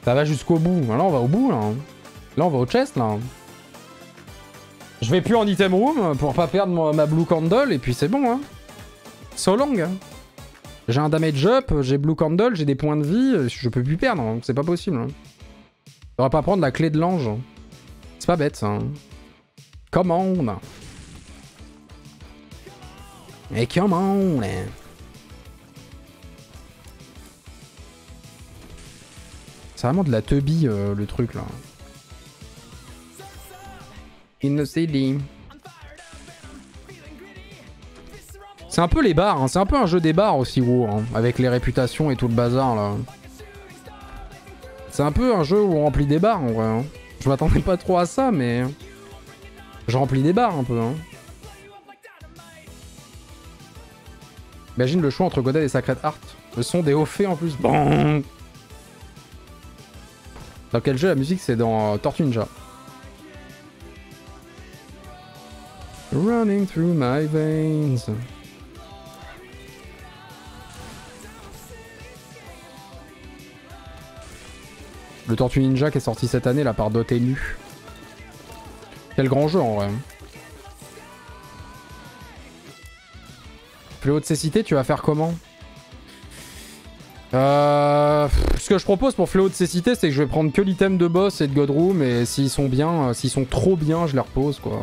Ça va jusqu'au bout. Là on va au bout là. Là on va au chest là. Je vais plus en item room pour pas perdre ma Blue Candle et puis c'est bon hein. So long. J'ai un damage up, j'ai Blue Candle, j'ai des points de vie, je peux plus perdre, hein, c'est pas possible. Hein. On va pas prendre la clé de l'ange. C'est pas bête ça. Hein. Come on. Et come on. C'est vraiment de la teubie le truc là. In the city. C'est un peu les bars, hein. C'est un peu un jeu des bars aussi WoW, hein. Avec les réputations et tout le bazar là. C'est un peu un jeu où on remplit des bars en vrai. Hein. Je m'attendais pas trop à ça mais... Je remplis des bars un peu. Hein. Imagine le choix entre Godhead et Sacred Heart. Le son des hauts faits en plus. Bon. Dans quel jeu la musique? C'est dans Tortue Ninja. Running through my veins. Le Tortue Ninja qui est sorti cette année là par Dotemu. Quel grand jeu en vrai. Plus haut de cécité, tu vas faire comment? Ce que je propose pour Fléau de Cécité, c'est que je vais prendre que l'item de boss et de Godroom, et s'ils sont bien, s'ils sont trop bien, je les repose quoi.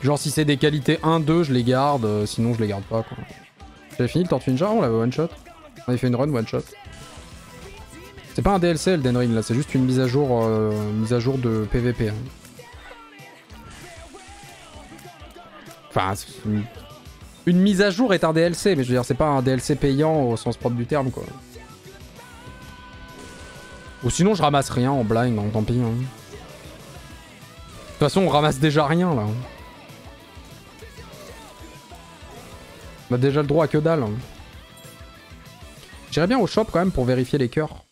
Genre si c'est des qualités 1-2, je les garde, sinon je les garde pas quoi. J'avais fini le Tortue Ninja, on l'avait one shot. On avait fait une run one shot. C'est pas un DLC Elden Ring là, c'est juste une mise à jour de PVP. Hein. Enfin, une mise à jour est un DLC, mais je veux dire, c'est pas un DLC payant au sens propre du terme, quoi. Ou sinon, je ramasse rien en blind, donc tant pis. Hein. De toute façon, on ramasse déjà rien, là. On a déjà le droit à que dalle. Hein. J'irais bien au shop, quand même, pour vérifier les cœurs.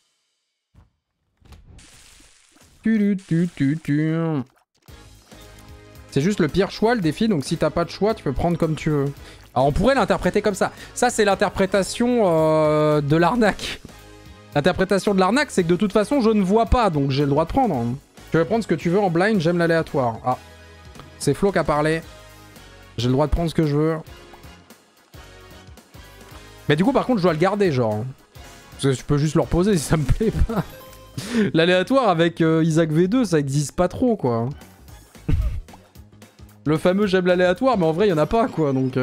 C'est juste le pire choix, le défi, donc si t'as pas de choix, tu peux prendre comme tu veux. Alors on pourrait l'interpréter comme ça. Ça, c'est l'interprétation de l'arnaque. L'interprétation de l'arnaque, c'est que de toute façon, je ne vois pas, donc j'ai le droit de prendre. Tu peux prendre ce que tu veux en blind, j'aime l'aléatoire. Ah, c'est Flo qui a parlé. J'ai le droit de prendre ce que je veux. Mais du coup, par contre, je dois le garder, genre. Parce que je peux juste le reposer si ça me plaît pas. L'aléatoire avec Isaac V2, ça existe pas trop, quoi. Le fameux j'aime l'aléatoire, mais en vrai, il n'y en a pas, quoi, donc...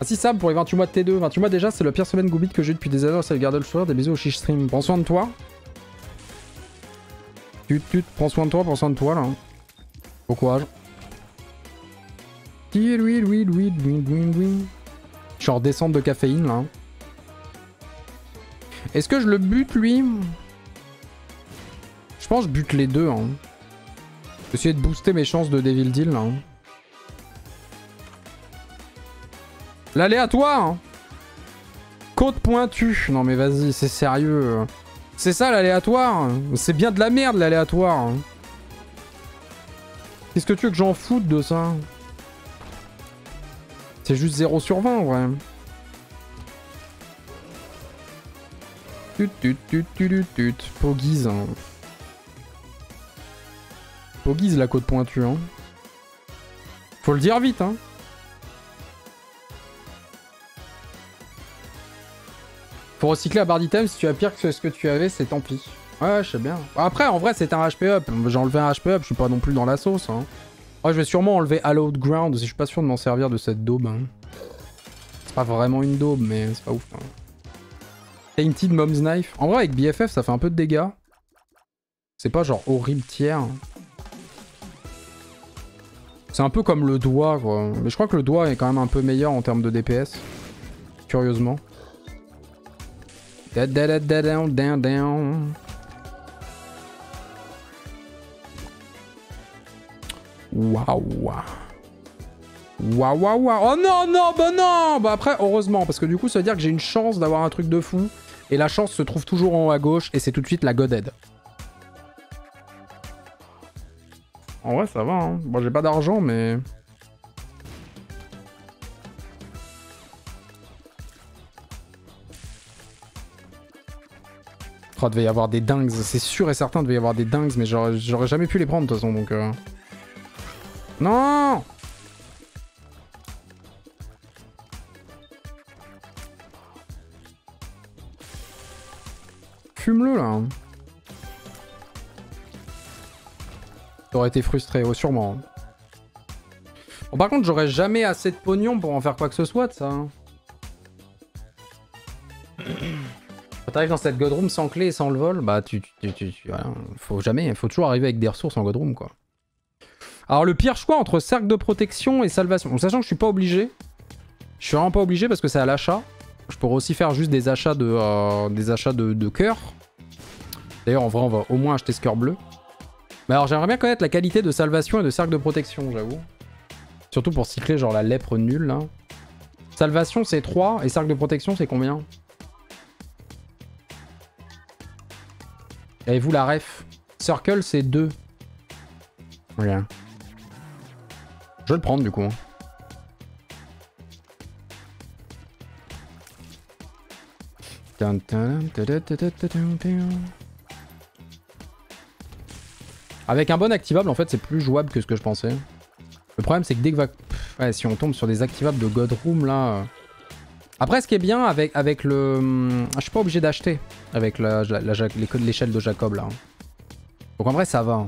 Ah si Sam pour les 28 mois de T2, 28 mois déjà c'est le pire semaine Goubit que j'ai eu depuis des années, c'est de garder le sourire, des bisous au chiche stream. Prends soin de toi. Prends soin de toi là. Bon courage. Je suis en descente de caféine là. Est-ce que je le bute lui? Je pense que je bute les deux. Hein. J'essaie de booster mes chances de Devil Deal là. Hein. L'aléatoire hein. Côte pointue. Non mais vas-y, c'est sérieux. C'est ça l'aléatoire. C'est bien de la merde l'aléatoire. Qu'est-ce que tu veux que j'en foute de ça? C'est juste 0 sur 20 en vrai. Poguise. Hein. Poguise la côte pointue. Hein. Faut le dire vite hein. Pour recycler à barre d'item, si tu as pire que ce que tu avais, c'est tant pis. Ouais, je sais bien. Après, en vrai, c'est un HP up. J'ai enlevé un HP up, je suis pas non plus dans la sauce. Hein. Ouais, je vais sûrement enlever Hallowed Ground, si je suis pas sûr de m'en servir de cette daube. Hein. C'est pas vraiment une daube, mais c'est pas ouf. Hein. Tainted Mom's Knife. En vrai, avec BFF, ça fait un peu de dégâts. C'est pas genre horrible tiers. C'est un peu comme le doigt, quoi. Mais je crois que le doigt est quand même un peu meilleur en termes de DPS. Curieusement. Da da da da down down down. Waouh. Oh non non bah non. Bah après heureusement parce que du coup ça veut dire que j'ai une chance d'avoir un truc de fou. Et la chance se trouve toujours en haut à gauche et c'est tout de suite la Godhead. En vrai ça va hein. Bon j'ai pas d'argent mais... Oh, devait y avoir des dingues, c'est sûr et certain, devait y avoir des dingues, mais j'aurais jamais pu les prendre de toute façon donc. Non! Fume-le là! T'aurais été frustré, oh, sûrement. Bon, par contre, j'aurais jamais assez de pognon pour en faire quoi que ce soit de ça. T'arrives dans cette Godroom sans clé et sans le vol, bah voilà. Faut toujours arriver avec des ressources en Godroom quoi. Alors le pire choix entre cercle de protection et salvation, en sachant que je suis pas obligé, je suis vraiment pas obligé parce que c'est à l'achat. Je pourrais aussi faire juste des achats de cœur. D'ailleurs en vrai on va au moins acheter ce cœur bleu. Mais alors j'aimerais bien connaître la qualité de salvation et de cercle de protection, j'avoue. Surtout pour cycler genre la lèpre nulle là. Salvation c'est 3 et cercle de protection c'est combien? Avez-vous la ref? Circle c'est 2. Regarde. Okay. Je vais le prendre du coup. Avec un bon activable, en fait, c'est plus jouable que ce que je pensais. Le problème, c'est que dès que... Ouais, si on tombe sur des activables de God Room, là... Après, ce qui est bien avec le... Je suis pas obligé d'acheter avec l'échelle de Jacob, là. Donc en vrai, ça va.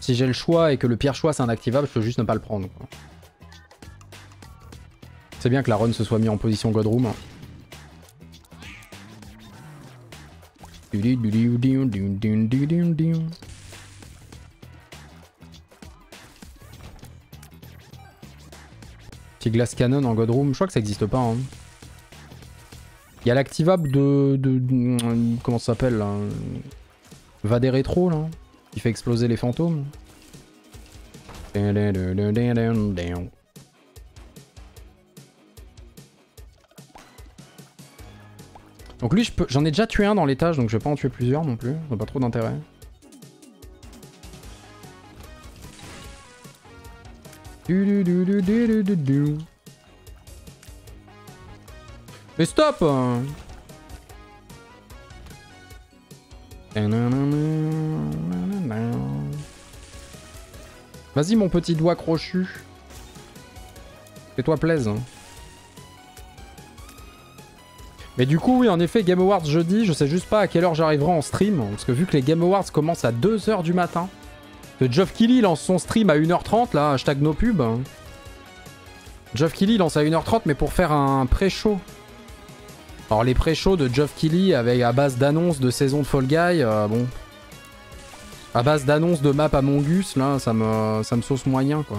Si j'ai le choix et que le pire choix, c'est un activable, je peux juste ne pas le prendre. C'est bien que la run se soit mise en position God Room. Petit glace cannon en God Room, je crois que ça existe pas. Hein. Il y a l'activable de comment ça s'appelle là, va des rétro là, qui fait exploser les fantômes. Donc lui, j'en ai déjà tué un dans l'étage, donc je vais pas en tuer plusieurs non plus, ça n'a pas trop d'intérêt. Mais stop! Vas-y mon petit doigt crochu. Fais-toi plaise. Mais du coup, oui, en effet, Game Awards jeudi, je sais juste pas à quelle heure j'arriverai en stream, parce que vu que les Game Awards commencent à 2 h du matin, que Geoff Keighley lance son stream à 1 h 30, là, hashtag nos pubs. Geoff Keighley lance à 1 h 30, mais pour faire un pré-show. Alors les pré-shows de Geoff Keighley avec à base d'annonces de saison de Fall Guy, bon... À base d'annonces de map à Mongus, là, ça me sauce moyen, quoi.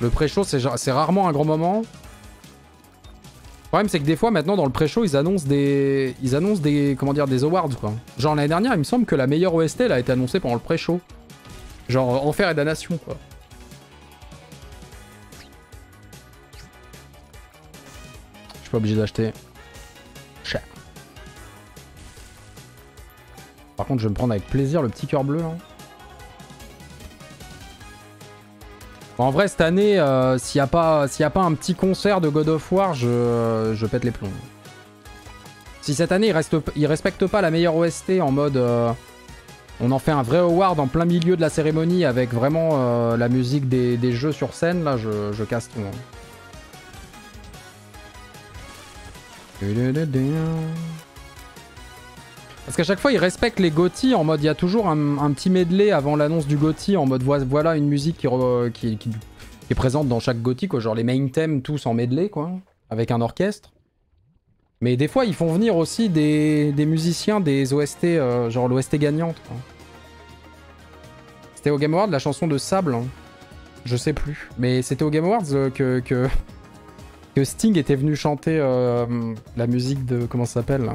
Le pré-show, c'est rarement un grand moment. Le problème c'est que des fois maintenant dans le pré-show ils annoncent des comment dire, des awards quoi. Genre l'année dernière il me semble que la meilleure OST elle a été annoncée pendant le pré-show. Genre Enfer et Damnation quoi. Je suis pas obligé d'acheter. Cher. Par contre je vais me prendre avec plaisir le petit cœur bleu hein. En vrai, cette année, s'il n'y a pas un petit concert de God of War, je pète les plombs. Si cette année, ils respectent pas la meilleure OST en mode... on en fait un vrai award en plein milieu de la cérémonie avec vraiment la musique des jeux sur scène, là, je casse tout. Hein. Parce qu'à chaque fois, ils respectent les GOTY en mode, il y a toujours un petit medley avant l'annonce du GOTY en mode, voilà une musique qui est présente dans chaque GOTY, quoi, genre les main thèmes tous en medley, quoi, avec un orchestre. Mais des fois, ils font venir aussi des musiciens, des OST, genre l'OST gagnante. C'était au Game Awards, la chanson de Sable, hein. Je sais plus. Mais c'était au Game Awards que Sting était venu chanter la musique de, comment ça s'appelle là ?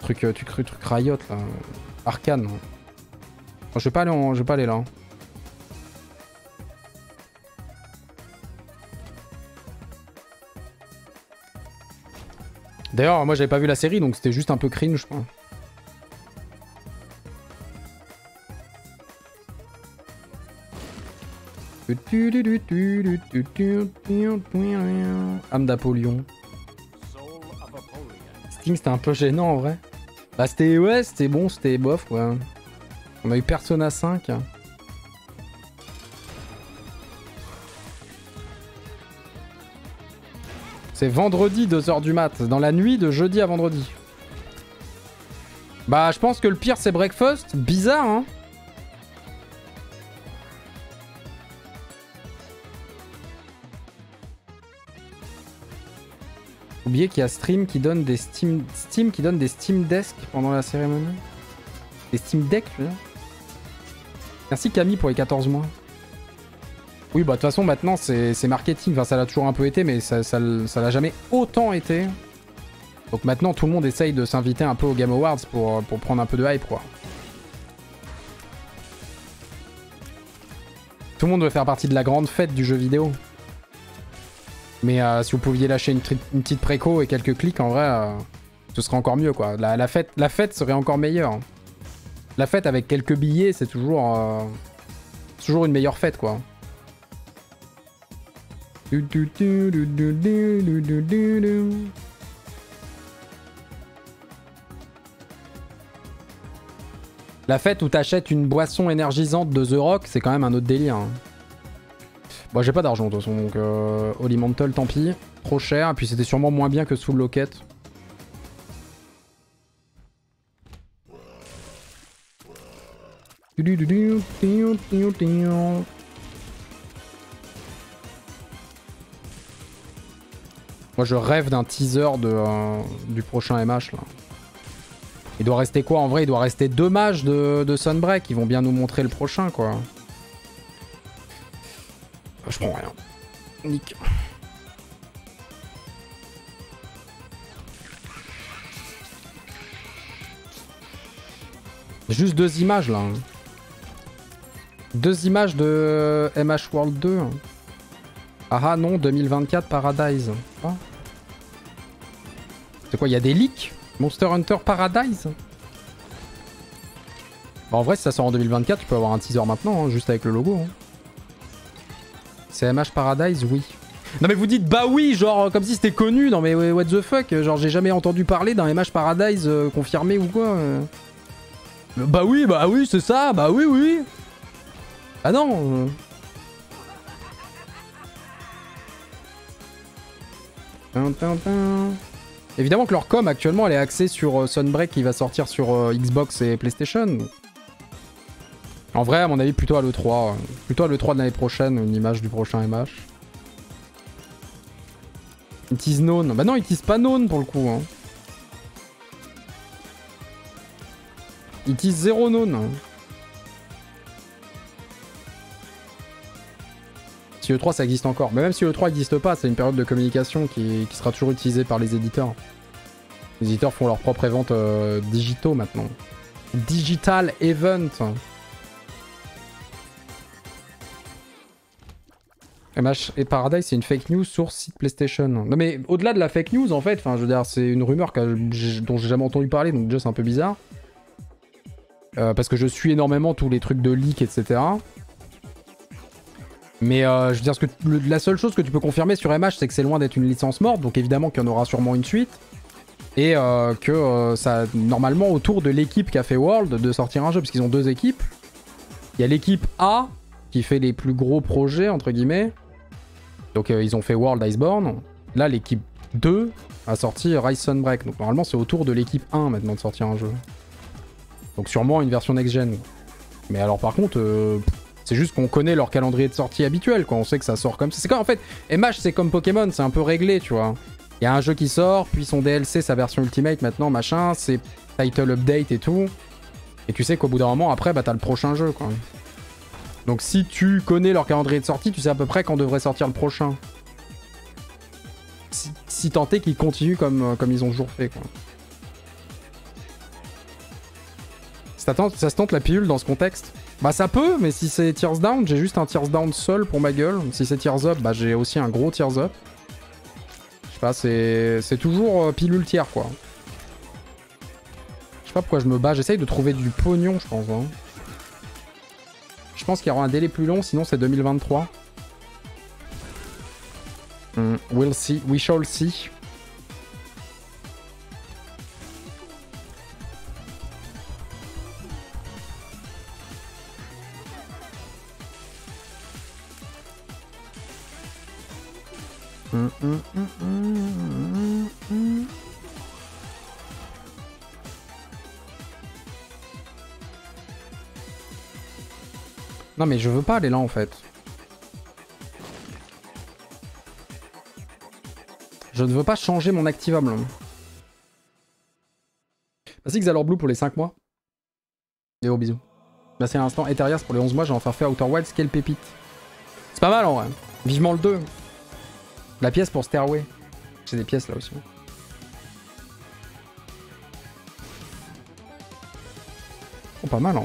Truc Riot là, Arcane. Oh, je vais pas aller là. D'ailleurs, moi j'avais pas vu la série donc c'était juste un peu cringe. Hein. Âme d'Apollyon. Sting c'était un peu gênant en vrai. Bah c'était ouais, c'était bon, c'était bof quoi. Ouais. On a eu Persona 5. C'est vendredi 2 h du mat, dans la nuit de jeudi à vendredi. Bah je pense que le pire c'est Breakfast, bizarre hein. Oubliez qu'il y a Steam qui donne des Steam Desk pendant la cérémonie. Des Steam Deck, je veux dire. Merci Camille pour les 14 mois. Oui, bah de toute façon, maintenant, c'est marketing. Enfin, ça l'a toujours un peu été, mais ça l'a jamais autant été. Donc maintenant tout le monde essaye de s'inviter un peu aux Game Awards pour prendre un peu de hype quoi. Tout le monde veut faire partie de la grande fête du jeu vidéo. Mais si vous pouviez lâcher une petite préco et quelques clics en vrai, ce serait encore mieux quoi. La fête serait encore meilleure. La fête avec quelques billets c'est toujours, toujours une meilleure fête quoi. La fête où t'achètes une boisson énergisante de The Rock, c'est quand même un autre délire. Hein. Bon, j'ai pas d'argent de toute façon, donc Holy Mantle, tant pis. Trop cher, et puis c'était sûrement moins bien que Soul Locket. Moi, je rêve d'un teaser de, du prochain MH, là. Il doit rester quoi en vrai? Il doit rester deux mages de Sunbreak. Ils vont bien nous montrer le prochain quoi. Je prends rien. Nick. Juste deux images là. Deux images de MH World 2. Ah ah non, 2024 Paradise. Oh. C'est quoi? Il y a des leaks? Monster Hunter Paradise? Bah en vrai si ça sort en 2024 tu peux avoir un teaser maintenant hein, juste avec le logo hein. CMH Paradise, oui. Non mais vous dites bah oui genre comme si c'était connu. Non mais what the fuck, genre j'ai jamais entendu parler d'un MH Paradise confirmé ou quoi bah oui c'est ça, bah oui oui. Ah non Évidemment que leur com actuellement elle est axée sur Sunbreak qui va sortir sur Xbox et PlayStation. En vrai à mon avis plutôt à l'E3. Plutôt à l'E3 de l'année prochaine, une image du prochain MH. It is known. Bah non it is pas known pour le coup. Hein. It is zero known. Si E3 ça existe encore. Mais même si E3 n'existe pas, c'est une période de communication qui sera toujours utilisée par les éditeurs. Les éditeurs font leurs propres events digitaux maintenant. Digital event. MH et Paradise c'est une fake news source site PlayStation. Non mais au-delà de la fake news en fait, enfin je veux dire c'est une rumeur dont j'ai jamais entendu parler donc déjà c'est un peu bizarre. Parce que je suis énormément tous les trucs de leak etc. Mais je veux dire, la seule chose que tu peux confirmer sur MH, c'est que c'est loin d'être une licence morte, donc évidemment qu'il y en aura sûrement une suite, et que ça, normalement, autour de l'équipe qui a fait World, de sortir un jeu, parce qu'ils ont deux équipes. Il y a l'équipe A, qui fait les plus gros projets, entre guillemets, donc ils ont fait World Iceborne. Là, l'équipe 2 a sorti Rise Sunbreak, donc normalement, c'est autour de l'équipe 1, maintenant, de sortir un jeu. Donc sûrement une version next-gen. Mais alors, par contre... c'est juste qu'on connaît leur calendrier de sortie habituel, quoi. On sait que ça sort comme ça. C'est quand en fait, MH c'est comme Pokémon, c'est un peu réglé, tu vois. Il y a un jeu qui sort, puis son DLC, sa version Ultimate maintenant, machin, c'est title update et tout. Et tu sais qu'au bout d'un moment, après, bah t'as le prochain jeu, quoi. Donc si tu connais leur calendrier de sortie, tu sais à peu près quand devrait sortir le prochain. Si tant est qu'ils continuent comme ils ont toujours fait, quoi. Ça se tente la pilule dans ce contexte? Bah ça peut, mais si c'est Tears Down, j'ai juste un Tears Down seul pour ma gueule. Si c'est Tears Up, bah j'ai aussi un gros Tears Up. Je sais pas, c'est toujours pilule tiers quoi. Je sais pas pourquoi je me bats, j'essaye de trouver du pognon je pense. Hein. Je pense qu'il y aura un délai plus long, sinon c'est 2023. We'll see, we shall see. Non mais je veux pas aller là en fait. Je ne veux pas changer mon activable. Merci Xalor Blue pour les 5 mois. Des gros bisous. Merci à l'instant Ethereas pour les 11 mois, j'ai enfin fait Outer Wilds, quelle pépite. C'est pas mal en vrai. Vivement le 2. La pièce pour Stairway. J'ai des pièces là aussi. Oh, pas mal, hein.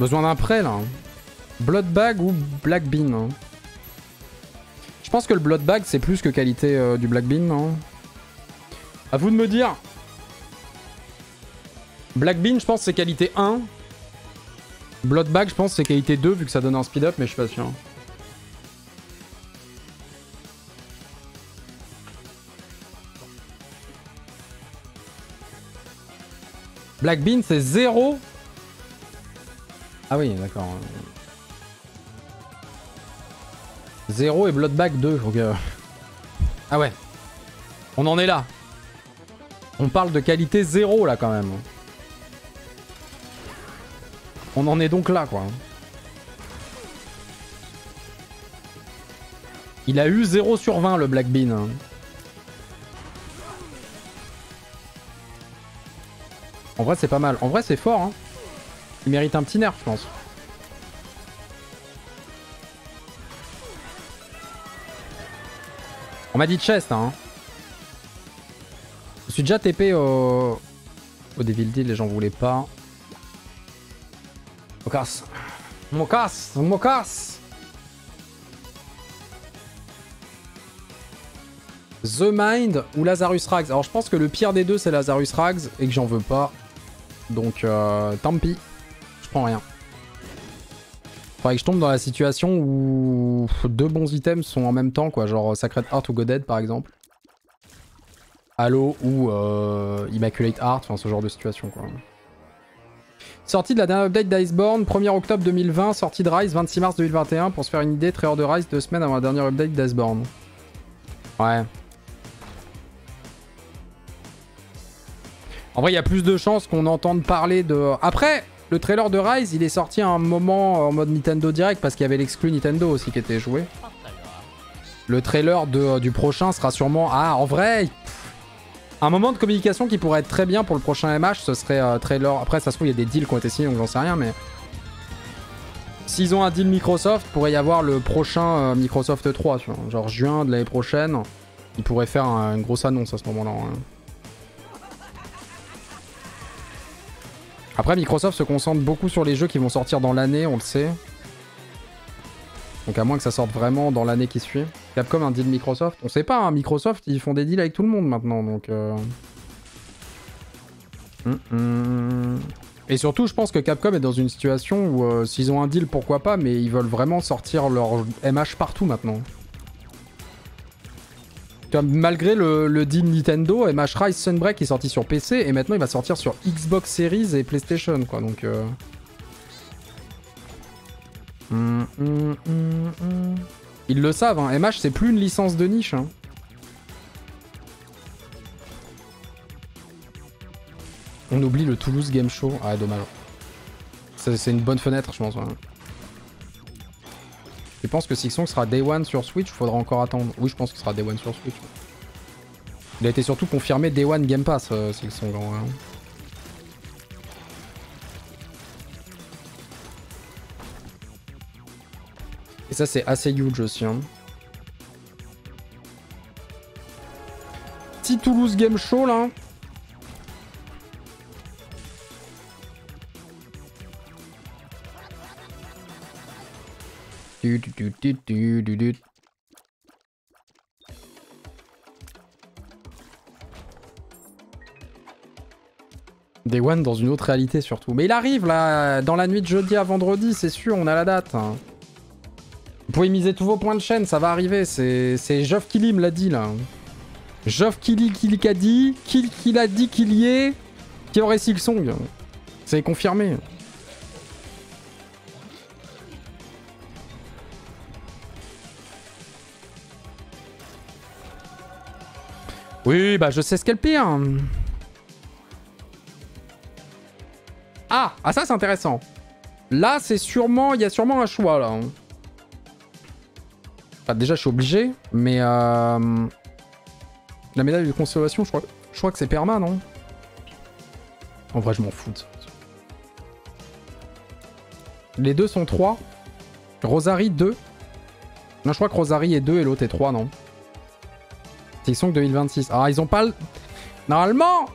Besoin d'un prêt, là. Blood Bag ou Black Bean, hein. Je pense que le Blood Bag, c'est plus que qualité du Black Bean, non? À vous de me dire. Black Bean, je pense, c'est qualité 1. Blood Bag, je pense, c'est qualité 2, vu que ça donne un speed-up, mais je suis pas sûr. Black Bean, c'est 0. Ah oui, d'accord. 0 et Blood Bag 2. Donc ah ouais. On en est là. On parle de qualité 0 là quand même. On en est donc là quoi. Il a eu 0 sur 20 le Black Bean. En vrai c'est pas mal. En vrai c'est fort hein. Il mérite un petit nerf je pense. On m'a dit chest hein. Je suis déjà TP au Devil Deal, les gens voulaient pas. Mocasse. Mocasse. Mocasse. The Mind ou Lazarus Rags. Alors je pense que le pire des deux c'est Lazarus Rags et que j'en veux pas. Donc tant pis. Je prends rien. Faudrait que je tombe dans la situation où deux bons items sont en même temps quoi. Genre Sacred Heart ou Godhead par exemple. Halo ou Immaculate Heart, enfin ce genre de situation quoi. Sortie de la dernière update d'Iceborne, 1er octobre 2020, sortie de Rise 26 mars 2021, pour se faire une idée, trailer de Rise 2 semaines avant la dernière update d'Iceborne. Ouais. En vrai il y a plus de chances qu'on entende parler de... Après, le trailer de Rise il est sorti à un moment en mode Nintendo Direct parce qu'il y avait l'exclu Nintendo aussi qui était joué. Le trailer du prochain sera sûrement... Ah en vrai... Un moment de communication qui pourrait être très bien pour le prochain MH, ce serait trailer... Après, ça se trouve, il y a des deals qui ont été signés, donc j'en sais rien, mais... S'ils ont un deal Microsoft, pourrait y avoir le prochain Microsoft 3, tu vois. Genre juin de l'année prochaine, ils pourraient faire une grosse annonce à ce moment-là. Hein. Après, Microsoft se concentre beaucoup sur les jeux qui vont sortir dans l'année, on le sait. Donc à moins que ça sorte vraiment dans l'année qui suit. Capcom un deal Microsoft. On sait pas, hein, Microsoft, ils font des deals avec tout le monde maintenant, donc... Et surtout, je pense que Capcom est dans une situation où, s'ils ont un deal, pourquoi pas, mais ils veulent vraiment sortir leur MH partout maintenant. Malgré le deal Nintendo, MH Rise Sunbreak est sorti sur PC, et maintenant il va sortir sur Xbox Series et PlayStation, quoi, donc... Ils le savent, hein. MH c'est plus une licence de niche. Hein. On oublie le Toulouse Game Show. Ah dommage. C'est une bonne fenêtre je pense. Ouais. Je pense que Silksong sera Day One sur Switch, faudra encore attendre. Oui je pense qu'il sera Day One sur Switch. Il a été surtout confirmé Day One Game Pass Silksong. Ouais. Et ça c'est assez huge aussi. Hein. Petit Toulouse Game Show là. Day One dans une autre réalité surtout. Mais il arrive là, dans la nuit de jeudi à vendredi, c'est sûr, on a la date. Hein. Vous pouvez miser tous vos points de chaîne, ça va arriver, c'est Geoff Killy me l'a dit là. Geoff Killy qui a dit, qui l'a dit qu'il y est, qui aurait Silksong. C'est confirmé. Oui, bah je sais ce qu'est le pire. Ah ça c'est intéressant. Là c'est sûrement, il y a sûrement un choix là. Enfin, déjà, je suis obligé, mais la médaille de consolation, je crois que c'est perma, non? En vrai, je m'en fous. Les deux sont 3. Rosary, 2. Non, je crois que Rosary est 2 et l'autre est 3, non? Ils sont que 2026. Ah, ils ont pas le... Normalement,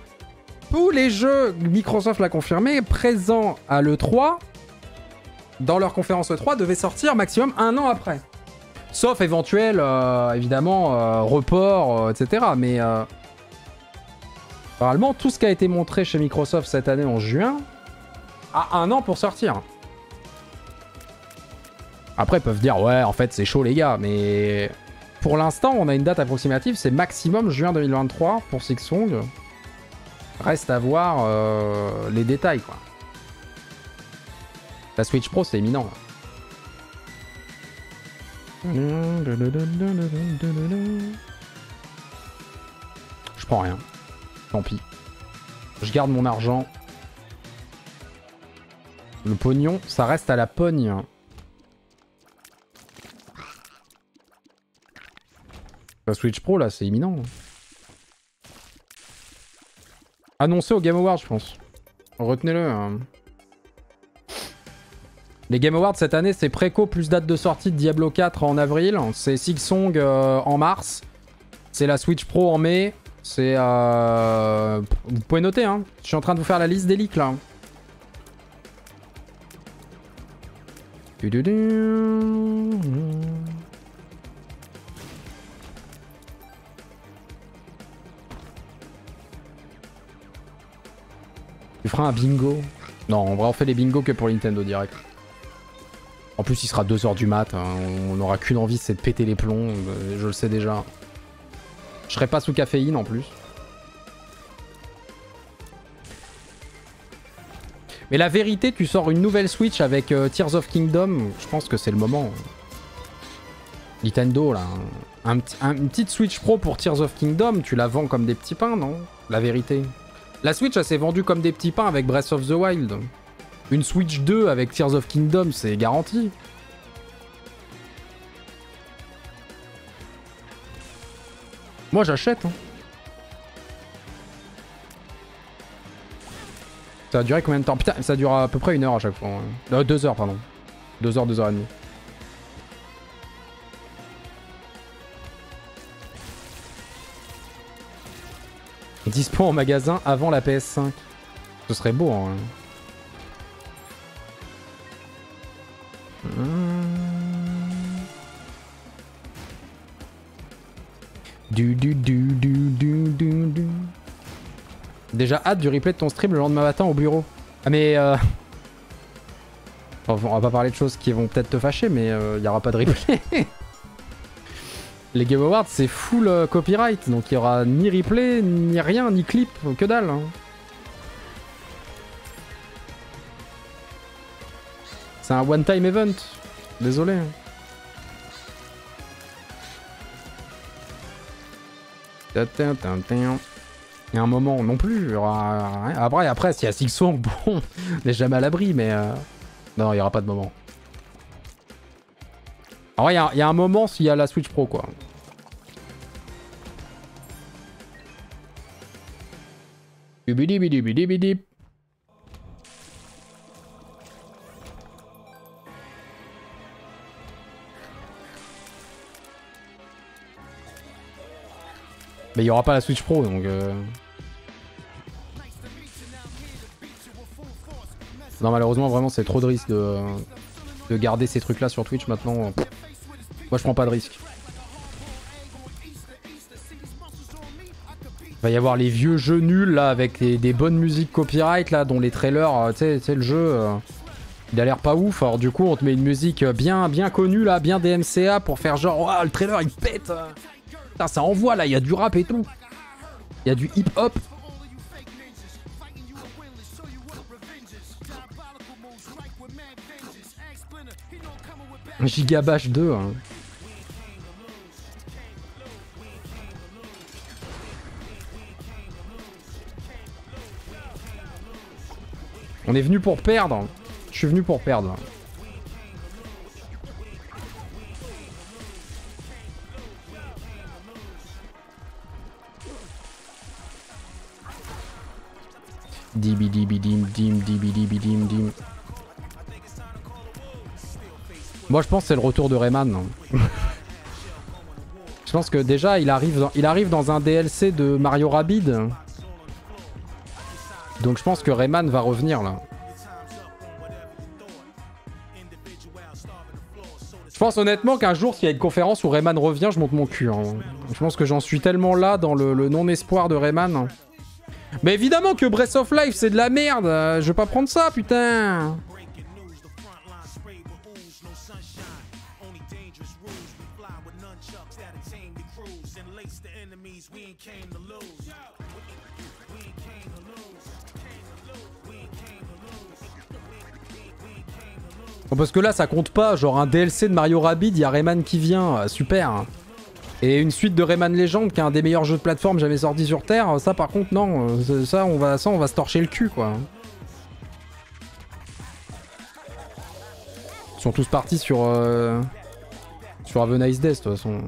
tous les jeux, Microsoft l'a confirmé, présents à l'E3, dans leur conférence E3, devaient sortir maximum un an après. Sauf éventuel, évidemment, report, etc. Mais normalement, tout ce qui a été montré chez Microsoft cette année en juin a un an pour sortir. Après, ils peuvent dire, ouais, en fait, c'est chaud, les gars, mais... Pour l'instant, on a une date approximative, c'est maximum juin 2023 pour Silksong. Reste à voir les détails, quoi. La Switch Pro, c'est imminent. Je prends rien. Tant pis. Je garde mon argent. Le pognon, ça reste à la pogne. La Switch Pro, là, c'est imminent. Annoncé au Game Awards, je pense. Retenez-le. Les Game Awards, cette année, c'est Préco plus date de sortie de Diablo 4 en avril. C'est Silksong en mars. C'est la Switch Pro en mai. C'est... Vous pouvez noter, hein. Je suis en train de vous faire la liste des leaks, là. Tu feras un bingo? Non, on va en faire les bingos que pour Nintendo Direct. En plus, il sera 2 h du mat. Hein. On n'aura qu'une envie, c'est de péter les plombs. Je le sais déjà. Je serai pas sous caféine en plus. Mais la vérité, tu sors une nouvelle Switch avec Tears of Kingdom. Je pense que c'est le moment. Nintendo, là. Une petite Switch Pro pour Tears of Kingdom, tu la vends comme des petits pains, non? La vérité. La Switch, elle s'est vendue comme des petits pains avec Breath of the Wild. Une Switch 2 avec Tears of Kingdom, c'est garanti. Moi, j'achète. Hein. Ça a duré combien de temps? Putain, ça dure à peu près 1 h à chaque fois. 2 h, pardon. 2 h, 2 h 30. Dispo en magasin avant la PS5. Ce serait beau, hein. Déjà hâte du replay de ton stream le lendemain matin au bureau. Ah mais enfin, on va pas parler de choses qui vont peut-être te fâcher, mais il n'y aura pas de replay. Les Game Awards, c'est full copyright, donc il n'y aura ni replay, ni rien, ni clip, que dalle. Hein. C'est un one-time event, désolé. Il y a un moment non plus, il y aura rien. Après, s'il y a Silksong, bon, on n'est jamais à l'abri, mais... Non, il n'y aura pas de moment. Alors, il y a un moment s'il y a la Switch Pro, quoi. Mais il n'y aura pas la Switch Pro, donc... Non, malheureusement, vraiment, c'est trop de risque de garder ces trucs-là sur Twitch maintenant. Moi, je prends pas de risque. Il va y avoir les vieux jeux nuls, là, avec des bonnes musiques copyright, là, dont les trailers, tu sais, le jeu, il a l'air pas ouf. Alors, du coup, on te met une musique bien connue, là, bien DMCA, pour faire genre, waouh, le trailer, il pète. Putain, ça envoie, là, il y a du rap et tout. Il y a du hip-hop. Gigabash 2, hein. On est venu pour perdre. Je suis venu pour perdre. Dibidibidim. Moi je pense que c'est le retour de Rayman. Je pense que déjà, il arrive dans un DLC de Mario Rabbids. Donc je pense que Rayman va revenir là. Je pense honnêtement qu'un jour, s'il y a une conférence où Rayman revient, je monte mon cul. Hein. Je pense que j'en suis tellement là dans le non-espoir de Rayman. Mais évidemment que Breath of Life, c'est de la merde. Je vais pas prendre ça, putain. Parce que là ça compte pas, genre un DLC de Mario Rabbids, il y a Rayman qui vient, super. Et une suite de Rayman Legends qui est un des meilleurs jeux de plateforme jamais sorti sur Terre, ça par contre non, ça on va se torcher le cul quoi. Ils sont tous partis sur, sur Have a Nice Day de toute façon.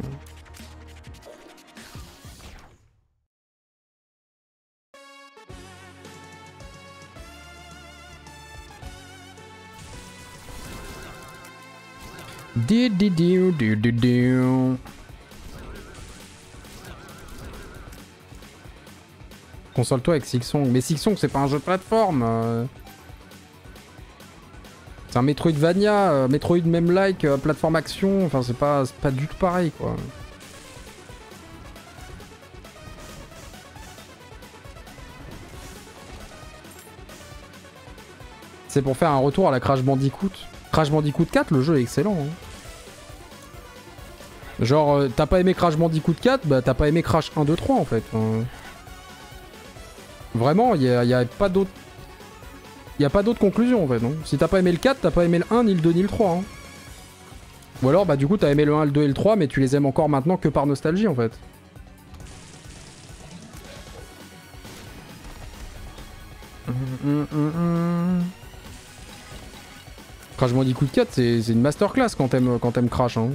Console-toi avec Silksong. Mais Silksong, c'est pas un jeu de plateforme. C'est un Metroidvania, Metroid même like, plateforme action. Enfin, c'est pas du tout pareil, quoi. C'est pour faire un retour à la Crash Bandicoot. Crash Bandicoot 4, le jeu est excellent. Hein. Genre, t'as pas aimé Crash Bandicoot 4, bah t'as pas aimé Crash 1, 2, 3 en fait. Enfin, vraiment, y a pas d'autre conclusion en fait. Non, si t'as pas aimé le 4, t'as pas aimé le 1, ni le 2, ni le 3. Hein. Ou alors, bah du coup, t'as aimé le 1, le 2 et le 3, mais tu les aimes encore maintenant que par nostalgie en fait. Crash Bandicoot 4, c'est une masterclass quand t'aimes Crash. Hein.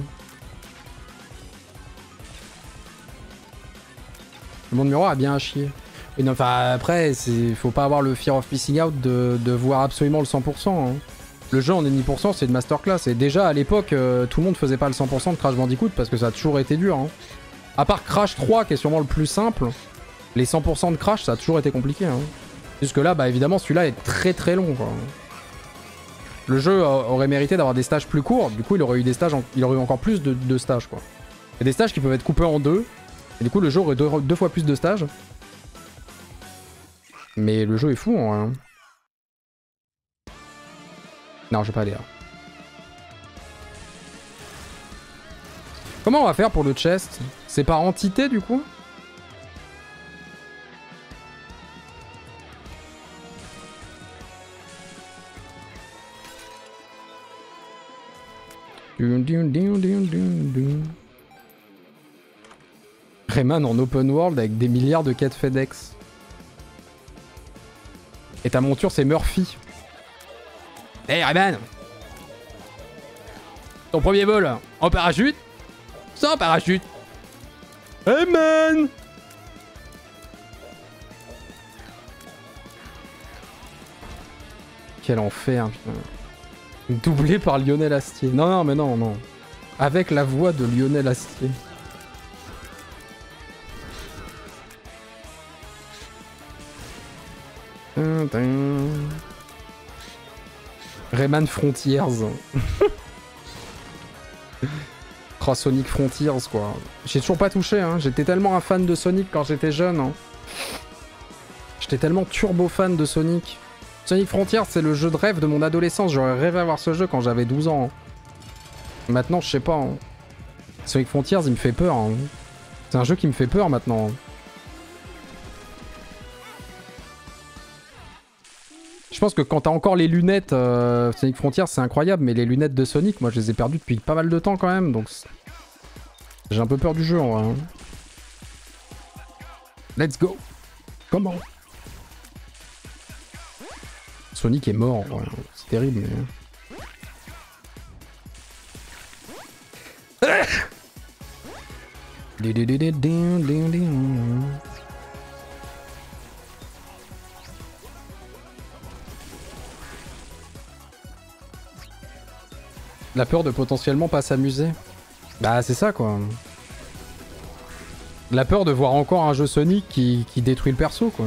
Le monde miroir a bien à chier. Et non, enfin après, faut pas avoir le fear of missing out de voir absolument le 100%. Hein. Le jeu en est 10%, c'est une masterclass. Et déjà à l'époque, tout le monde faisait pas le 100% de Crash Bandicoot parce que ça a toujours été dur. Hein. À part Crash 3 qui est sûrement le plus simple, les 100% de Crash ça a toujours été compliqué. Hein. Jusque là, bah évidemment celui-là est très très long. Quoi. Le jeu aurait mérité d'avoir des stages plus courts, du coup il aurait eu encore plus de stages quoi. Il y a des stages qui peuvent être coupés en deux. Et du coup, le jeu aurait deux fois plus de stages. Mais le jeu est fou, hein. Non, je vais pas aller là. Comment on va faire pour le chest? C'est par entité, du coup? Rayman en open world avec des milliards de quêtes FedEx. Et ta monture c'est Murphy. Hey Rayman! Ton premier vol en parachute? Sans parachute! Rayman! Quel enfer, putain. Doublé par Lionel Astier. Non, non, mais non, non. Avec la voix de Lionel Astier. Rayman Frontiers. Oh, Sonic Frontiers quoi. J'ai toujours pas touché hein. J'étais tellement un fan de Sonic quand j'étais jeune. Hein. J'étais tellement turbo fan de Sonic. Sonic Frontiers c'est le jeu de rêve de mon adolescence. J'aurais rêvé d'avoir ce jeu quand j'avais 12 ans. Hein. Maintenant je sais pas. Hein. Sonic Frontiers il me fait peur. Hein. C'est un jeu qui me fait peur maintenant. Hein. Je pense que quand t'as encore les lunettes, Sonic Frontiers c'est incroyable, mais les lunettes de Sonic, moi je les ai perdues depuis pas mal de temps quand même, donc j'ai un peu peur du jeu en vrai. Hein. Let's go. Comment? Sonic est mort, ouais. C'est terrible. Mais... La peur de potentiellement pas s'amuser. Bah c'est ça quoi. La peur de voir encore un jeu Sonic qui détruit le perso, quoi.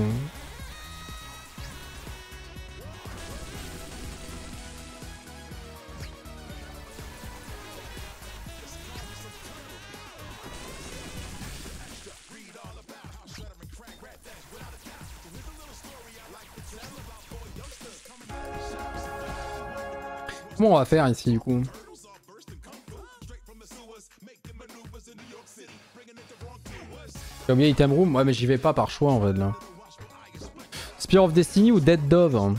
Comment on va faire ici, du coup? Combien item room? Ouais, mais j'y vais pas par choix en fait là. Spear of Destiny ou Dead Dove?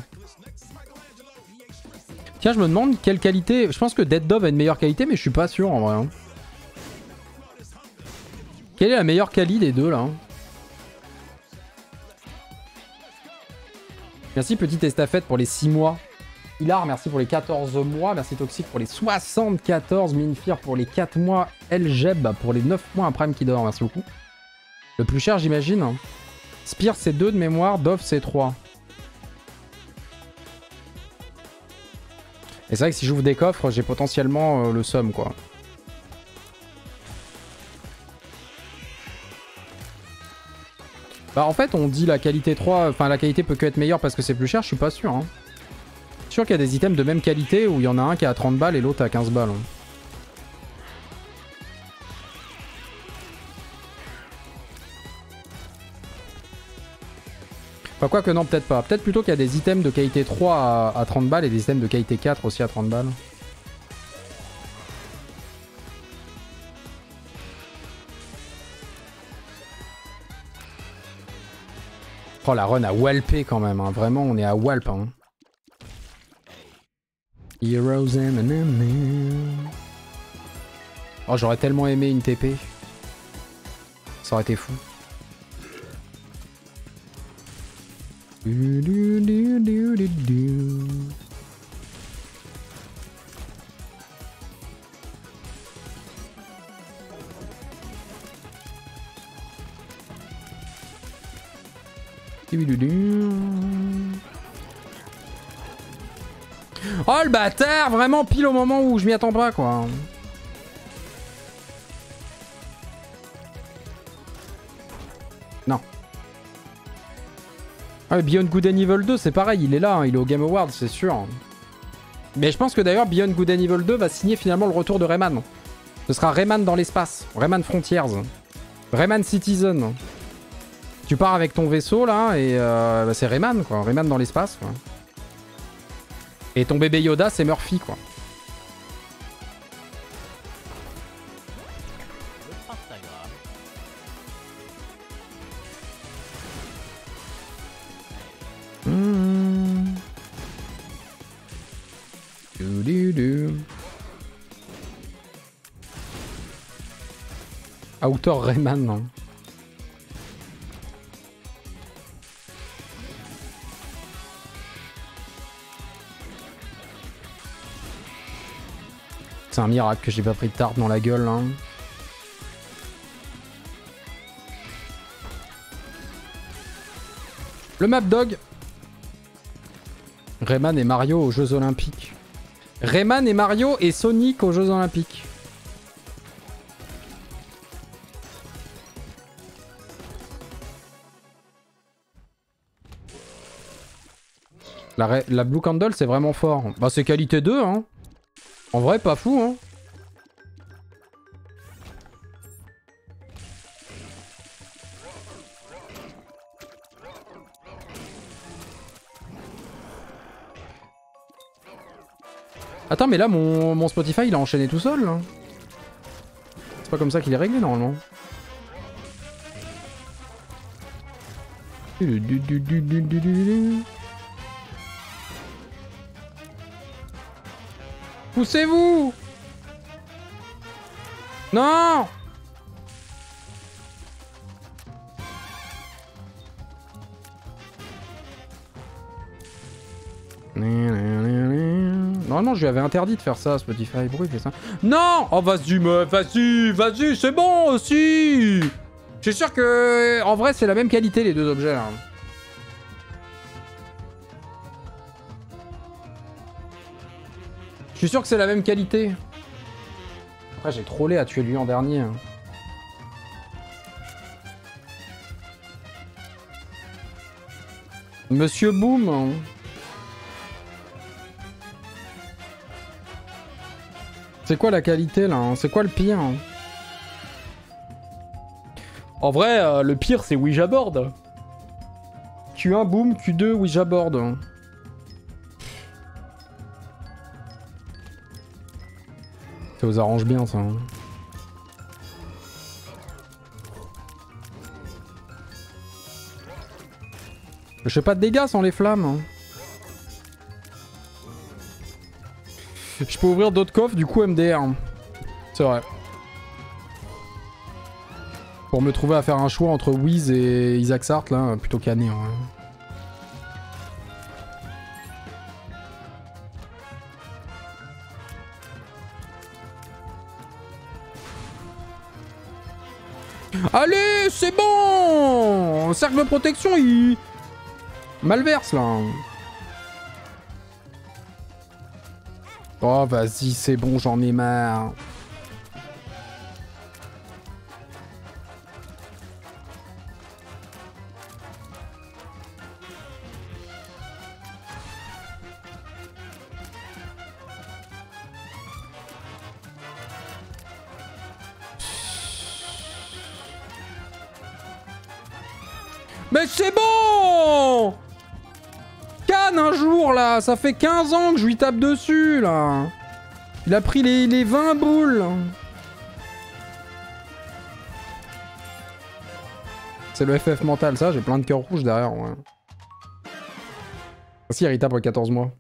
Tiens, je me demande quelle qualité. Je pense que Dead Dove a une meilleure qualité, mais je suis pas sûr en vrai. Quelle est la meilleure qualité des deux là? Merci petite estafette pour les 6 mois. Hilar, merci pour les 14 mois. Merci Toxic pour les 74. Minfir pour les 4 mois. Eljeb pour les 9 mois. Un prime qui dort, merci beaucoup. Le plus cher, j'imagine. Spear, c'est 2 de mémoire. Dove, c'est 3. Et c'est vrai que si j'ouvre des coffres, j'ai potentiellement le somme, quoi. Bah, en fait, on dit la qualité 3... Enfin, la qualité peut que être meilleure parce que c'est plus cher. Je suis pas sûr, hein. Je suis sûr qu'il y a des items de même qualité où il y en a un qui est à 30 balles et l'autre à 15 balles. Hein. Enfin quoi que non, peut-être pas. Peut-être plutôt qu'il y a des items de qualité 3 à 30 balles et des items de qualité 4 aussi à 30 balles. Oh la run à walpé quand même, hein. Vraiment on est à walp. Hein. Heroes and... Oh j'aurais tellement aimé une TP. Ça aurait été fou. Oh le bâtard, vraiment pile au moment où je m'y attends pas quoi. Non. Ah mais Beyond Good and Evil 2 c'est pareil, il est là, hein, il est au Game Awards c'est sûr. Mais je pense que d'ailleurs Beyond Good and Evil 2 va signer finalement le retour de Rayman. Ce sera Rayman dans l'espace, Rayman Frontiers, Rayman Citizen. Tu pars avec ton vaisseau là et bah, c'est Rayman quoi, Rayman dans l'espace quoi. Et ton bébé Yoda c'est Murphy quoi. Outer Rayman, non. C'est un miracle que j'ai pas pris de tarte dans la gueule, hein. Le map dog. Rayman et Mario aux Jeux Olympiques. Rayman et Mario et Sonic aux Jeux Olympiques. La Blue Candle, c'est vraiment fort. Bah, c'est qualité 2, hein. En vrai, pas fou, hein. Attends, mais là, mon Spotify, il a enchaîné tout seul, là. C'est pas comme ça qu'il est réglé, normalement. Poussez-vous! Non! Normalement, je lui avais interdit de faire ça, Spotify. Pourquoi il fait ça? Non! Oh, vas-y, meuf, vas-y, vas-y, c'est bon aussi! Je suis sûr que, en vrai, c'est la même qualité, les deux objets, là. Je suis sûr que c'est la même qualité. Après j'ai trollé à tuer lui en dernier. Monsieur Boom. C'est quoi la qualité là? C'est quoi le pire? En vrai, le pire c'est Ouija Board. Q1 Boom, Q2 Ouija Board. Ça vous arrange bien ça. Hein. Je fais pas de dégâts sans les flammes. Hein. Je peux ouvrir d'autres coffres, du coup MDR. C'est vrai. Pour me trouver à faire un choix entre Wiz et Isaac Sart, là, plutôt qu'à Néant. Allez, c'est bon! Cercle de protection, il... malverse, là. Oh, vas-y, c'est bon, j'en ai marre. Mais c'est bon! Cannes un jour là, ça fait 15 ans que je lui tape dessus là. Il a pris les 20 boules. C'est le FF mental ça, j'ai plein de cœurs rouges derrière. Ouais. Si Rita pour 14 mois.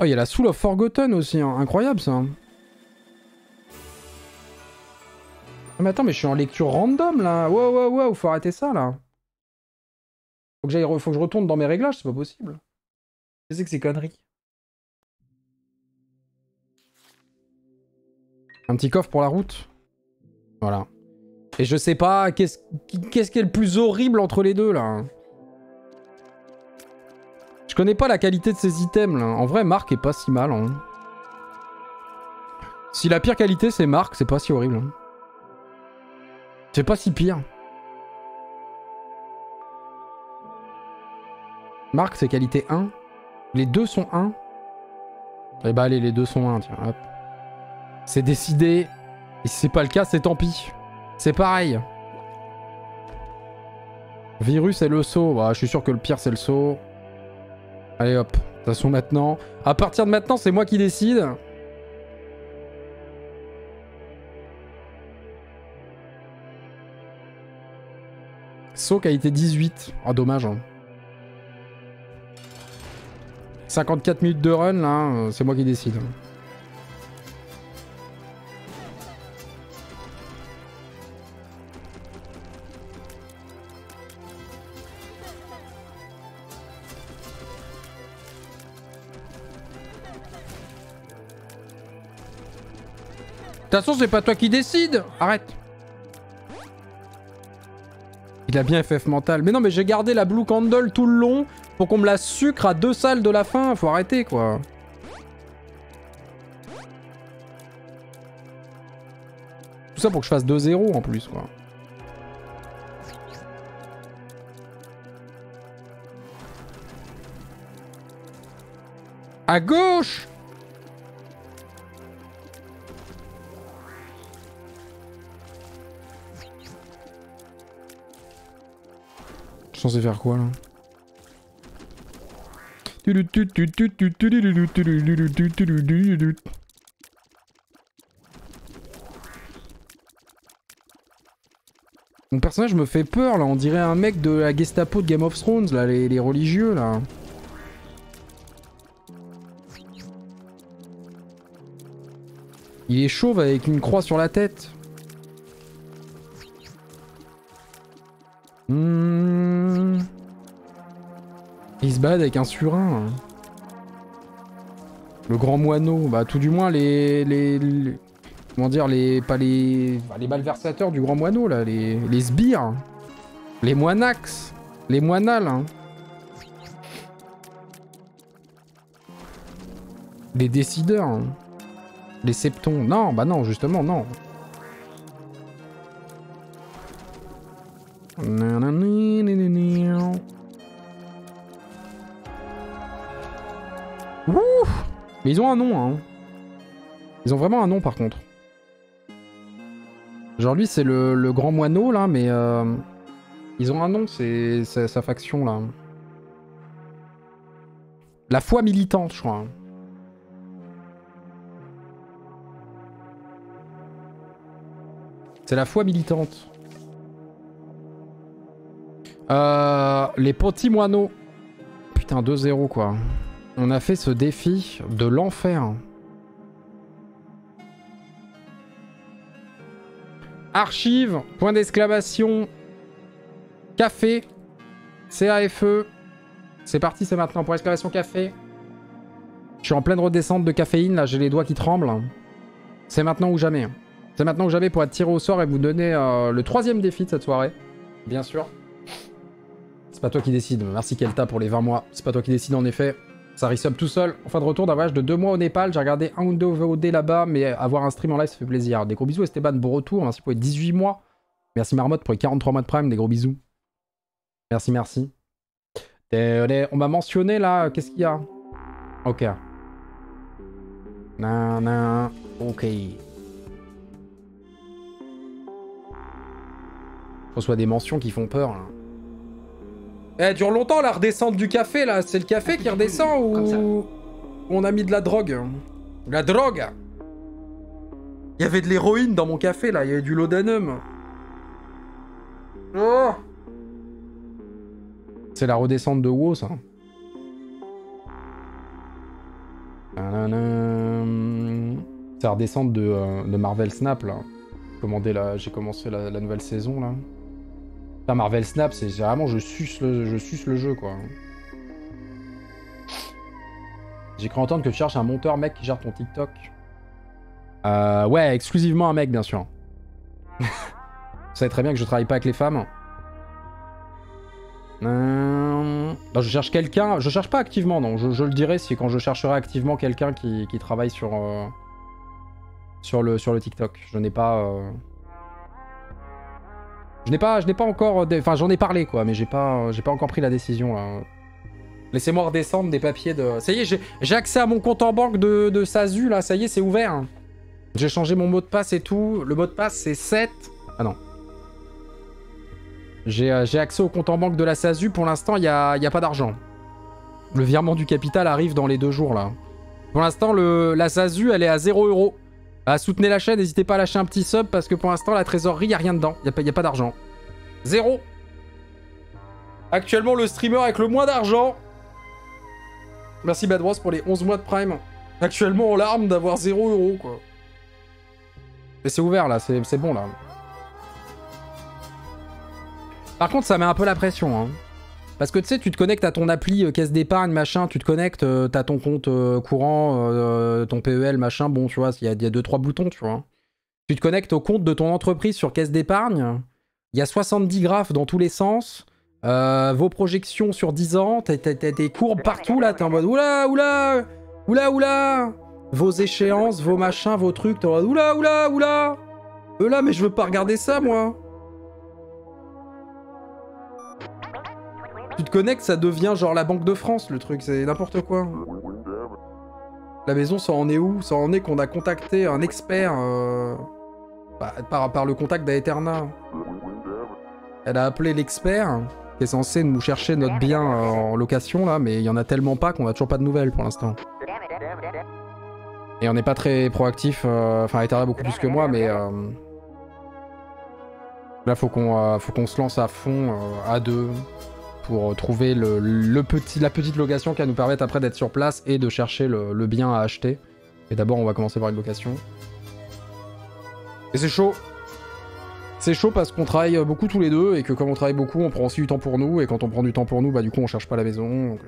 Oh, il y a la Soul of Forgotten aussi, hein. Incroyable ça. Mais attends, mais je suis en lecture random là. Wow, wow, wow, faut arrêter ça là. Faut que je retourne dans mes réglages, c'est pas possible. Qu'est-ce que c'est connerie? Un petit coffre pour la route. Voilà. Et je sais pas, qu'est-ce qui est le plus horrible entre les deux là. Je connais pas la qualité de ces items là. En vrai, Marc est pas si mal. Hein. Si la pire qualité c'est Marc, c'est pas si horrible. Hein. C'est pas si pire. Marc, c'est qualité 1. Les deux sont 1. Eh bah allez, les deux sont 1, tiens, hop. C'est décidé. Et si c'est pas le cas, c'est tant pis. C'est pareil. Virus et le saut. Bah, je suis sûr que le pire, c'est le saut. Allez, hop. De toute façon, maintenant... à partir de maintenant, c'est moi qui décide. Saut qui a été 18. Ah, oh, dommage. Hein. 54 minutes de run, là. C'est moi qui décide. De toute façon, c'est pas toi qui décide. Arrête. Il a bien FF mental. Mais non, mais j'ai gardé la Blue Candle tout le long pour qu'on me la sucre à 2 salles de la fin. Faut arrêter, quoi. Tout ça pour que je fasse 2-0 en plus, quoi. À gauche! Je suis censé faire quoi là? Mon personnage me fait peur là, on dirait un mec de la Gestapo de Game of Thrones là, les religieux là. Il est chauve avec une croix sur la tête. Il se bat avec un surin. Le grand moineau. Bah tout du moins les comment dire, les malversateurs du grand moineau là, les sbires. Les moinax. Les moinales. Hein. Les décideurs. Hein. Les septons. Non, bah non, justement, non. Ouh! Mais ils ont un nom, hein. Ils ont vraiment un nom, par contre. Genre lui, c'est le grand moineau, là, mais... ils ont un nom, c'est sa faction, là. La foi militante, je crois. C'est la foi militante. Les petits moineaux. Putain, 2-0, quoi. On a fait ce défi de l'enfer. Archive, point d'exclamation, café, CAFE. C'est parti, c'est maintenant, point d'exclamation café. Je suis en pleine redescente de caféine, là, j'ai les doigts qui tremblent. C'est maintenant ou jamais. C'est maintenant ou jamais pour être tiré au sort et vous donner le troisième défi de cette soirée. Bien sûr. C'est pas toi qui décide. Merci Kelta pour les 20 mois. C'est pas toi qui décide, en effet. Ça resub tout seul. En fin de retour d'un voyage de 2 mois au Népal, j'ai regardé un ou deux VOD là-bas, mais avoir un stream en live, ça fait plaisir. Des gros bisous Esteban, bon retour, merci pour les 18 mois. Merci Marmotte pour les 43 mois de Prime, des gros bisous. Merci, merci. On m'a mentionné là, qu'est-ce qu'il y a? Ok. Nan, nan, ok. Qu'on soit des mentions qui font peur, là. Elle dure longtemps la redescente du café là, c'est le café qui redescend ou on a mis de la drogue? La drogue! Il y avait de l'héroïne dans mon café là, il y avait du laudanum. Oh, c'est la redescente de WoW ça. C'est la redescente de Marvel Snap là. J'ai commencé la nouvelle saison là. Enfin, Marvel Snap, c'est vraiment je suce le jeu, quoi. J'ai cru entendre que tu cherches un monteur, mec, qui gère ton TikTok. Ouais, exclusivement un mec, bien sûr. Vous savez très bien que je travaille pas avec les femmes. Non, je cherche quelqu'un... Je cherche pas activement, non. Je le dirai si quand je chercherai activement quelqu'un qui travaille sur le TikTok. Je n'ai pas... Je n'ai pas encore... Enfin, j'en ai parlé, quoi, mais j'ai pas encore pris la décision, là. Laissez-moi redescendre des papiers de... Ça y est, j'ai accès à mon compte en banque de Sazu, là. Ça y est, c'est ouvert. J'ai changé mon mot de passe et tout. Le mot de passe, c'est 7... Ah non. J'ai accès au compte en banque de la Sazu. Pour l'instant, il n'y a pas d'argent. Le virement du capital arrive dans les 2 jours, là. Pour l'instant, la Sazu, elle est à 0 €. Soutenez la chaîne, n'hésitez pas à lâcher un petit sub parce que pour l'instant, la trésorerie, il n'y a rien dedans. Il n'y a pas d'argent. 0. Actuellement, le streamer avec le moins d'argent. Merci Bad Bros pour les 11 mois de Prime. Actuellement, on larme d'avoir 0 €, quoi. Mais c'est ouvert, là. C'est bon, là. Par contre, ça met un peu la pression, hein. Parce que tu sais, tu te connectes à ton appli caisse d'épargne, machin, tu te connectes, t'as ton compte courant, ton PEL, machin, bon, tu vois, il y a 2-3 boutons, tu vois. Tu te connectes au compte de ton entreprise sur caisse d'épargne, il y a 70 graphes dans tous les sens, vos projections sur 10 ans, t'as des courbes partout, là, t'es en mode oula, oula, oula, oula, vos échéances, vos machins, vos trucs, t'es en mode oula, oula, oula, là, mais je veux pas regarder ça, moi. Tu te connectes, ça devient genre la Banque de France, le truc, c'est n'importe quoi. La maison, ça en est où? Ça en est qu'on a contacté un expert par le contact d'Aeterna. Elle a appelé l'expert, qui est censé nous chercher notre bien en location, là, mais il y en a tellement pas qu'on a toujours pas de nouvelles pour l'instant. Et on n'est pas très proactif, enfin Aeterna beaucoup plus que moi, mais... Là, faut qu'on se lance à fond, à deux... pour trouver la petite location qui va nous permettre après d'être sur place et de chercher le bien à acheter. Et d'abord, on va commencer par une location. Et c'est chaud. C'est chaud parce qu'on travaille beaucoup tous les deux et que comme on travaille beaucoup, on prend aussi du temps pour nous. Et quand on prend du temps pour nous, bah du coup, on cherche pas la maison. Donc...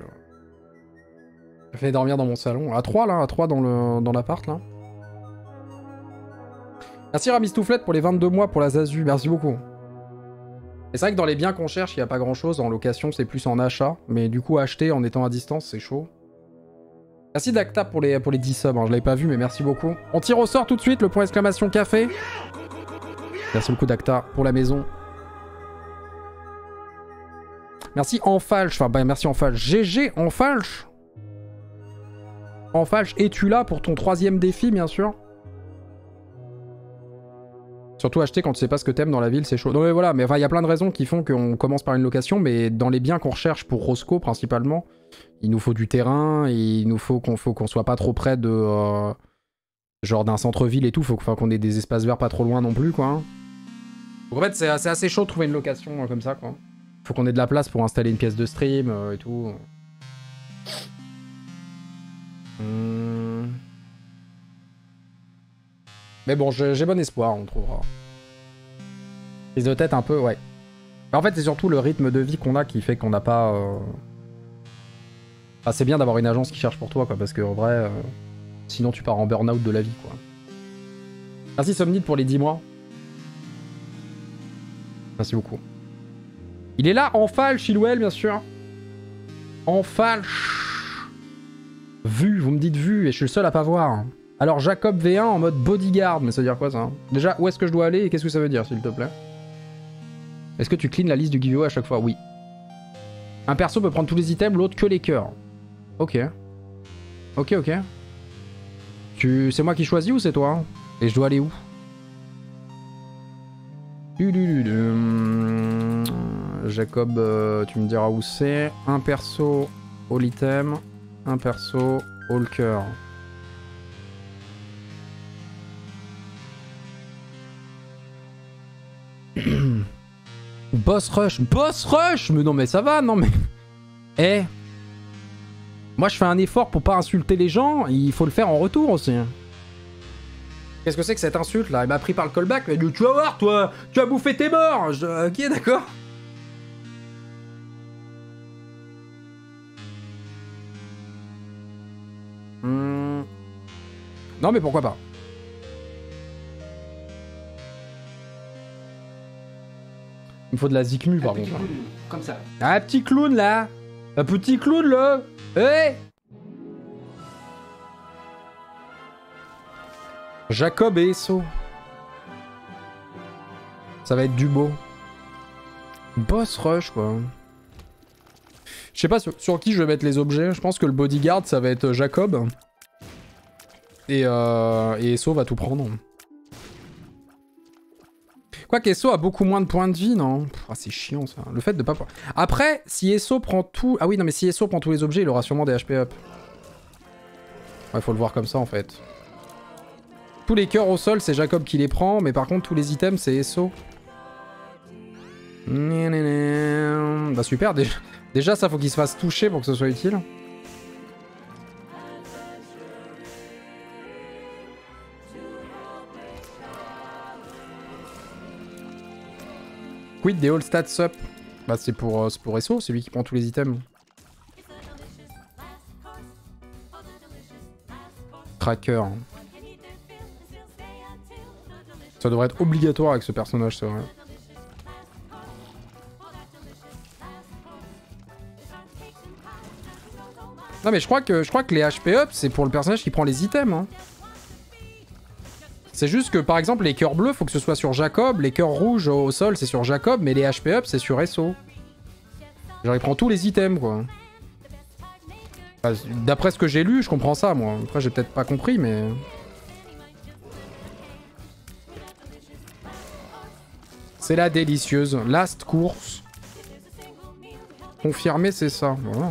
Je vais dormir dans mon salon. À 3 là, à 3 dans l'appart là. Merci Ramistouflette pour les 22 mois pour la Zazu. Merci beaucoup. Et c'est vrai que dans les biens qu'on cherche, il n'y a pas grand chose. En location, c'est plus en achat. Mais du coup, acheter en étant à distance, c'est chaud. Merci Dacta pour les 10 subs. Hein. Je l'avais pas vu, mais merci beaucoup. On tire au sort tout de suite, le point exclamation café. Merci beaucoup Dacta pour la maison. Merci en falche. Enfin, bah, merci en falche. GG en falche. En falche, es-tu là pour ton troisième défi, bien sûr? Surtout acheter quand tu sais pas ce que t'aimes dans la ville, c'est chaud. Non mais voilà, mais enfin il y a plein de raisons qui font qu'on commence par une location, mais dans les biens qu'on recherche pour Roscoe principalement, il nous faut du terrain, il nous faut qu'on soit pas trop près de genre d'un centre-ville et tout, faut qu'on ait des espaces verts pas trop loin non plus quoi. Hein. Donc, en fait c'est assez chaud de trouver une location comme ça quoi. Faut qu'on ait de la place pour installer une pièce de stream et tout. Mais bon, j'ai bon espoir, on trouvera. Prise de tête un peu, ouais. Mais en fait, c'est surtout le rythme de vie qu'on a qui fait qu'on n'a pas... Enfin, c'est bien d'avoir une agence qui cherche pour toi, quoi, parce que en vrai, sinon tu pars en burn-out de la vie, quoi. Merci Somnite pour les 10 mois. Merci beaucoup. Il est là, en falche, Ilouel, bien sûr. En falche. Vu, vous me dites vu, et je suis le seul à pas voir. Alors Jacob V1 en mode bodyguard, mais ça veut dire quoi ça? Déjà, où est-ce que je dois aller et qu'est-ce que ça veut dire, s'il te plaît? Est-ce que tu cleans la liste du giveaway à chaque fois? Oui. Un perso peut prendre tous les items, l'autre que les cœurs. Ok. Ok, ok. C'est moi qui choisis ou c'est toi? Et je dois aller où? Jacob, tu me diras où c'est. Un perso, all item. Un perso, all cœur. Boss rush, mais non mais ça va, non mais... Eh, moi je fais un effort pour pas insulter les gens, il faut le faire en retour aussi. Qu'est-ce que c'est que cette insulte là? Elle m'a pris par le callback, elle m'a dit tu vas voir toi, tu as bouffé tes morts. Ok d'accord. Non mais pourquoi pas. Il me faut de la zikmu par contre. Comme ça. Un petit clown là. Un petit clown là. Hey Jacob et Esso. Ça va être du beau. Boss rush quoi. Je sais pas sur qui je vais mettre les objets. Je pense que le bodyguard ça va être Jacob. Et Esso va tout prendre. Quoique Esso a beaucoup moins de points de vie, non? Ah, c'est chiant ça. Le fait de pas. Après, si Esso prend tout. Ah oui, non, mais si Esso prend tous les objets, il aura sûrement des HP up. Ouais, faut le voir comme ça en fait. Tous les cœurs au sol, c'est Jacob qui les prend, mais par contre, tous les items, c'est Esso. Bah super, déjà ça faut qu'il se fasse toucher pour que ce soit utile. Quid des all stats up? Bah c'est pour Esso, c'est lui qui prend tous les items. Tracker. Ça devrait être obligatoire avec ce personnage, c'est vrai. Non mais je crois que les HP up c'est pour le personnage qui prend les items. Hein. C'est juste que, par exemple, les cœurs bleus, faut que ce soit sur Jacob. Les cœurs rouges au sol, c'est sur Jacob. Mais les HP up, c'est sur Esso. Genre, il prend tous les items, quoi. Enfin, d'après ce que j'ai lu, je comprends ça, moi. Après, j'ai peut-être pas compris, mais... C'est la délicieuse. Last course. Confirmé, c'est ça. Voilà.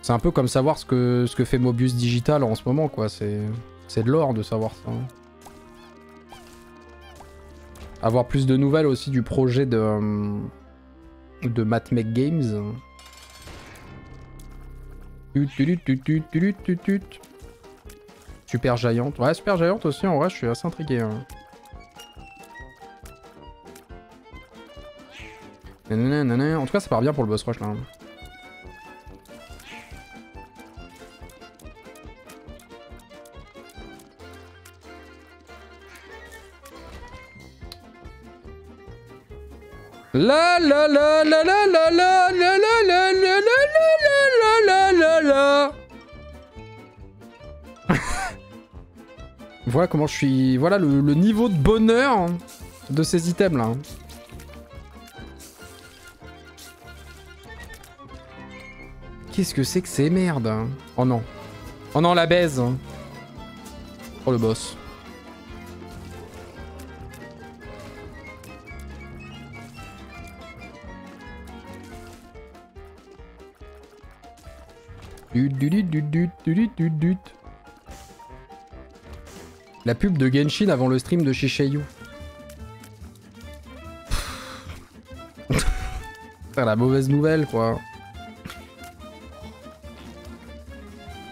C'est un peu comme savoir ce que fait Mobius Digital en ce moment, quoi. C'est de l'or de savoir ça. Avoir plus de nouvelles aussi du projet de Matt McGames. Super Giant. Ouais, Super Giant aussi, en vrai, je suis assez intrigué. Hein. En tout cas, ça part bien pour le boss rush, là. La la la la la la la la la la la la la la. Voilà comment je suis... Voilà le niveau de bonheur de ces items là. Qu'est-ce que c'est que ces merdes? Oh non. Oh non, la baise. Oh le boss. La pub de Genshin avant le stream de chez Sheiyu. C'est la mauvaise nouvelle quoi.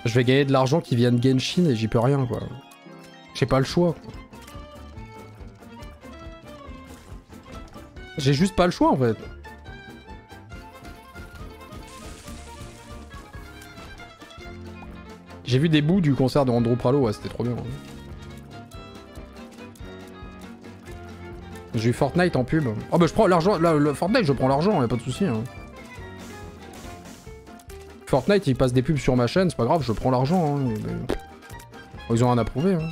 Je vais gagner de l'argent qui vient de Genshin et j'y peux rien quoi. J'ai pas le choix. J'ai juste pas le choix en fait. J'ai vu des bouts du concert de Andrew Pralo, ouais, c'était trop bien. Hein. J'ai eu Fortnite en pub. Oh bah je prends l'argent, le Fortnite je prends l'argent, y'a pas de souci. Hein. Fortnite il passe des pubs sur ma chaîne, c'est pas grave, je prends l'argent. Hein. Ils ont rien à prouver. Hein.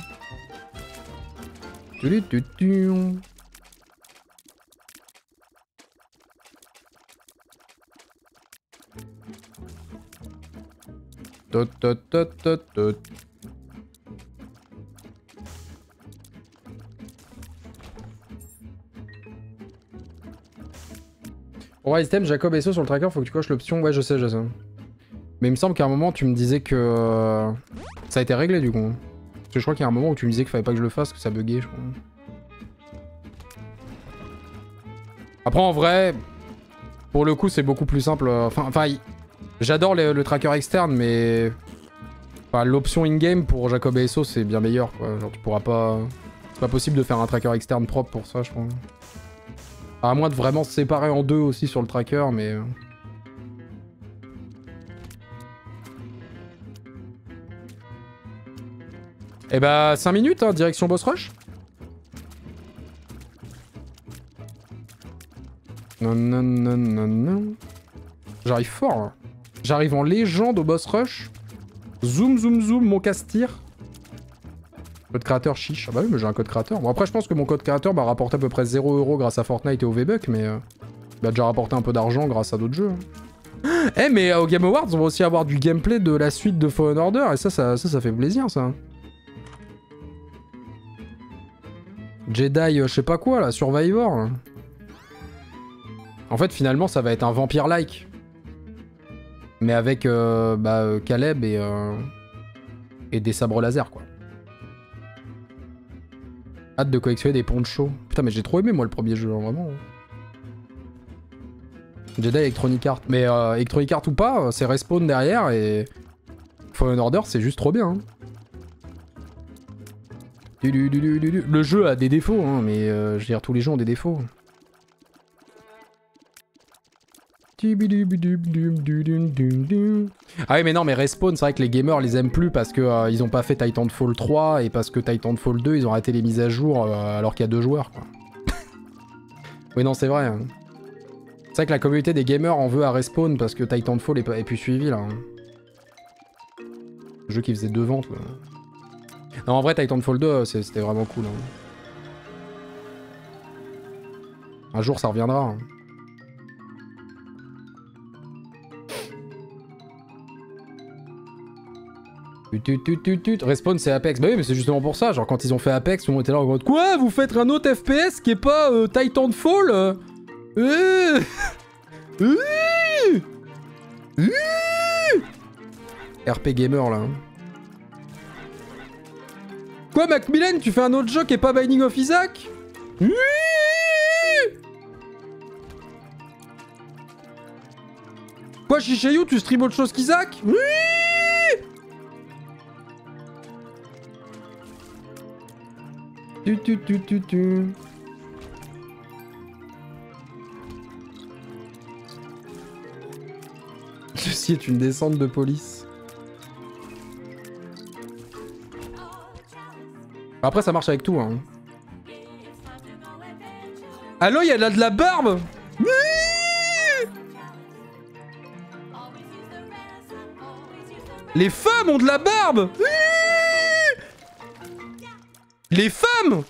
Pour item Jacob et sur le tracker, faut que tu coches l'option. Ouais, je sais. Mais il me semble qu'à un moment, tu me disais que ça a été réglé du coup. Parce que je crois qu'il y a un moment où tu me disais qu'il fallait pas que je le fasse, que ça buguait, je crois. Après, en vrai, pour le coup, c'est beaucoup plus simple. Enfin j'adore le tracker externe, mais enfin, l'option in-game pour Jacob et SO, c'est bien meilleur, quoi. Genre, tu pourras pas... C'est pas possible de faire un tracker externe propre pour ça, je pense. À moins de vraiment se séparer en deux aussi sur le tracker, mais... Et bah, 5 minutes, hein, direction boss rush. Non. J'arrive fort, là. J'arrive en légende au boss rush. Zoom, mon casse-tir. Code créateur, chiche. Ah bah oui, mais j'ai un code créateur. Bon, après, je pense que mon code créateur m'a rapporté à peu près 0€ grâce à Fortnite et au V-Buck, mais il a déjà rapporté un peu d'argent grâce à d'autres jeux. Eh, hey, mais au Game Awards, on va aussi avoir du gameplay de la suite de Fallen Order, et ça fait plaisir, ça. Jedi, je sais pas quoi, là, Survivor. Là. En fait, finalement, ça va être un vampire-like. Mais avec Caleb et des sabres laser, quoi. Hâte de collectionner des ponchos. Putain, mais j'ai trop aimé, moi, le premier jeu, hein, vraiment. Jedi Electronic Arts. Mais Electronic Arts ou pas, c'est Respawn derrière, et Fallen Order, c'est juste trop bien. Hein. Le jeu a des défauts, hein, mais je veux dire, tous les jeux ont des défauts. Ah oui, mais non, mais Respawn, c'est vrai que les gamers les aiment plus parce que ils ont pas fait Titanfall 3 et parce que Titanfall 2, ils ont raté les mises à jour alors qu'il y a 2 joueurs, quoi. Oui, non, c'est vrai. Hein. C'est vrai que la communauté des gamers en veut à Respawn parce que Titanfall est plus suivi, là. Hein. Le jeu qui faisait 2 ventes, là. Non, en vrai, Titanfall 2, c'était vraiment cool. Hein. Un jour, ça reviendra. Hein. Respawn c'est Apex. Bah oui, mais c'est justement pour ça, genre quand ils ont fait Apex, tout le monde était là en mode quoi, vous faites un autre FPS qui est pas Titanfall RP Gamer là. Quoi Macmillan, tu fais un autre jeu qui est pas Binding of Isaac? Quoi Shishayou, tu stream autre chose qu'Isaac? Ceci est une descente de police. Après ça marche avec tout hein. Allô, il y a là de la barbe. Les femmes ont de la barbe. Les femmes.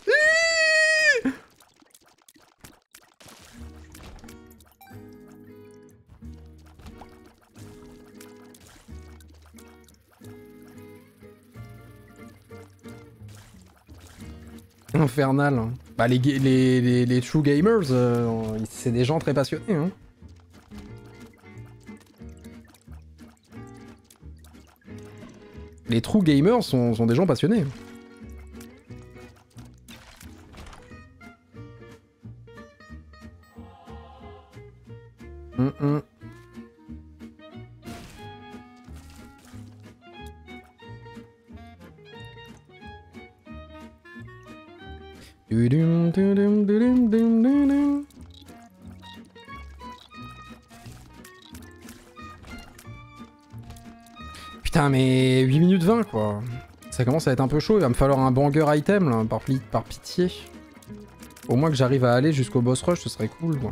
Infernal. Bah les true gamers, c'est des gens très passionnés. Hein. Les true gamers sont des gens passionnés. Putain mais 8 minutes 20 quoi. Ça commence à être un peu chaud, il va me falloir un banger item là, par pitié. Au moins que j'arrive à aller jusqu'au boss rush, ce serait cool quoi.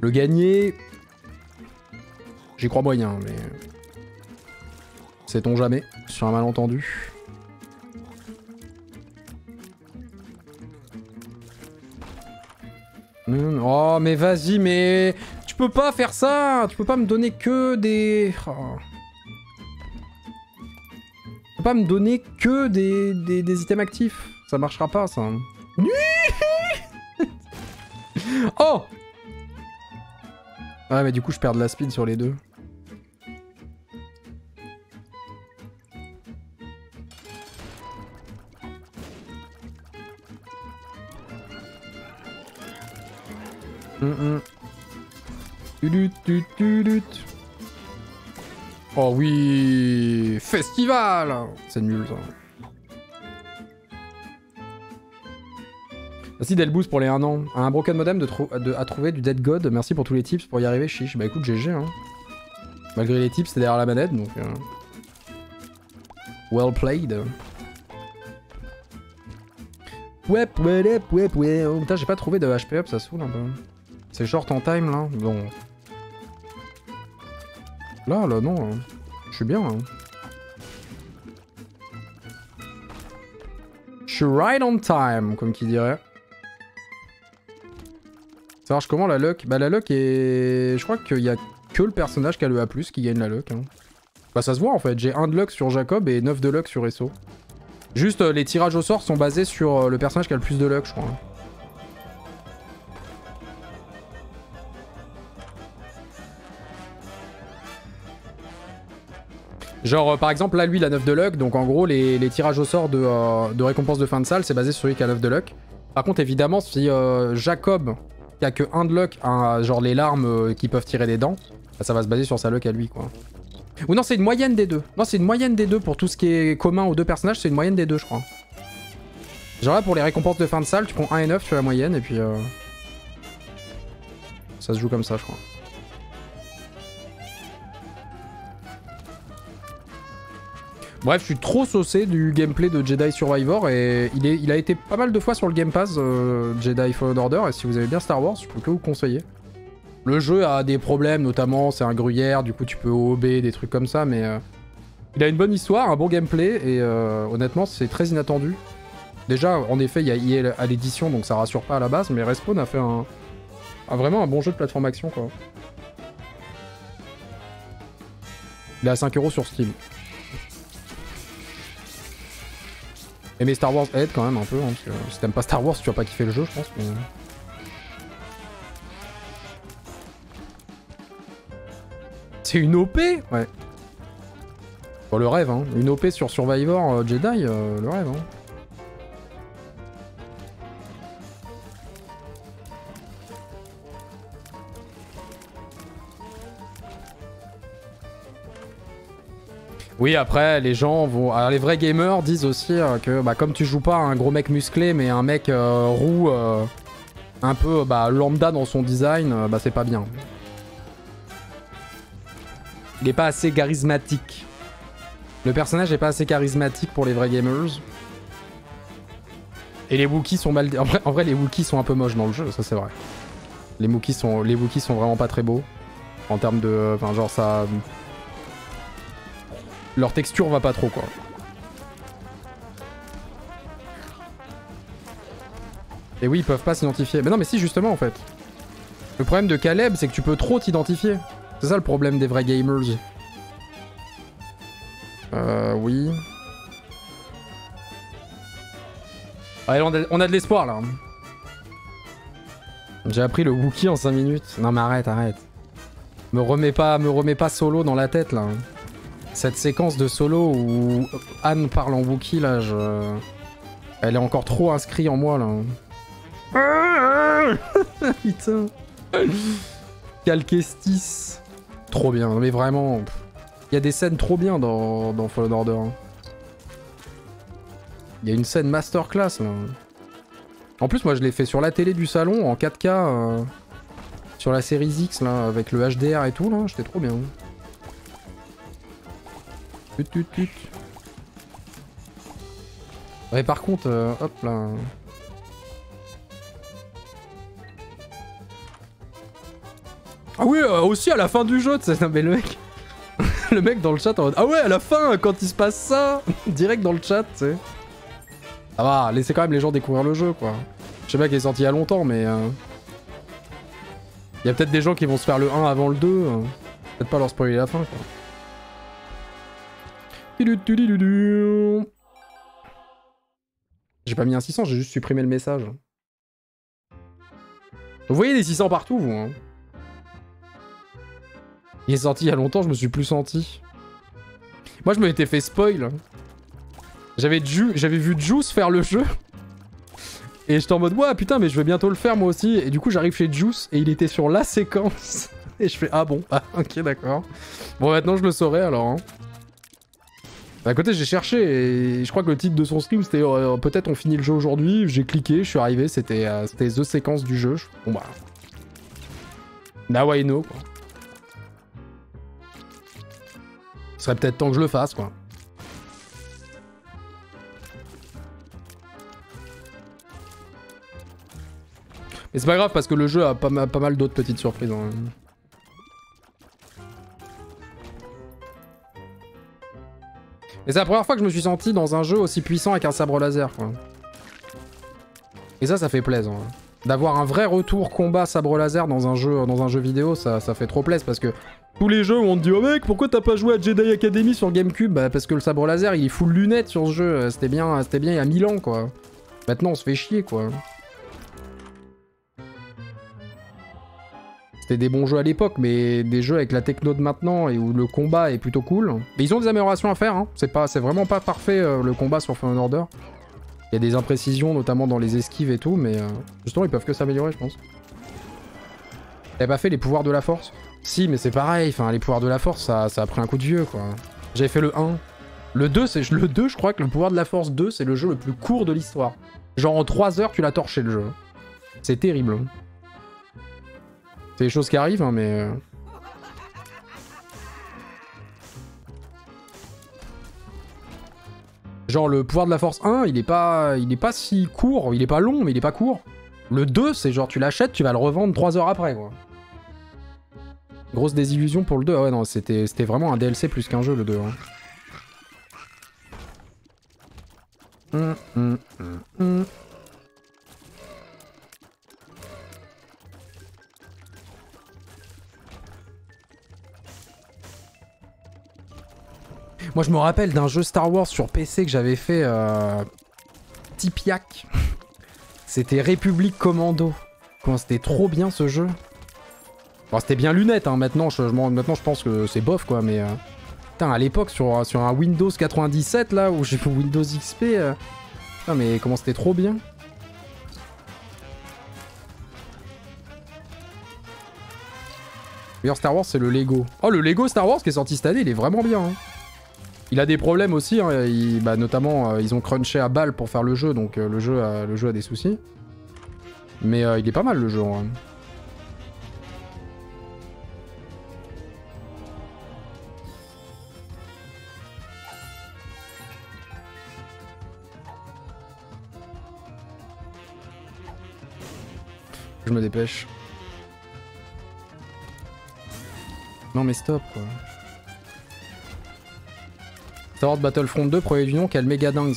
Le gagner, j'y crois moyen mais... Sait-on jamais, sur un malentendu. Oh mais vas-y mais... Tu peux pas faire ça. Tu peux pas me donner que des... Oh. Tu peux pas me donner que des items actifs. Ça marchera pas ça. Oh. Ouais mais du coup je perds de la speed sur les deux. Oh oui, festival. C'est nul ça. Merci Delboost pour les 1 an. Un broken modem à trouver du Dead God. Merci pour tous les tips pour y arriver, chiche. Bah écoute, GG. Hein. Malgré les tips, c'est derrière la manette, donc... Well played. Ouais. Putain, j'ai pas trouvé de HP up, ça saoule un peu. C'est short en time, là. Bon. Là, non. Je suis bien, là. Je suis right on time, comme qui dirait. Ça marche comment la luck? Bah la luck est... Je crois qu'il y a que le personnage qui a le A+, qui gagne la luck. Hein. Bah ça se voit en fait, j'ai 1 de luck sur Jacob et 9 de luck sur Esso. Juste les tirages au sort sont basés sur le personnage qui a le plus de luck je crois. Hein. Genre par exemple là lui il a 9 de luck, donc en gros les tirages au sort de récompense de fin de salle c'est basé sur celui qui a 9 de luck. Par contre évidemment si Jacob... Il n'y a que 1 de luck, hein, genre les larmes qui peuvent tirer des dents, bah, ça va se baser sur sa luck à lui quoi. Ou non c'est une moyenne des deux. Non c'est une moyenne des deux pour tout ce qui est commun aux deux personnages, c'est une moyenne des deux je crois. Genre là pour les récompenses de fin de salle, tu prends 1 et 9, tu fais la moyenne et puis... Ça se joue comme ça je crois. Bref, je suis trop saucé du gameplay de Jedi Survivor et il a été pas mal de fois sur le Game Pass Jedi Fallen Order et si vous avez bien Star Wars, je peux que vous conseiller. Le jeu a des problèmes, notamment c'est un gruyère, du coup tu peux OOB, des trucs comme ça, mais il a une bonne histoire, un bon gameplay et honnêtement c'est très inattendu. Déjà, en effet, il y a EA à l'édition donc ça rassure pas à la base, mais Respawn a fait vraiment un bon jeu de plateforme action quoi. Il est à 5 € sur Steam. Et mais Star Wars aide quand même un peu, hein, parce que si t'aimes pas Star Wars, tu vas pas kiffer le jeu, je pense. Mais... C'est une OP? Ouais. Bon, le rêve, hein. Une OP sur Survivor Jedi, le rêve, hein. Oui, après, les gens vont... Alors, les vrais gamers disent aussi que bah, comme tu joues pas un gros mec musclé, mais un mec roux, un peu bah, lambda dans son design, bah, c'est pas bien. Il est pas assez charismatique. Le personnage est pas assez charismatique pour les vrais gamers. Et les Wookiees sont mal... En vrai, les Wookiees sont un peu moches dans le jeu, ça c'est vrai. Les Wookiees sont vraiment pas très beaux. En termes de... Enfin, genre ça... Leur texture va pas trop, quoi. Et oui, ils peuvent pas s'identifier. Mais non, mais si, justement, en fait. Le problème de Caleb, c'est que tu peux trop t'identifier. C'est ça le problème des vrais gamers. Oui. Allez, on a de l'espoir, là. J'ai appris le Wookiee en 5 minutes. Non, mais arrête. Me remets pas solo dans la tête, là. Cette séquence de solo où Anne parle en Wookiee, là, elle est encore trop inscrite en moi, là. Putain. Calquestis. Trop bien, mais vraiment. Il y a des scènes trop bien dans Fallen Order. Il y a une scène masterclass, là. En plus, moi, je l'ai fait sur la télé du salon, en 4K, sur la série X, là, avec le HDR et tout, là. J'étais trop bien. Tut. Ouais, par contre, hop là. Ah oui, aussi à la fin du jeu, tu sais, mais le mec. Le mec dans le chat en mode. Ah ouais, à la fin, quand il se passe ça, direct dans le chat, tu sais. Ça va, laissez quand même les gens découvrir le jeu, quoi. Je sais pas qu'il est sorti il y a longtemps, mais. Il y a peut-être des gens qui vont se faire le 1 avant le 2. Peut-être pas leur spoiler la fin, quoi. J'ai pas mis un 600, j'ai juste supprimé le message. Vous voyez des 600 partout, vous. Hein. Il est sorti il y a longtemps, je me suis plus senti. Moi, je me l'étais fait spoil. J'avais vu Juice faire le jeu. Et j'étais en mode, ouais, putain, mais je vais bientôt le faire moi aussi. Et du coup, j'arrive chez Juice et il était sur la séquence. Et je fais, ah bon, ah, ok, d'accord. Bon, maintenant, je le saurai alors. Hein. À côté, j'ai cherché et je crois que le titre de son stream c'était peut-être on finit le jeu aujourd'hui. J'ai cliqué, je suis arrivé, c'était The Séquence du jeu. Bon bah. Now I know, quoi. Ce serait peut-être temps que je le fasse, quoi. Mais c'est pas grave parce que le jeu a pas mal d'autres petites surprises. Hein. Et c'est la première fois que je me suis senti dans un jeu aussi puissant avec un sabre laser, quoi. Et ça fait plaisir. Hein. D'avoir un vrai retour combat sabre laser dans un jeu vidéo, ça fait trop plaisir parce que tous les jeux où on te dit oh mec pourquoi t'as pas joué à Jedi Academy sur GameCube, bah parce que le sabre laser il est full lunettes sur ce jeu, c'était bien il y a 1000 ans, quoi. Maintenant on se fait chier, quoi. C'était des bons jeux à l'époque, mais des jeux avec la techno de maintenant et où le combat est plutôt cool. Mais ils ont des améliorations à faire, hein. C'est vraiment pas parfait le combat sur Fallen Order. Il y a des imprécisions, notamment dans les esquives et tout, mais justement ils peuvent que s'améliorer, je pense. T'avais pas fait les pouvoirs de la force? Si, mais c'est pareil, enfin les pouvoirs de la force, ça a pris un coup de vieux, quoi. J'avais fait le 1. Le 2, je crois que le pouvoir de la force 2, c'est le jeu le plus court de l'histoire. Genre en 3 heures, tu l'as torché le jeu. C'est terrible. C'est des choses qui arrivent, hein, mais... Genre, le pouvoir de la force 1, il est pas si court. Il est pas long, mais il est pas court. Le 2, c'est genre, tu l'achètes, tu vas le revendre 3 heures après, quoi. Grosse désillusion pour le 2. Ah ouais, non, c'était vraiment un DLC plus qu'un jeu, le 2. Hein. Moi, je me rappelle d'un jeu Star Wars sur PC que j'avais fait Tipiak. C'était République Commando. Comment c'était trop bien ce jeu. Bon, c'était bien lunette, hein. Maintenant, je pense que c'est bof, quoi. Mais putain, à l'époque, sur un Windows 97, là, où j'ai fait Windows XP. Putain, mais comment c'était trop bien. D'ailleurs, Star Wars, c'est le Lego. Oh, le Lego Star Wars qui est sorti cette année, il est vraiment bien. Hein. Il a des problèmes aussi, hein. Notamment ils ont crunché à balle pour faire le jeu, donc le jeu a des soucis. Mais il est pas mal le jeu. Hein. Je me dépêche. Non mais stop quoi. Star Wars Battlefront 2, premier du nom, quel méga dingue.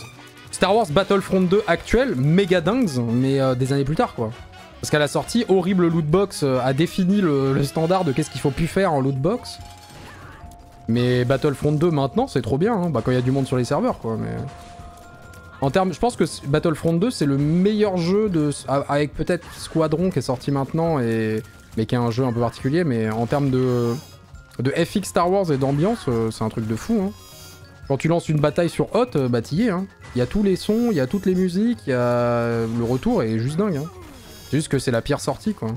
Star Wars Battlefront 2 actuel, méga dingue, mais des années plus tard quoi. Parce qu'à la sortie, horrible lootbox a défini le standard de qu'est-ce qu'il faut plus faire en lootbox. Mais Battlefront 2 maintenant, c'est trop bien, hein. Bah, quand il y a du monde sur les serveurs quoi. Mais... En termes, je pense que Battlefront 2 c'est le meilleur jeu de, avec peut-être Squadron qui est sorti maintenant et mais qui est un jeu un peu particulier, mais en termes de FX Star Wars et d'ambiance, c'est un truc de fou. Hein. Quand tu lances une bataille sur Hot, bah t'y es. Hein. Y a tous les sons, y a toutes les musiques, y a le retour est juste dingue. Hein. C'est juste que c'est la pire sortie quoi.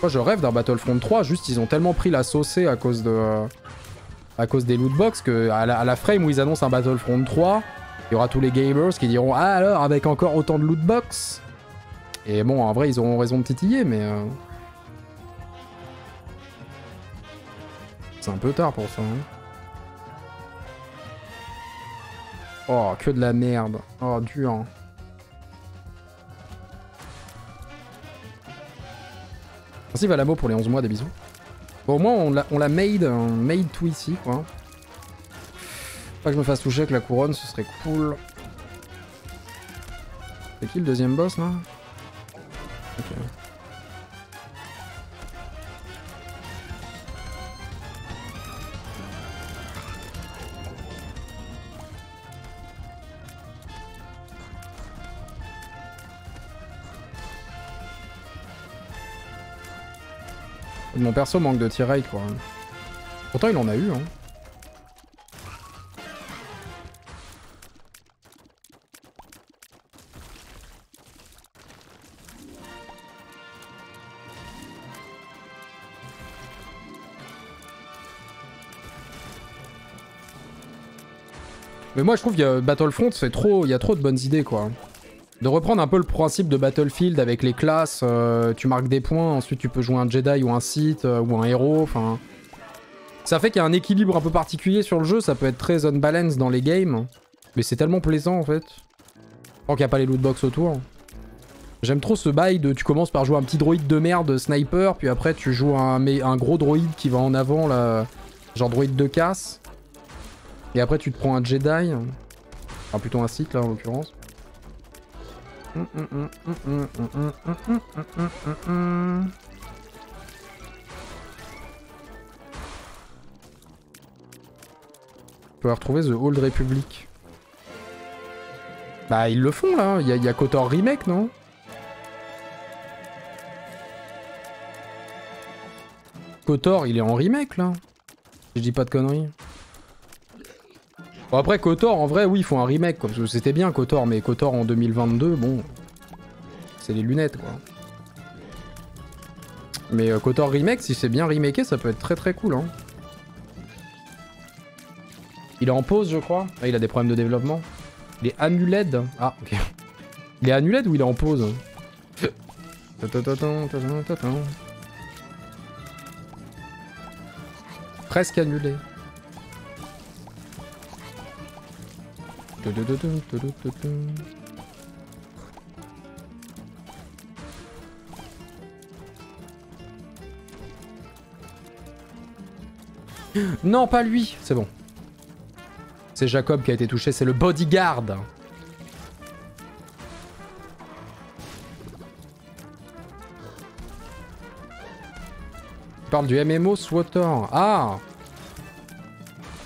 Moi je rêve d'un Battlefront 3, juste ils ont tellement pris la saucée à cause de. À cause des lootbox, que à la frame où ils annoncent un Battlefront 3, il y aura tous les gamers qui diront « Ah alors, avec encore autant de lootbox ?» Et bon, en vrai, ils auront raison de titiller, mais... C'est un peu tard pour ça. Hein. Oh, que de la merde. Oh, dur. Merci Valamo pour les 11 mois, des bisous. Bon, au moins, on l'a made tout ici, quoi. Pas que je me fasse toucher avec la couronne, ce serait cool. C'est qui le deuxième boss, là? Ok. Mon perso manque de tirail quoi. Pourtant il en a eu hein. Mais moi je trouve que Battlefront c'est trop, il y a trop de bonnes idées quoi. De reprendre un peu le principe de Battlefield avec les classes, tu marques des points, ensuite tu peux jouer un Jedi ou un Sith ou un héros, enfin... Ça fait qu'il y a un équilibre un peu particulier sur le jeu, ça peut être très unbalanced dans les games, mais c'est tellement plaisant en fait. Tant qu'il n'y a pas les lootbox autour. J'aime trop ce bail de tu commences par jouer un petit droïde de merde, sniper, puis après tu joues un gros droïde qui va en avant, là, genre droïde de casse. Et après tu te prends un Jedi, enfin plutôt un Sith là en l'occurrence. On peut retrouver The Old Republic. Bah ils le font là, il y a KOTOR Remake non? KOTOR il est en remake là. Je dis pas de conneries. Bon après KOTOR en vrai oui ils font un remake quoi, parce que c'était bien KOTOR mais KOTOR en 2022 bon c'est les lunettes quoi. Mais KOTOR remake si c'est bien remaké ça peut être très très cool hein. Il est en pause je crois. Ah, il a des problèmes de développement. Il est ANULED. Ah ok. Il est ANULED ou il est en pause? Presque annulé. Non, pas lui, c'est bon. C'est Jacob qui a été touché, c'est le bodyguard. Tu parles du MMO SWTOR. Ah!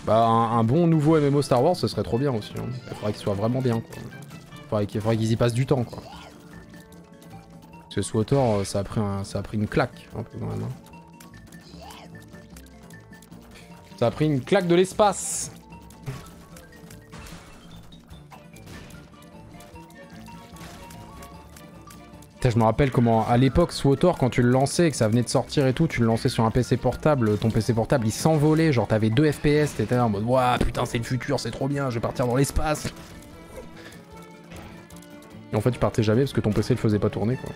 Bah, un bon nouveau MMO Star Wars, ce serait trop bien aussi. Hein. Il faudrait qu'il soit vraiment bien, quoi. Il faudrait qu'ils y passent du temps, quoi. Parce que SWTOR, ça a pris une claque, un peu quand même. Hein. Ça a pris une claque de l'espace. Je me rappelle comment à l'époque KOTOR, quand tu le lançais et que ça venait de sortir et tout, tu le lançais sur un PC portable, ton PC portable il s'envolait, genre t'avais 2 FPS, t'étais là en mode waouh putain c'est le futur, c'est trop bien, je vais partir dans l'espace. Et en fait tu partais jamais parce que ton PC le faisait pas tourner quoi.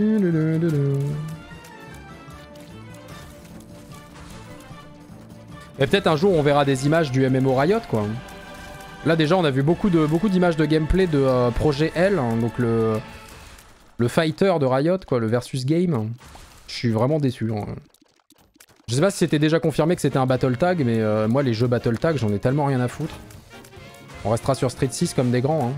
Et peut-être un jour on verra des images du MMO Riot quoi. Là déjà on a vu beaucoup d'images de gameplay de Projet L, hein, donc le fighter de Riot quoi, le versus game. Je suis vraiment déçu. Hein. Je sais pas si c'était déjà confirmé que c'était un battle tag, mais moi les jeux battle tag j'en ai tellement rien à foutre. On restera sur Street 6 comme des grands. Hein.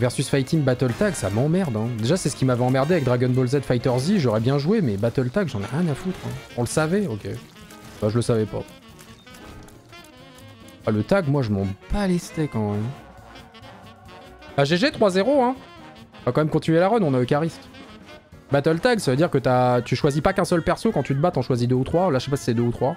Versus fighting battle tag ça m'emmerde. Hein. Déjà c'est ce qui m'avait emmerdé avec Dragon Ball Z Fighter Z, j'aurais bien joué mais battle tag j'en ai rien à foutre. Hein. On le savait, ok. Bah je le savais pas. Ah, le tag, moi je m'en bats les steaks quand même. Ah GG 3-0 hein. On va quand même continuer la run, on a Euchariste. Battle tag, ça veut dire que tu choisis pas qu'un seul perso, quand tu te bats t'en choisis 2 ou 3. Là je sais pas si c'est 2 ou 3.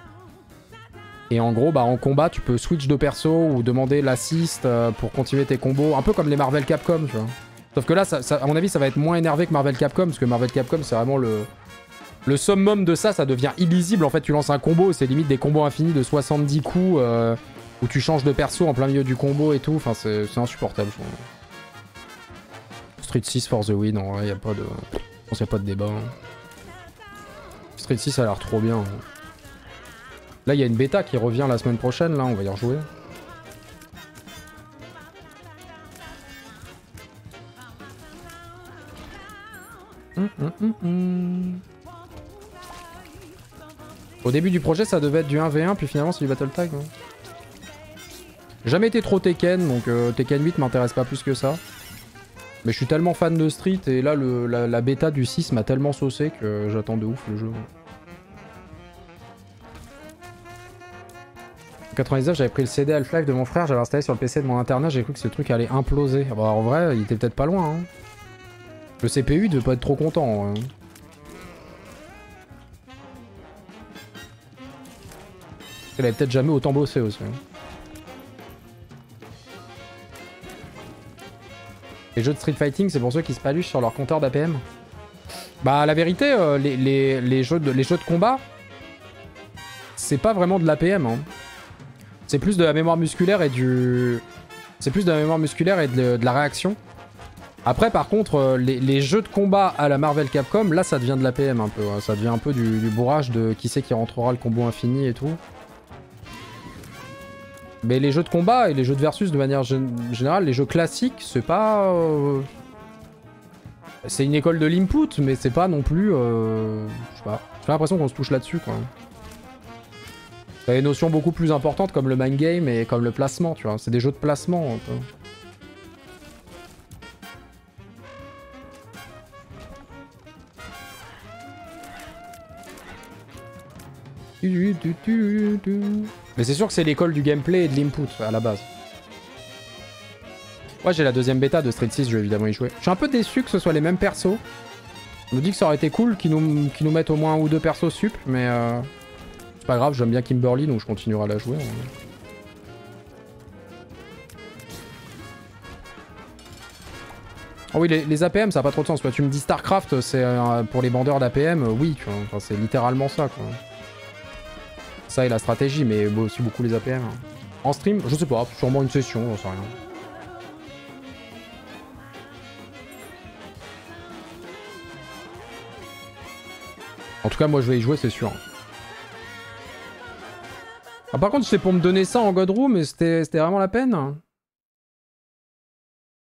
Et en gros bah en combat tu peux switch de perso ou demander l'assist pour continuer tes combos. Un peu comme les Marvel Capcom tu vois. Sauf que là à mon avis ça va être moins énervé que Marvel Capcom. Parce que Marvel Capcom c'est vraiment le summum de ça, ça devient illisible. En fait tu lances un combo, c'est limite des combos infinis de 70 coups. Où tu changes de perso en plein milieu du combo et tout, enfin c'est insupportable je trouve. Street 6 for the win, en vrai y'a pas de... Je pense qu'il n'y a pas de débat. Hein. Street 6 ça a l'air trop bien. Hein. Là y'a une bêta qui revient la semaine prochaine, là on va y rejouer. Au début du projet ça devait être du 1v1 puis finalement c'est du battle tag. Hein. Jamais été trop Tekken, donc Tekken 8 m'intéresse pas plus que ça. Mais je suis tellement fan de Street, et là la bêta du 6 m'a tellement saucé que j'attends de ouf le jeu. En 99, j'avais pris le CD Half-Life de mon frère, j'avais installé sur le PC de mon internat, j'ai cru que ce truc allait imploser. Bah, en vrai, il était peut-être pas loin. Hein. Le CPU devait pas être trop content. Hein. Il avait peut-être jamais autant bossé aussi. Hein. Les jeux de street fighting, c'est pour ceux qui se paluchent sur leur compteur d'APM. Bah la vérité, les jeux de combat, c'est pas vraiment de l'APM. Hein. C'est plus de la mémoire musculaire et de la réaction. Après par contre, les jeux de combat à la Marvel Capcom, là ça devient de l'APM un peu. Hein. Ça devient un peu du bourrage de qui c'est qui rentrera le combo infini et tout. Mais les jeux de combat et les jeux de versus de manière générale, les jeux classiques, c'est pas... C'est une école de l'input, mais c'est pas non plus... Je sais pas. J'ai l'impression qu'on se touche là-dessus, quoi. T'as des notions beaucoup plus importantes comme le mind game et comme le placement, tu vois. C'est des jeux de placement, un peu. Mais c'est sûr que c'est l'école du gameplay et de l'input à la base. Ouais, j'ai la deuxième bêta de Street 6, je vais évidemment y jouer. Je suis un peu déçu que ce soit les mêmes persos. On nous dit que ça aurait été cool qu'ils nous mettent au moins 1 ou 2 persos sup, mais c'est pas grave, j'aime bien Kimberly donc je continuerai à la jouer. Oh oui, les APM ça a pas trop de sens. Toi, tu me dis StarCraft, c'est pour les bandeurs d'APM, oui, tu vois, enfin, c'est littéralement ça quoi. Ça et la stratégie, mais aussi beaucoup les APM. En stream, je sais pas, sûrement une session, j'en sais rien. En tout cas, moi je vais y jouer, c'est sûr. Ah, par contre, c'est pour me donner ça en God Room, mais c'était vraiment la peine.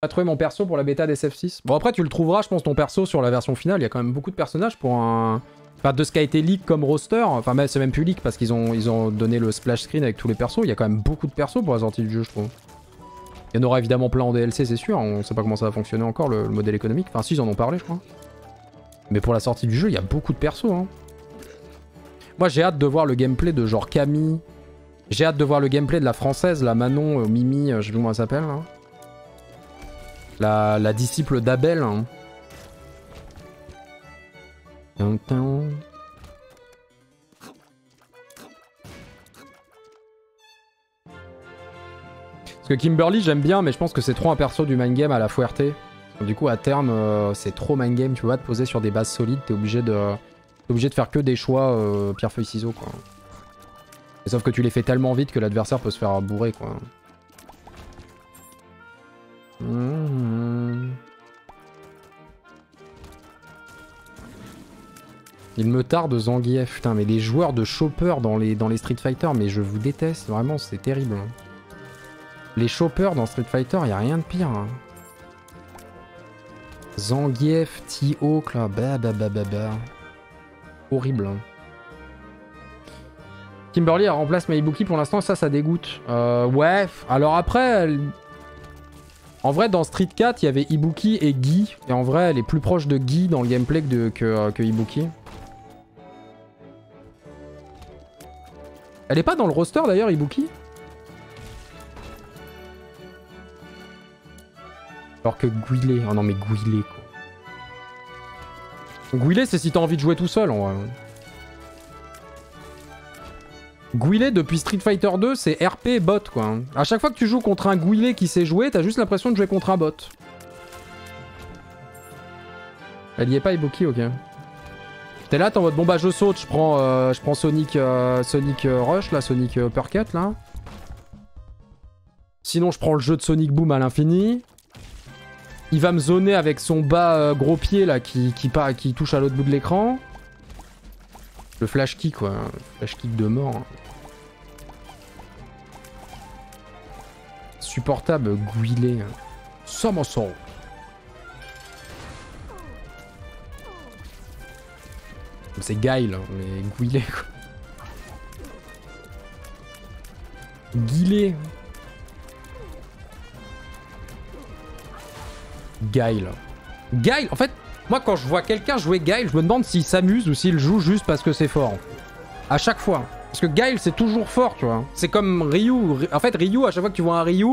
Pas trouvé mon perso pour la bêta d'SF6. Bon, après, tu le trouveras, je pense, ton perso sur la version finale. Il y a quand même beaucoup de personnages pour un. Enfin, de ce qui a été leak comme roster, enfin c'est même public parce qu'ils ont donné le splash screen avec tous les persos, il y a quand même beaucoup de persos pour la sortie du jeu je trouve. Il y en aura évidemment plein en DLC c'est sûr, on sait pas comment ça va fonctionner encore le modèle économique, enfin si ils en ont parlé je crois. Mais pour la sortie du jeu il y a beaucoup de persos hein. Moi j'ai hâte de voir le gameplay de genre Camille, j'ai hâte de voir le gameplay de la française, la Manon, Mimi, je sais plus comment elle s'appelle. Hein. La disciple d'Abel. Hein. Parce que Kimberly, j'aime bien, mais je pense que c'est trop un perso du mind game à la Fuerte. Donc, du coup, à terme, c'est trop mind game, tu vois, de poser sur des bases solides, t'es obligé de faire que des choix pierre-feuille-ciseaux, quoi. Et sauf que tu les fais tellement vite que l'adversaire peut se faire bourrer, quoi. Mmh. Il me tarde Zangief, putain, mais les joueurs de chopper dans les Street Fighter, mais je vous déteste, vraiment, c'est terrible. Les choppers dans Street Fighter, y a rien de pire. Hein. Zangief, T-Hawk, là, bah. Horrible. Hein. Kimberly, elle remplace Maibuki, pour l'instant, ça dégoûte. Ouais, alors après... Elle... En vrai, dans Street 4, il y avait Ibuki et Guy. Et en vrai, elle est plus proche de Guy dans le gameplay que Ibuki. Elle est pas dans le roster d'ailleurs, Ibuki. Alors que Guile... Oh non, mais Guile, quoi. Guile, c'est si t'as envie de jouer tout seul, en vrai. Gouillet depuis Street Fighter 2, c'est RP bot, quoi. À chaque fois que tu joues contre un Gouillet qui sait jouer, t'as juste l'impression de jouer contre un bot. Elle y est pas, Ibuki, ok. T'es là, t'es en mode bon bah je saute, je prends Sonic Rush, là, Sonic Uppercut, là. Sinon, je prends le jeu de Sonic Boom à l'infini. Il va me zoner avec son bas gros pied, là, qui touche à l'autre bout de l'écran. Le flash kick, quoi. Le flash kick de mort. Supportable, Guillet. Somersault. C'est Guile, mais Guillet, quoi. Guillet. Guile. Guile, en fait... Moi, quand je vois quelqu'un jouer Guile, je me demande s'il s'amuse ou s'il joue juste parce que c'est fort. À chaque fois. Parce que Guile, c'est toujours fort, tu vois. C'est comme Ryu. En fait, Ryu, à chaque fois que tu vois un Ryu,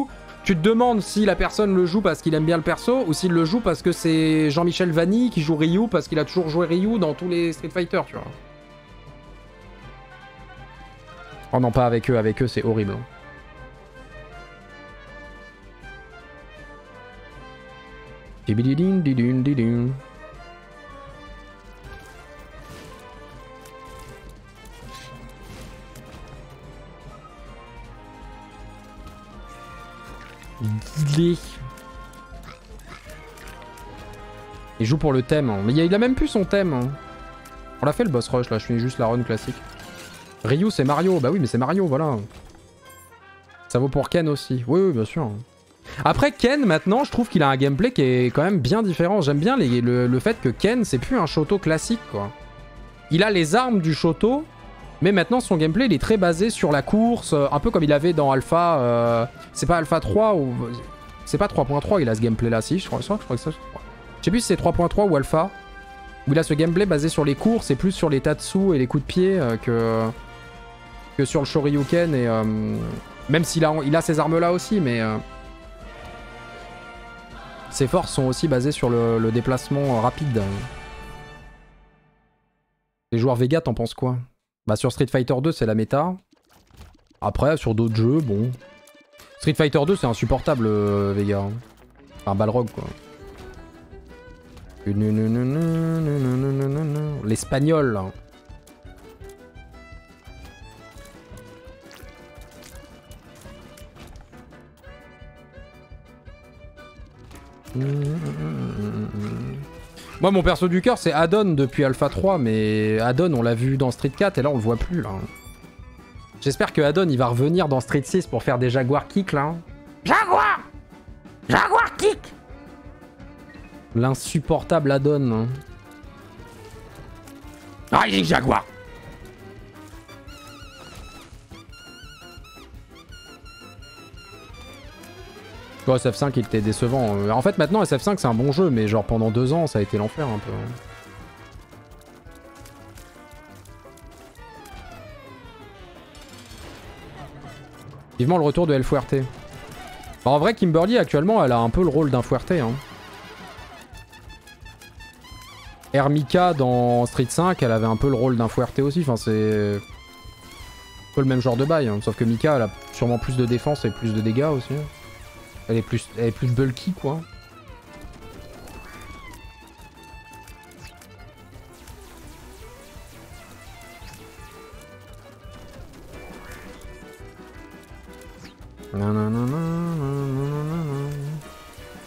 tu te demandes si la personne le joue parce qu'il aime bien le perso ou s'il le joue parce que c'est Jean-Michel Vanni qui joue Ryu parce qu'il a toujours joué Ryu dans tous les Street Fighter, tu vois. Oh non, pas avec eux. Avec eux, c'est horrible. Guillet. Il joue pour le thème. Hein. Mais il a même plus son thème. Hein. On l'a fait le boss rush là, je fais juste la run classique. Ryu c'est Mario. Bah oui mais c'est Mario, voilà. Ça vaut pour Ken aussi. Oui, oui bien sûr. Après Ken maintenant je trouve qu'il a un gameplay qui est quand même bien différent. J'aime bien le fait que Ken c'est plus un Shoto classique quoi. Il a les armes du Shoto. Mais maintenant, son gameplay, il est très basé sur la course, un peu comme il avait dans Alpha... c'est pas Alpha 3 ou... C'est pas 3.3, il a ce gameplay-là, si, je crois que ça... Je sais plus si c'est 3.3 ou Alpha, où il a ce gameplay basé sur les courses et plus sur les tatsu et les coups de pied que sur le Shoryuken et... Même s'il a, il a ces armes-là aussi, mais... Ses forces sont aussi basées sur le déplacement rapide. Les joueurs Vega, t'en penses quoi? Bah sur Street Fighter 2 c'est la méta. Après sur d'autres jeux, bon. Street Fighter 2 c'est insupportable Vega. Hein. Enfin Balrog quoi. L'espagnol. Moi, mon perso du cœur, c'est Adon depuis Alpha 3, mais Adon, on l'a vu dans Street 4, et là, on le voit plus, là. J'espère que Adon, il va revenir dans Street 6 pour faire des Jaguar Kick, là. Jaguar! Jaguar Kick! L'insupportable Adon. Ah, il est Jaguar! Oh, SF5 il était décevant. En fait maintenant SF5 c'est un bon jeu mais genre pendant 2 ans ça a été l'enfer un peu. Vivement le retour de El Fuerte. Alors, en vrai Kimberly actuellement elle a un peu le rôle d'un Fuerte. Hein. Hermika dans Street 5 elle avait un peu le rôle d'un Fuerte aussi. Enfin c'est un peu le même genre de bail. Hein. Sauf que Mika elle a sûrement plus de défense et plus de dégâts aussi. Elle est plus bulky, quoi.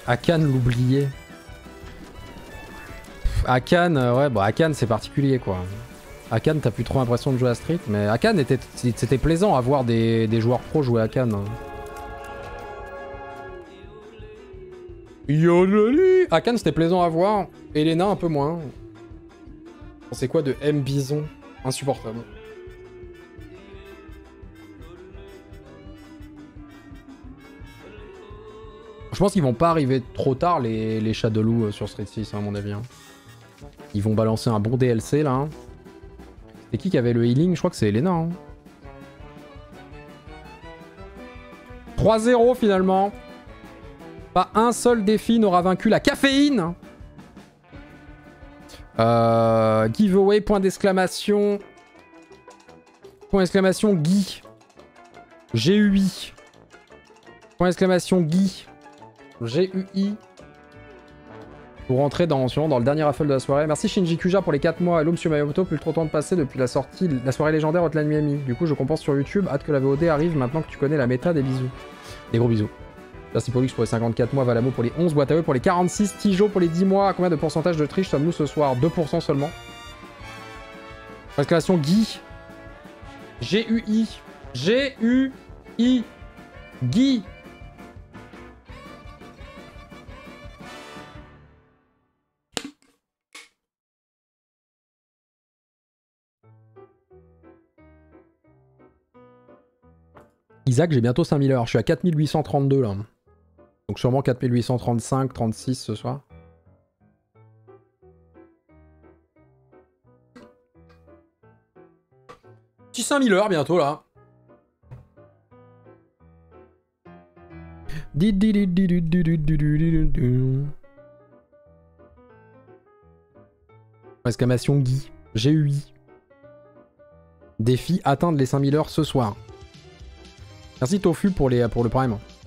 Akan l'oublier. Akan, ouais, bon, Akan c'est particulier, quoi. Akan, t'as plus trop l'impression de jouer à Street, mais Akan c'était plaisant à voir des joueurs pros jouer à Akan. Yo loli. Akan c'était plaisant à voir, et les nains un peu moins. C'est quoi de M Bison? Insupportable. Je pense qu'ils vont pas arriver trop tard les chats de loup sur Street 6 hein, à mon avis. Hein. Ils vont balancer un bon DLC là. Hein. C'était qui avait le healing? Je crois que c'est Elena. Hein. 3-0 finalement. Pas un seul défi n'aura vaincu la caféine. Giveaway, point d'exclamation. Point d'exclamation Guy. G-U-I. Point d'exclamation Guy. GUI pour rentrer dans le dernier raffle de la soirée. Merci Shinji Kuja pour les 4 mois. Hello Monsieur Mayomoto, plus trop de temps de passer depuis la sortie de la soirée légendaire Hotline Miami. Du coup, je compense sur YouTube. Hâte que la VOD arrive maintenant que tu connais la méta. Des bisous. Des gros bisous. Merci Pollux pour les 54 mois. Valamo pour les 11. Boîte à eux pour les 46. Tijo pour les 10 mois. À combien de pourcentage de triche sommes-nous ce soir? 2% seulement. Exclamation Guy. GUI. GUI. Guy. Isaac, j'ai bientôt 5000 heures. Je suis à 4832 là. Donc sûrement 4835, 36 ce soir. Petit 5000 heures bientôt là. Exclamation Guy. GUI. Défi atteindre les 5000 heures ce soir. Merci Tofu pour le prime. Une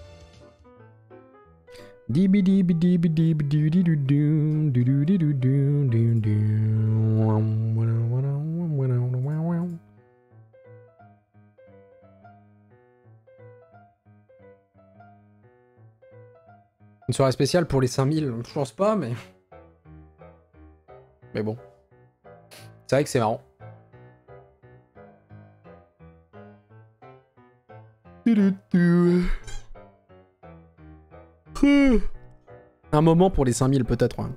soirée spéciale pour les 5000, je pense pas, mais... Mais bon. C'est vrai que c'est marrant. Un moment pour les 5000 peut-être, ouais.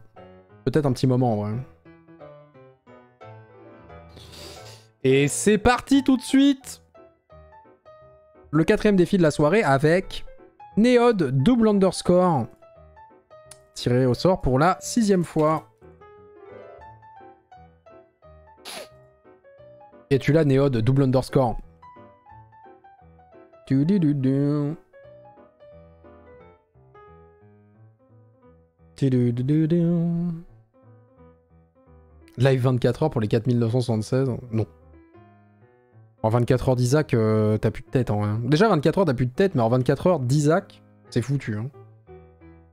Peut-être un petit moment, ouais. Et c'est parti tout de suite. Le 4ème défi de la soirée avec Néode double underscore tiré au sort pour la 6ème fois. Et tu l'as, Néode double underscore. Live 24 heures pour les 4976. Non. En 24 heures d'Isaac, t'as plus de tête. Hein. Déjà 24 heures, t'as plus de tête, mais en 24 heures d'Isaac, c'est foutu. Hein.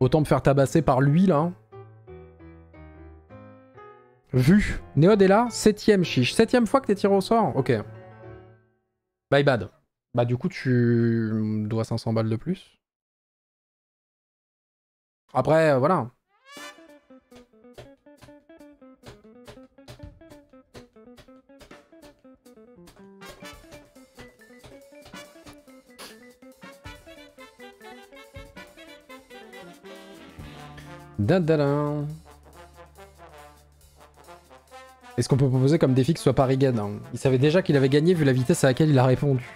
Autant me faire tabasser par lui, là. Vu. Néode est là. 7ème chiche. 7ème fois que t'es tiré au sort. Ok. Bye bad. Bah du coup tu dois 500 balles de plus. Après voilà. Dadadam. Est-ce qu'on peut proposer comme défi que ce soit Paris Gain hein? Il savait déjà qu'il avait gagné vu la vitesse à laquelle il a répondu.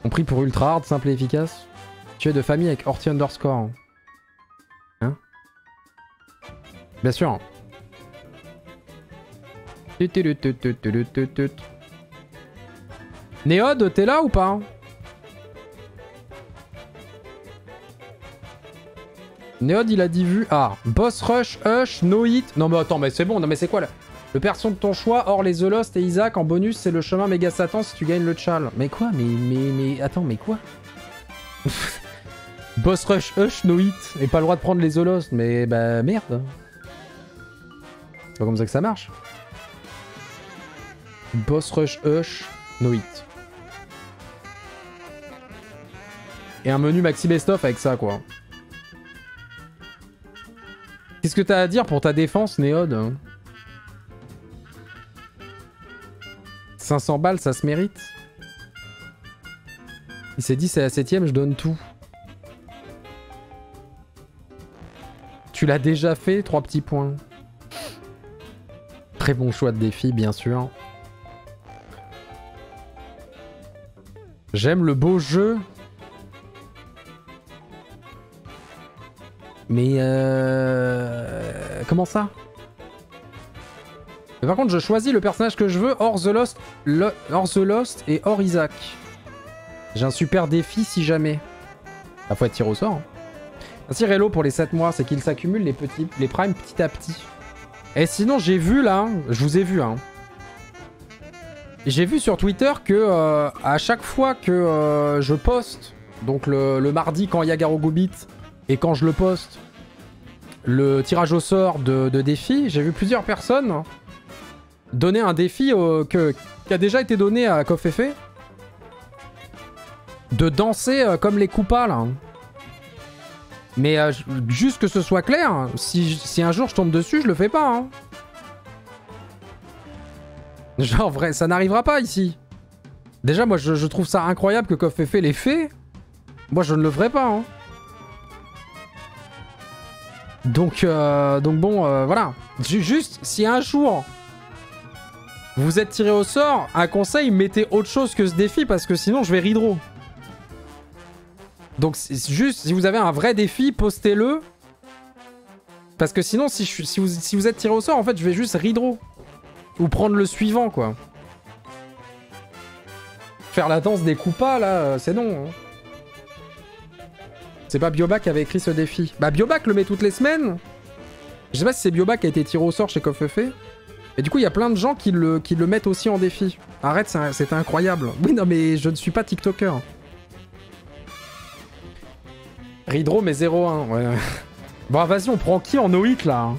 Compris pour ultra hard, simple et efficace. Tu es de famille avec Horty underscore. Hein? Bien sûr. Néode, t'es là ou pas? Néode, il a dit vu. Ah, boss rush, hush, no hit. Non mais attends, mais c'est bon, non mais c'est quoi là? Le perso de ton choix, hors les The Lost et Isaac, en bonus, c'est le chemin méga Satan si tu gagnes le tchal. Mais quoi? Mais attends, mais quoi? Boss rush, hush, no hit. Et pas le droit de prendre les holos. Mais bah merde. C'est pas comme ça que ça marche. Boss rush, hush, no hit. Et un menu maxi best-of avec ça quoi. Qu'est-ce que t'as à dire pour ta défense, Néode? 500 balles, ça se mérite. Il s'est dit, c'est la 7ème, je donne tout. Tu l'as déjà fait, 3 petits points. Très bon choix de défi, bien sûr. J'aime le beau jeu. Mais comment ça? Mais par contre, je choisis le personnage que je veux hors The Lost, et hors Isaac. J'ai un super défi si jamais. Ah, faut être tiré au sort. Hein. Merci Relo pour les 7 mois, c'est qu'ils s'accumulent les primes petit à petit. Et sinon, j'ai vu là, hein, je vous ai vu. Hein, j'ai vu sur Twitter que à chaque fois que je poste, donc le mardi quand il y a Garo Goubit, et quand je le poste, le tirage au sort de défi, j'ai vu plusieurs personnes donner un défi qui a déjà été donné à Kofefe, de danser comme les Koopas, là. Mais juste que ce soit clair, si un jour je tombe dessus, je le fais pas. Hein. Genre, vrai, ça n'arrivera pas ici. Déjà, moi, je trouve ça incroyable que Kofefe l'ait fait. Moi, je ne le ferai pas. Hein. Donc bon, voilà. Juste, si un jour vous êtes tiré au sort, un conseil, mettez autre chose que ce défi parce que sinon je vais redraw. Donc juste, si vous avez un vrai défi, postez-le. Parce que sinon, si vous êtes tiré au sort, en fait, je vais juste redraw. Ou prendre le suivant, quoi. Faire la danse des Koopas, là, c'est non. Hein. C'est pas Bioba qui avait écrit ce défi. Bah Bioba le met toutes les semaines. Je sais pas si c'est Bioba qui a été tiré au sort chez Kofefe. Et du coup, il y a plein de gens qui le mettent aussi en défi. Arrête, c'est incroyable. Oui, non, mais je ne suis pas TikToker. Ridro, mais 0-1. Ouais. Bon, vas-y, on prend qui en no-hit, là?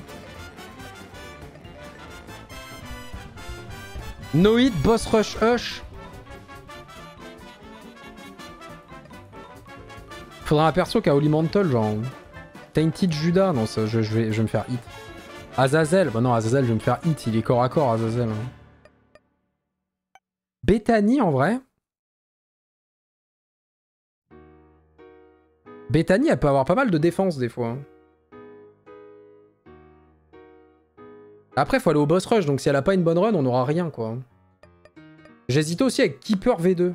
No-hit, boss rush, hush. Faudra un perso qui a Holy Mantle, genre. Tainted Judas. Non, ça, je vais me faire hit. Azazel. Bah non, Azazel, je vais me faire hit. Il est corps à corps, Azazel. Bethany, en vrai. Bethany, elle peut avoir pas mal de défense, des fois. Après, faut aller au boss rush. Donc, si elle a pas une bonne run, on aura rien, quoi. J'hésitais aussi avec Keeper V2.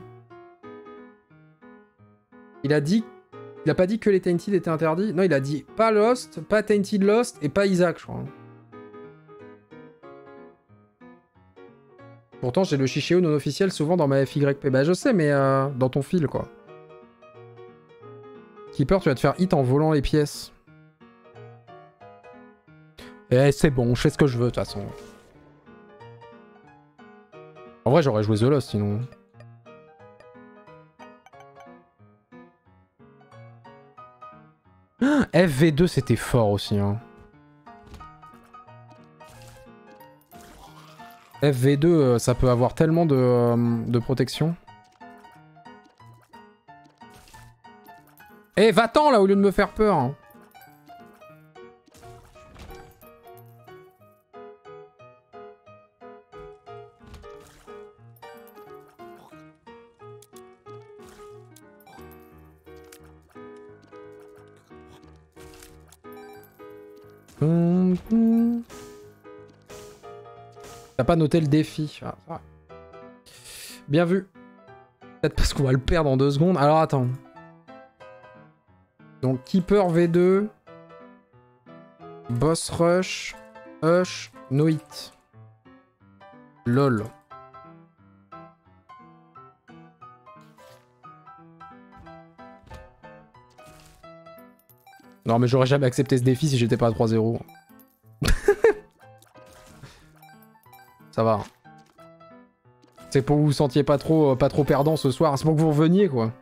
Il a pas dit que les Tainted étaient interdits. Non, il a dit pas Lost, pas Tainted Lost et pas Isaac, je crois. Pourtant, j'ai le Shisheo non officiel souvent dans ma FYP. Bah, je sais, mais dans ton fil, quoi. Keeper, tu vas te faire hit en volant les pièces. Eh, c'est bon, je fais ce que je veux, de toute façon. En vrai, j'aurais joué The Lost, sinon... FV2 c'était fort aussi hein. FV2 ça peut avoir tellement de protection. Eh va-t'en là au lieu de me faire peur hein. T'as pas noté le défi. Ah, ouais. Bien vu. Peut-être parce qu'on va le perdre en 2 secondes. Alors attends. Donc Keeper V2. Boss Rush. Hush. No hit. LOL. Non mais j'aurais jamais accepté ce défi si j'étais pas à 3-0. Ça va. C'est pour que vous vous sentiez pas trop perdant ce soir. C'est pour que vous reveniez, quoi.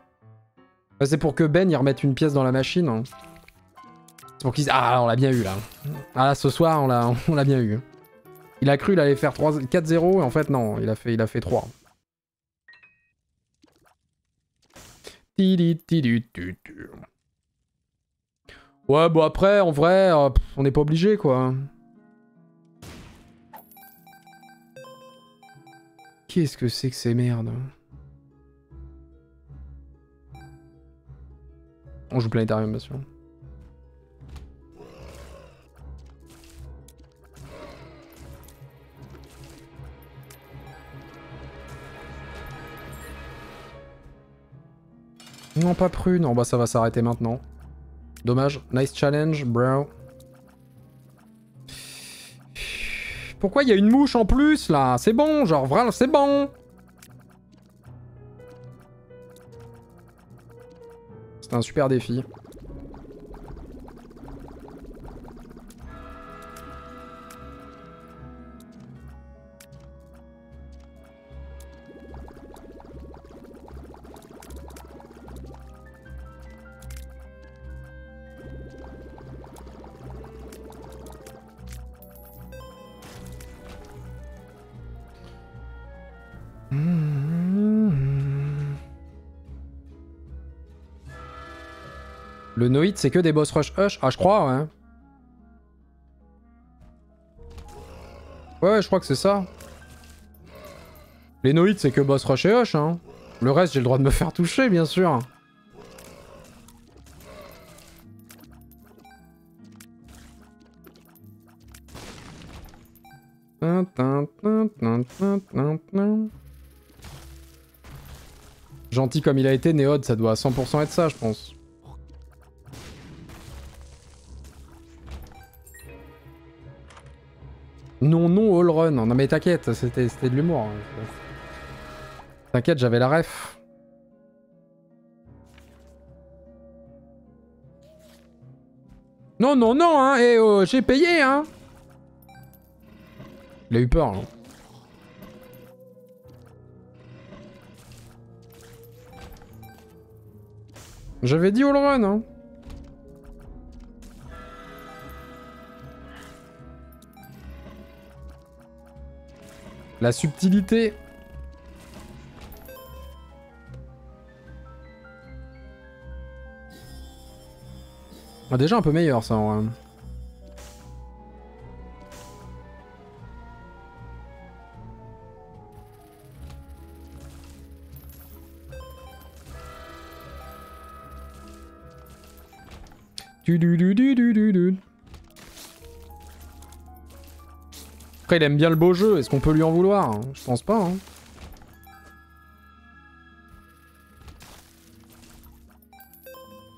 C'est pour que Ben, il remette une pièce dans la machine. Hein. C'est pour qu'il... Ah, on l'a bien eu, là. Ah, là, ce soir, on l'a bien eu. Il a cru, il allait faire 4-0, et en fait, non, il a fait 3. Ouais, bon, après, en vrai, on n'est pas obligé, quoi. Qu'est-ce que c'est que ces merdes? On joue Planétarium, bien sûr. Non, pas prune. Non, bah ça va s'arrêter maintenant. Dommage. Nice challenge, bro. Pourquoi il y a une mouche en plus, là? C'est bon, genre, vraiment, c'est bon. C'est un super défi. Le no-hit, c'est que des boss rush. Ah, je crois, ouais. Ouais, je crois que c'est ça. Les no-hit, c'est que boss rush et hush, hein. Le reste, j'ai le droit de me faire toucher, bien sûr. Gentil comme il a été, Néode, ça doit à 100% être ça, je pense. Non, non, all run. Non, mais t'inquiète, c'était de l'humour. T'inquiète, j'avais la ref. Non, non, non, hein. Et j'ai payé, hein. Il a eu peur, hein. J'avais dit all run, hein. La subtilité. Ah, déjà un peu meilleur ça en vrai. Du. Après, il aime bien le beau jeu, est-ce qu'on peut lui en vouloir? Je pense pas, hein.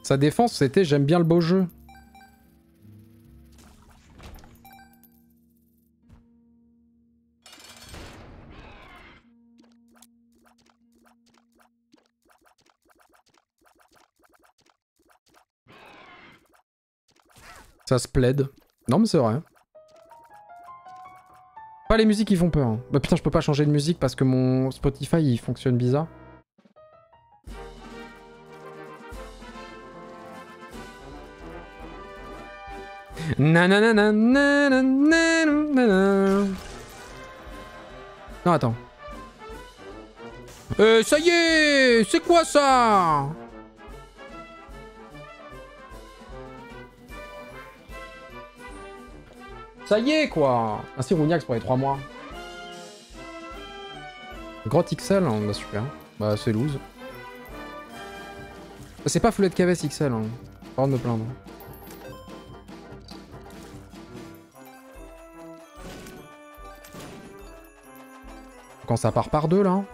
Sa défense, c'était « J'aime bien le beau jeu ». Ça se plaide. Non mais c'est vrai. Pas les musiques qui font peur. Bah putain, je peux pas changer de musique parce que mon Spotify il fonctionne bizarre. Nananana nananana. Non attends. Ça y est, c'est quoi ça? Ça y est, quoi. Ainsi, Rougnax pour les 3 mois. Grotte XL, hein, bah super. Bah, c'est loose. C'est pas Foulette Caves XL, hein. Pas de me plaindre. Quand ça part par deux, là.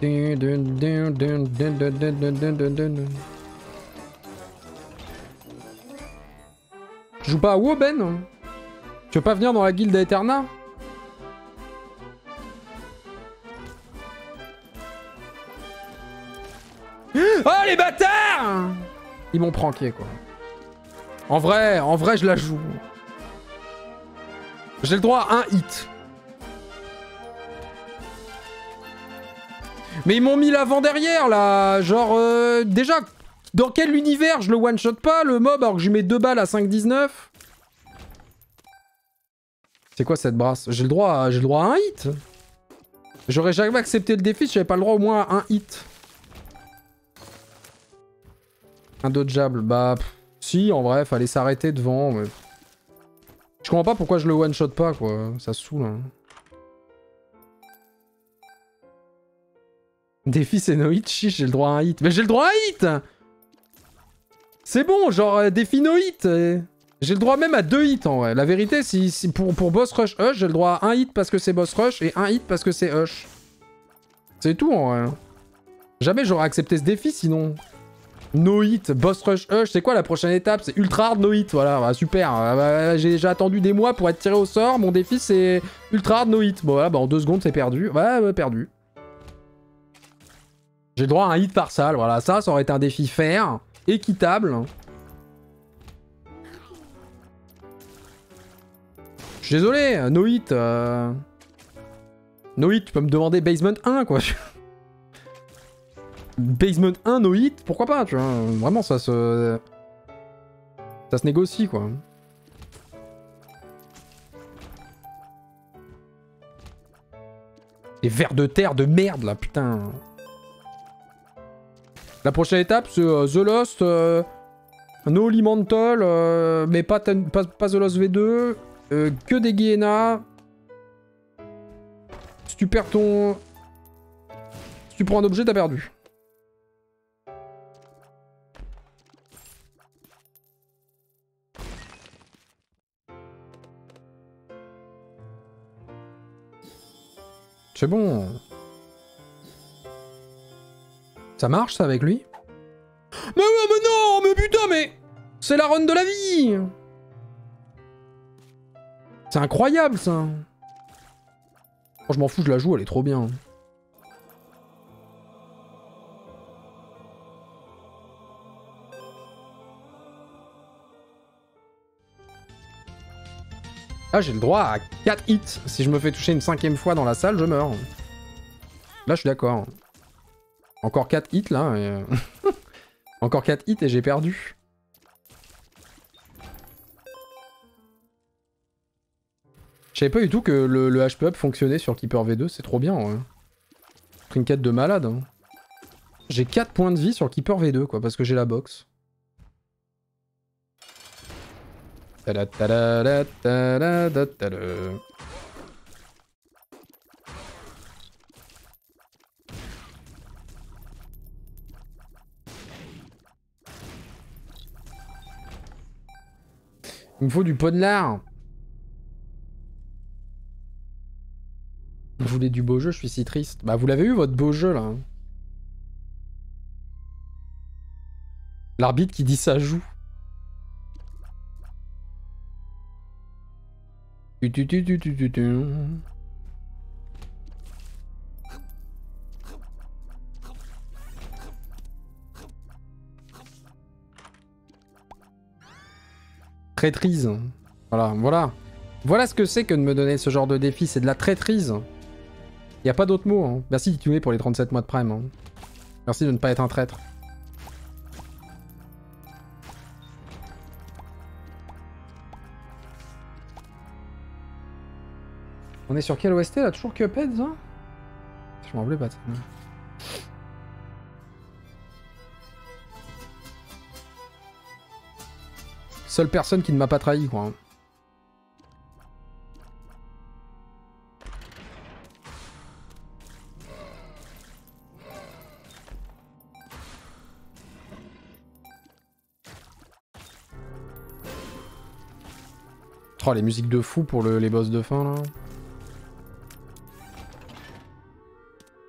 Tu joues pas à WoW, Ben? Tu veux pas venir dans la guilde à Eterna? Oh les bâtards! Ils m'ont pranké, quoi. En vrai, je la joue. J'ai le droit à un hit. Mais ils m'ont mis l'avant derrière là. Genre déjà, dans quel univers je le one-shot pas le mob alors que je lui mets 2 balles à 5,19? C'est quoi cette brasse? J'ai le droit à un hit. J'aurais jamais accepté le défi si j'avais pas le droit au moins à un hit. Indodgeable, bah pff, si en vrai, fallait s'arrêter devant. Mais... je comprends pas pourquoi je le one-shot pas quoi, ça saoule. Hein. Défi c'est no hit, chiche, j'ai le droit à un hit. Mais j'ai le droit à un hit! C'est bon, genre défi no hit. J'ai le droit même à 2 hits en vrai. La vérité, pour boss rush Hush, j'ai le droit à 1 hit parce que c'est boss rush et 1 hit parce que c'est Hush. C'est tout en vrai. Jamais j'aurais accepté ce défi sinon. No hit, boss rush Hush, c'est quoi la prochaine étape? C'est ultra hard no hit, voilà, bah, super. Bah, j'ai attendu des mois pour être tiré au sort, mon défi c'est ultra hard no hit. Bon voilà, bah, en 2 secondes c'est perdu. Voilà, bah, perdu. J'ai le droit à 1 hit par salle, voilà, ça aurait été un défi fair, équitable. Je suis désolé, no hit. No hit, tu peux me demander basement 1 quoi. Basement 1, no hit, pourquoi pas, tu vois. Vraiment, ça se négocie, quoi. Les vers de terre de merde, là, putain. La prochaine étape, c'est The Lost, No Holy Mantle, mais pas The Lost V2, que des Guénas. Si tu perds ton... si tu prends un objet, t'as perdu. C'est bon. Ça marche, ça, avec lui? Mais ouais, mais non, mais putain, mais... c'est la run de la vie! C'est incroyable, ça! Oh, je m'en fous, je la joue, elle est trop bien. Ah, j'ai le droit à 4 hits. Si je me fais toucher une 5e fois dans la salle, je meurs. Là, je suis d'accord. Encore 4 hits, là. Mais... encore 4 hits et j'ai perdu. Je savais pas du tout que le HP up fonctionnait sur Keeper V2. C'est trop bien. Ouais. Trinket de malade. Hein. J'ai 4 points de vie sur Keeper V2, quoi, parce que j'ai la box. Il me faut du podelard. Vous voulez du beau jeu, je suis si triste. Bah vous l'avez eu votre beau jeu là. L'arbitre qui dit ça joue. Traîtrise. Voilà, voilà. Voilà ce que c'est que de me donner ce genre de défi, c'est de la traîtrise. Y a pas d'autre mot. Hein. Merci Tituné pour les 37 mois de prime. Hein. Merci de ne pas être un traître. On est sur quel OST là? Toujours Cuphead ça? Je m'en voulais pas. Seule personne qui ne m'a pas trahi quoi. Oh les musiques de fou pour les boss de fin là.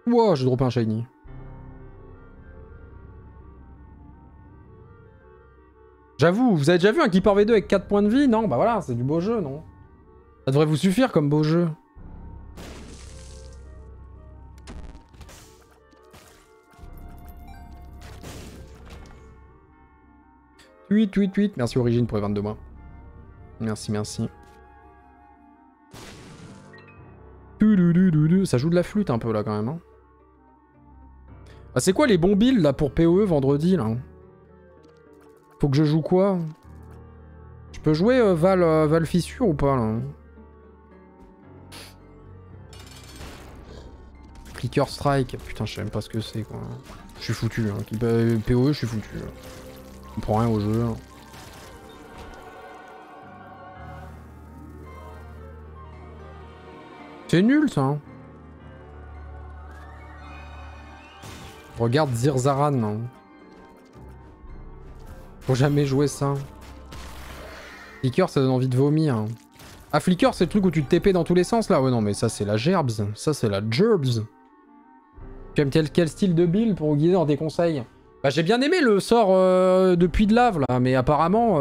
Wow, j'ai droppé un shiny. J'avoue, vous avez déjà vu un Keeper V2 avec 4 points de vie? Non, bah voilà, c'est du beau jeu, non? Ça devrait vous suffire comme beau jeu. Tweet, tweet, tweet. Merci Origine pour les 22 mois. Merci, merci. Ça joue de la flûte un peu là quand même. Hein. Ah, c'est quoi les bons builds là pour PoE vendredi là? Faut que je joue quoi? Je peux jouer Val Fissure ou pas là? Clicker Strike, putain je sais même pas ce que c'est quoi. Je suis foutu, hein. PoE je suis foutu. Là. Je comprends rien au jeu. Là. C'est nul ça. Regarde Zirzaran. Non. Faut jamais jouer ça. Flicker ça donne envie de vomir. Hein. Ah Flicker c'est le truc où tu te TP dans tous les sens là. Ouais non mais ça c'est la gerbs. Ça c'est la gerbs. Tu aimes quel style de build pour vous guider dans des conseils? Bah j'ai bien aimé le sort depuis de lave là. Mais apparemment